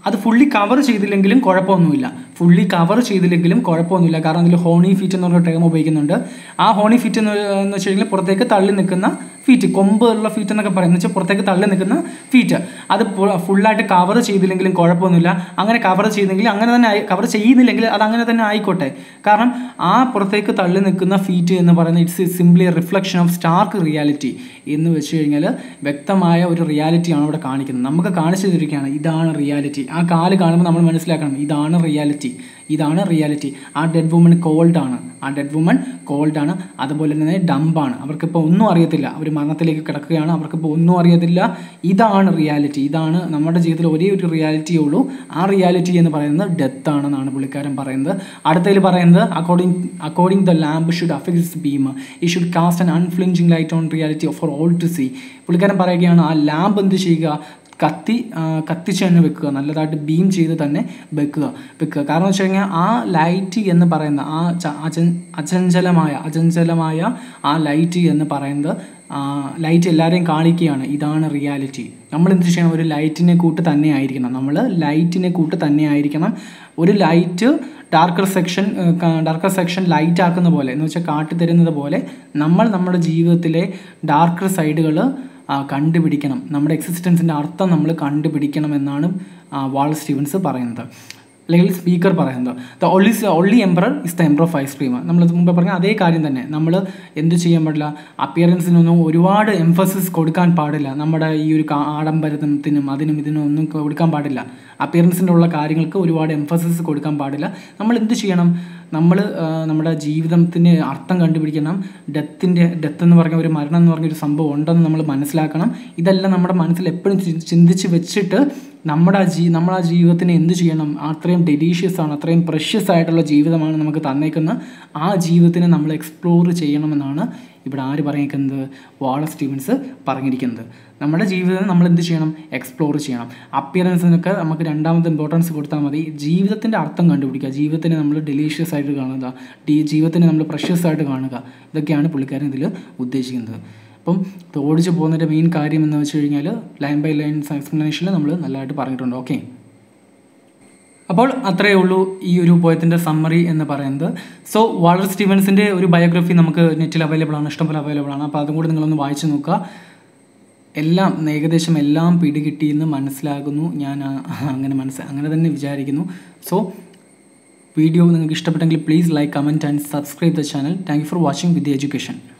അത് ഫുള്ളി കവർ ചെയ്തില്ലെങ്കിലും കുഴപ്പമൊന്നുമില്ല, ഫുള്ളി കവർ ചെയ്തില്ലെങ്കിലും കുഴപ്പമൊന്നുമില്ല കാരണം അതിൽ ഹോണി ഫീറ്റ് എന്നുള്ള ടേം ഉപയോഗിക്കുന്നുണ്ട്. ആ ഹോണി ഫീറ്റ് എന്ന് വെച്ച് കഴിഞ്ഞാൽ പുറത്തേക്ക് തള്ളി നിൽക്കുന്ന ഫീറ്റ്, കൊമ്പ് ഉള്ള ഫീറ്റ് എന്നൊക്കെ പറയുന്നത് വെച്ചാൽ പുറത്തേക്ക് തള്ളി നിൽക്കുന്ന ഫീറ്റ്. അത് ഫുള്ളായിട്ട് കവർ ചെയ്തില്ലെങ്കിലും കുഴപ്പമൊന്നുമില്ല. അങ്ങനെ കവർ ചെയ്തെങ്കിൽ അങ്ങനെ തന്നെ ആയി, കവർ ചെയ്യുന്നില്ലെങ്കിൽ അത് അങ്ങനെ തന്നെ ആയിക്കോട്ടെ. കാരണം ആ പുറത്തേക്ക് തള്ളി നിൽക്കുന്ന ഫീറ്റ് എന്ന് പറയുന്നത് it's simply reflection of stark reality എന്ന് വെച്ച് കഴിഞ്ഞാൽ വ്യക്തമായ ഒരു റിയാലിറ്റിയാണ് അവിടെ കാണിക്കുന്നത്. നമുക്ക് കാണിച്ചു തരികയാണ് ഇതാണ് റിയാലിറ്റി. ആ കാല് കാണുമ്പോൾ നമ്മൾ മനസ്സിലാക്കണം ഇതാണ് റിയാലിറ്റി, ഇതാണ് റിയാലിറ്റി. ആ ഡെഡ് വുമൺ കോൾഡാണ്, ആ ഡെഡ് വുമൺ കോൾഡാണ്, അതുപോലെ തന്നെ ഡമ്പാണ്. അവർക്കിപ്പോൾ ഒന്നും അറിയത്തില്ല, അവർ മരണത്തിലേക്ക് കിടക്കുകയാണ്, അവർക്കിപ്പോൾ ഒന്നും അറിയത്തില്ല. ഇതാണ് റിയാലിറ്റി, ഇതാണ് നമ്മുടെ ജീവിതത്തിൽ ഒരേ ഒരു റിയാലിറ്റിയേ ഉള്ളൂ. ആ റിയാലിറ്റി എന്ന് പറയുന്നത് ഡെത്ത് ആണെന്നാണ് പുള്ളിക്കാരൻ പറയുന്നത്. അടുത്തതിൽ പറയുന്നത് according according the lamp should affix its beam, it should cast an unflinching light on reality for all to see. പുള്ളിക്കാരൻ പറയുകയാണ് ആ ലാമ്പ് എന്ത് ചെയ്യുക, കത്തി കത്തിച്ച് തന്നെ വെക്കുക, നല്ലതായിട്ട് ബീം ചെയ്ത് തന്നെ വെക്കുക വെക്കുക കാരണം എന്ന് വെച്ച് കഴിഞ്ഞാൽ ആ ലൈറ്റ് എന്ന് പറയുന്ന ആ അചഞ്ചലമായ അചഞ്ചലമായ ആ ലൈറ്റ് എന്ന് പറയുന്നത്, ലൈറ്റ് എല്ലാവരെയും കാണിക്കുകയാണ് ഇതാണ് റിയാലിറ്റി. നമ്മൾ എന്ത് ചെയ്യണം, ഒരു ലൈറ്റിനെ കൂട്ട് തന്നെ ആയിരിക്കണം, നമ്മൾ ലൈറ്റിനെ കൂട്ട് തന്നെ ആയിരിക്കണം. ഒരു light darker section darker section light ആക്കുന്ന പോലെ എന്ന് വെച്ചാൽ കാട്ടിത്തരുന്നത് പോലെ നമ്മൾ നമ്മുടെ ജീവിതത്തിലെ ഡാർക്കർ സൈഡുകൾ കണ്ടുപിടിക്കണം, നമ്മുടെ എക്സിസ്റ്റൻസിൻ്റെ അർത്ഥം നമ്മൾ കണ്ടുപിടിക്കണം എന്നാണ് വാൾസ് സ്റ്റീവൻസ് പറയുന്നത്, അല്ലെങ്കിൽ സ്പീക്കർ പറയുന്നത്. The only only emperor is the emperor of ice cream. നമ്മൾ മുമ്പ് പറഞ്ഞ അതേ കാര്യം തന്നെ, നമ്മൾ എന്ത് ചെയ്യാൻ പാടില്ല, അപ്പിയറൻസിനൊന്നും ഒരുപാട് എംഫസിസ് കൊടുക്കാൻ പാടില്ല. നമ്മുടെ ഈ ഒരു ആഡംബരത്തിനും അതിനും ഇതിനും ഒന്നും കൊടുക്കാൻ പാടില്ല, അപ്പിയറൻസിൻ്റെ ഉള്ള കാര്യങ്ങൾക്ക് ഒരുപാട് എംഫസിസ് കൊടുക്കാൻ പാടില്ല. നമ്മൾ എന്ത് ചെയ്യണം, നമ്മൾ നമ്മുടെ ജീവിതത്തിന് അർത്ഥം കണ്ടുപിടിക്കണം. ഡെത്തിൻ്റെ ഡെത്ത് എന്ന് പറഞ്ഞ ഒരു മരണം എന്ന് പറഞ്ഞൊരു സംഭവം ഉണ്ടെന്ന് നമ്മൾ മനസ്സിലാക്കണം. ഇതെല്ലാം നമ്മുടെ മനസ്സിൽ എപ്പോഴും ചിന്തിച്ച് വെച്ചിട്ട് നമ്മുടെ ജീ നമ്മളാ ജീവിതത്തിന് എന്ത് ചെയ്യണം, അത്രയും ഡെലീഷ്യസാണ്, അത്രയും പ്രഷ്യസ് ആയിട്ടുള്ള ജീവിതമാണ് നമുക്ക് തന്നേക്കുന്ന ആ ജീവിതത്തിനെ നമ്മൾ എക്സ്പ്ലോർ ചെയ്യണമെന്നാണ് ഇവിടെ ആര് പറഞ്ഞിരിക്കുന്നത്, വാളസ് സ്റ്റീവൻസ് പറഞ്ഞിരിക്കുന്നത്. നമ്മുടെ ജീവിതം നമ്മൾ എന്ത് ചെയ്യണം, എക്സ്പ്ലോർ ചെയ്യണം. അപ്പിയറൻസിനൊക്കെ നമുക്ക് രണ്ടാമത്തെ ഇമ്പോർട്ടൻസ് കൊടുത്താൽ മതി, ജീവിതത്തിൻ്റെ അർത്ഥം കണ്ടുപിടിക്കുക, ജീവിതത്തിനെ നമ്മൾ ഡെലീഷ്യസ് ആയിട്ട് കാണുക, ജീവിതത്തിനെ നമ്മൾ പ്രഷ്യസ് ആയിട്ട് കാണുക. ഇതൊക്കെയാണ് പുള്ളിക്കാരൻ ഇതിൽ ഉദ്ദേശിക്കുന്നത്. അപ്പം ഇത് ഓടിച്ചു പോകുന്നതിൻ്റെ മെയിൻ കാര്യം എന്ന് വെച്ച് കഴിഞ്ഞാൽ ലൈൻ ബൈ ലൈൻ എക്സ്പ്ലനേഷനിൽ നമ്മൾ നല്ലതായിട്ട് പറഞ്ഞിട്ടുണ്ട്. ഓക്കെ, അപ്പോൾ അത്രയേ ഉള്ളൂ ഈ ഒരു പോയത്തിൻ്റെ സമ്മറി എന്ന് പറയുന്നത്. സോ വാൾസ് സ്റ്റീവൻസിൻ്റെ ഒരു ബയോഗ്രഫി നമുക്ക് നെറ്റിൽ അവൈലബിൾ ആണ്, ഇഷ്ടംപോലെ അവൈലബിൾ ആണ്. അപ്പോൾ അതും കൂടി നിങ്ങളൊന്ന് വായിച്ചു നോക്കുക. എല്ലാം ഏകദേശം എല്ലാം പിടികിട്ടിയെന്ന് മനസ്സിലാകുന്നു ഞാൻ, അങ്ങനെ മനസ്സ് അങ്ങനെ തന്നെ വിചാരിക്കുന്നു. സോ വീഡിയോ നിങ്ങൾക്ക് ഇഷ്ടപ്പെട്ടെങ്കിൽ please like, comment and subscribe the channel. Thank you for watching Vidya education.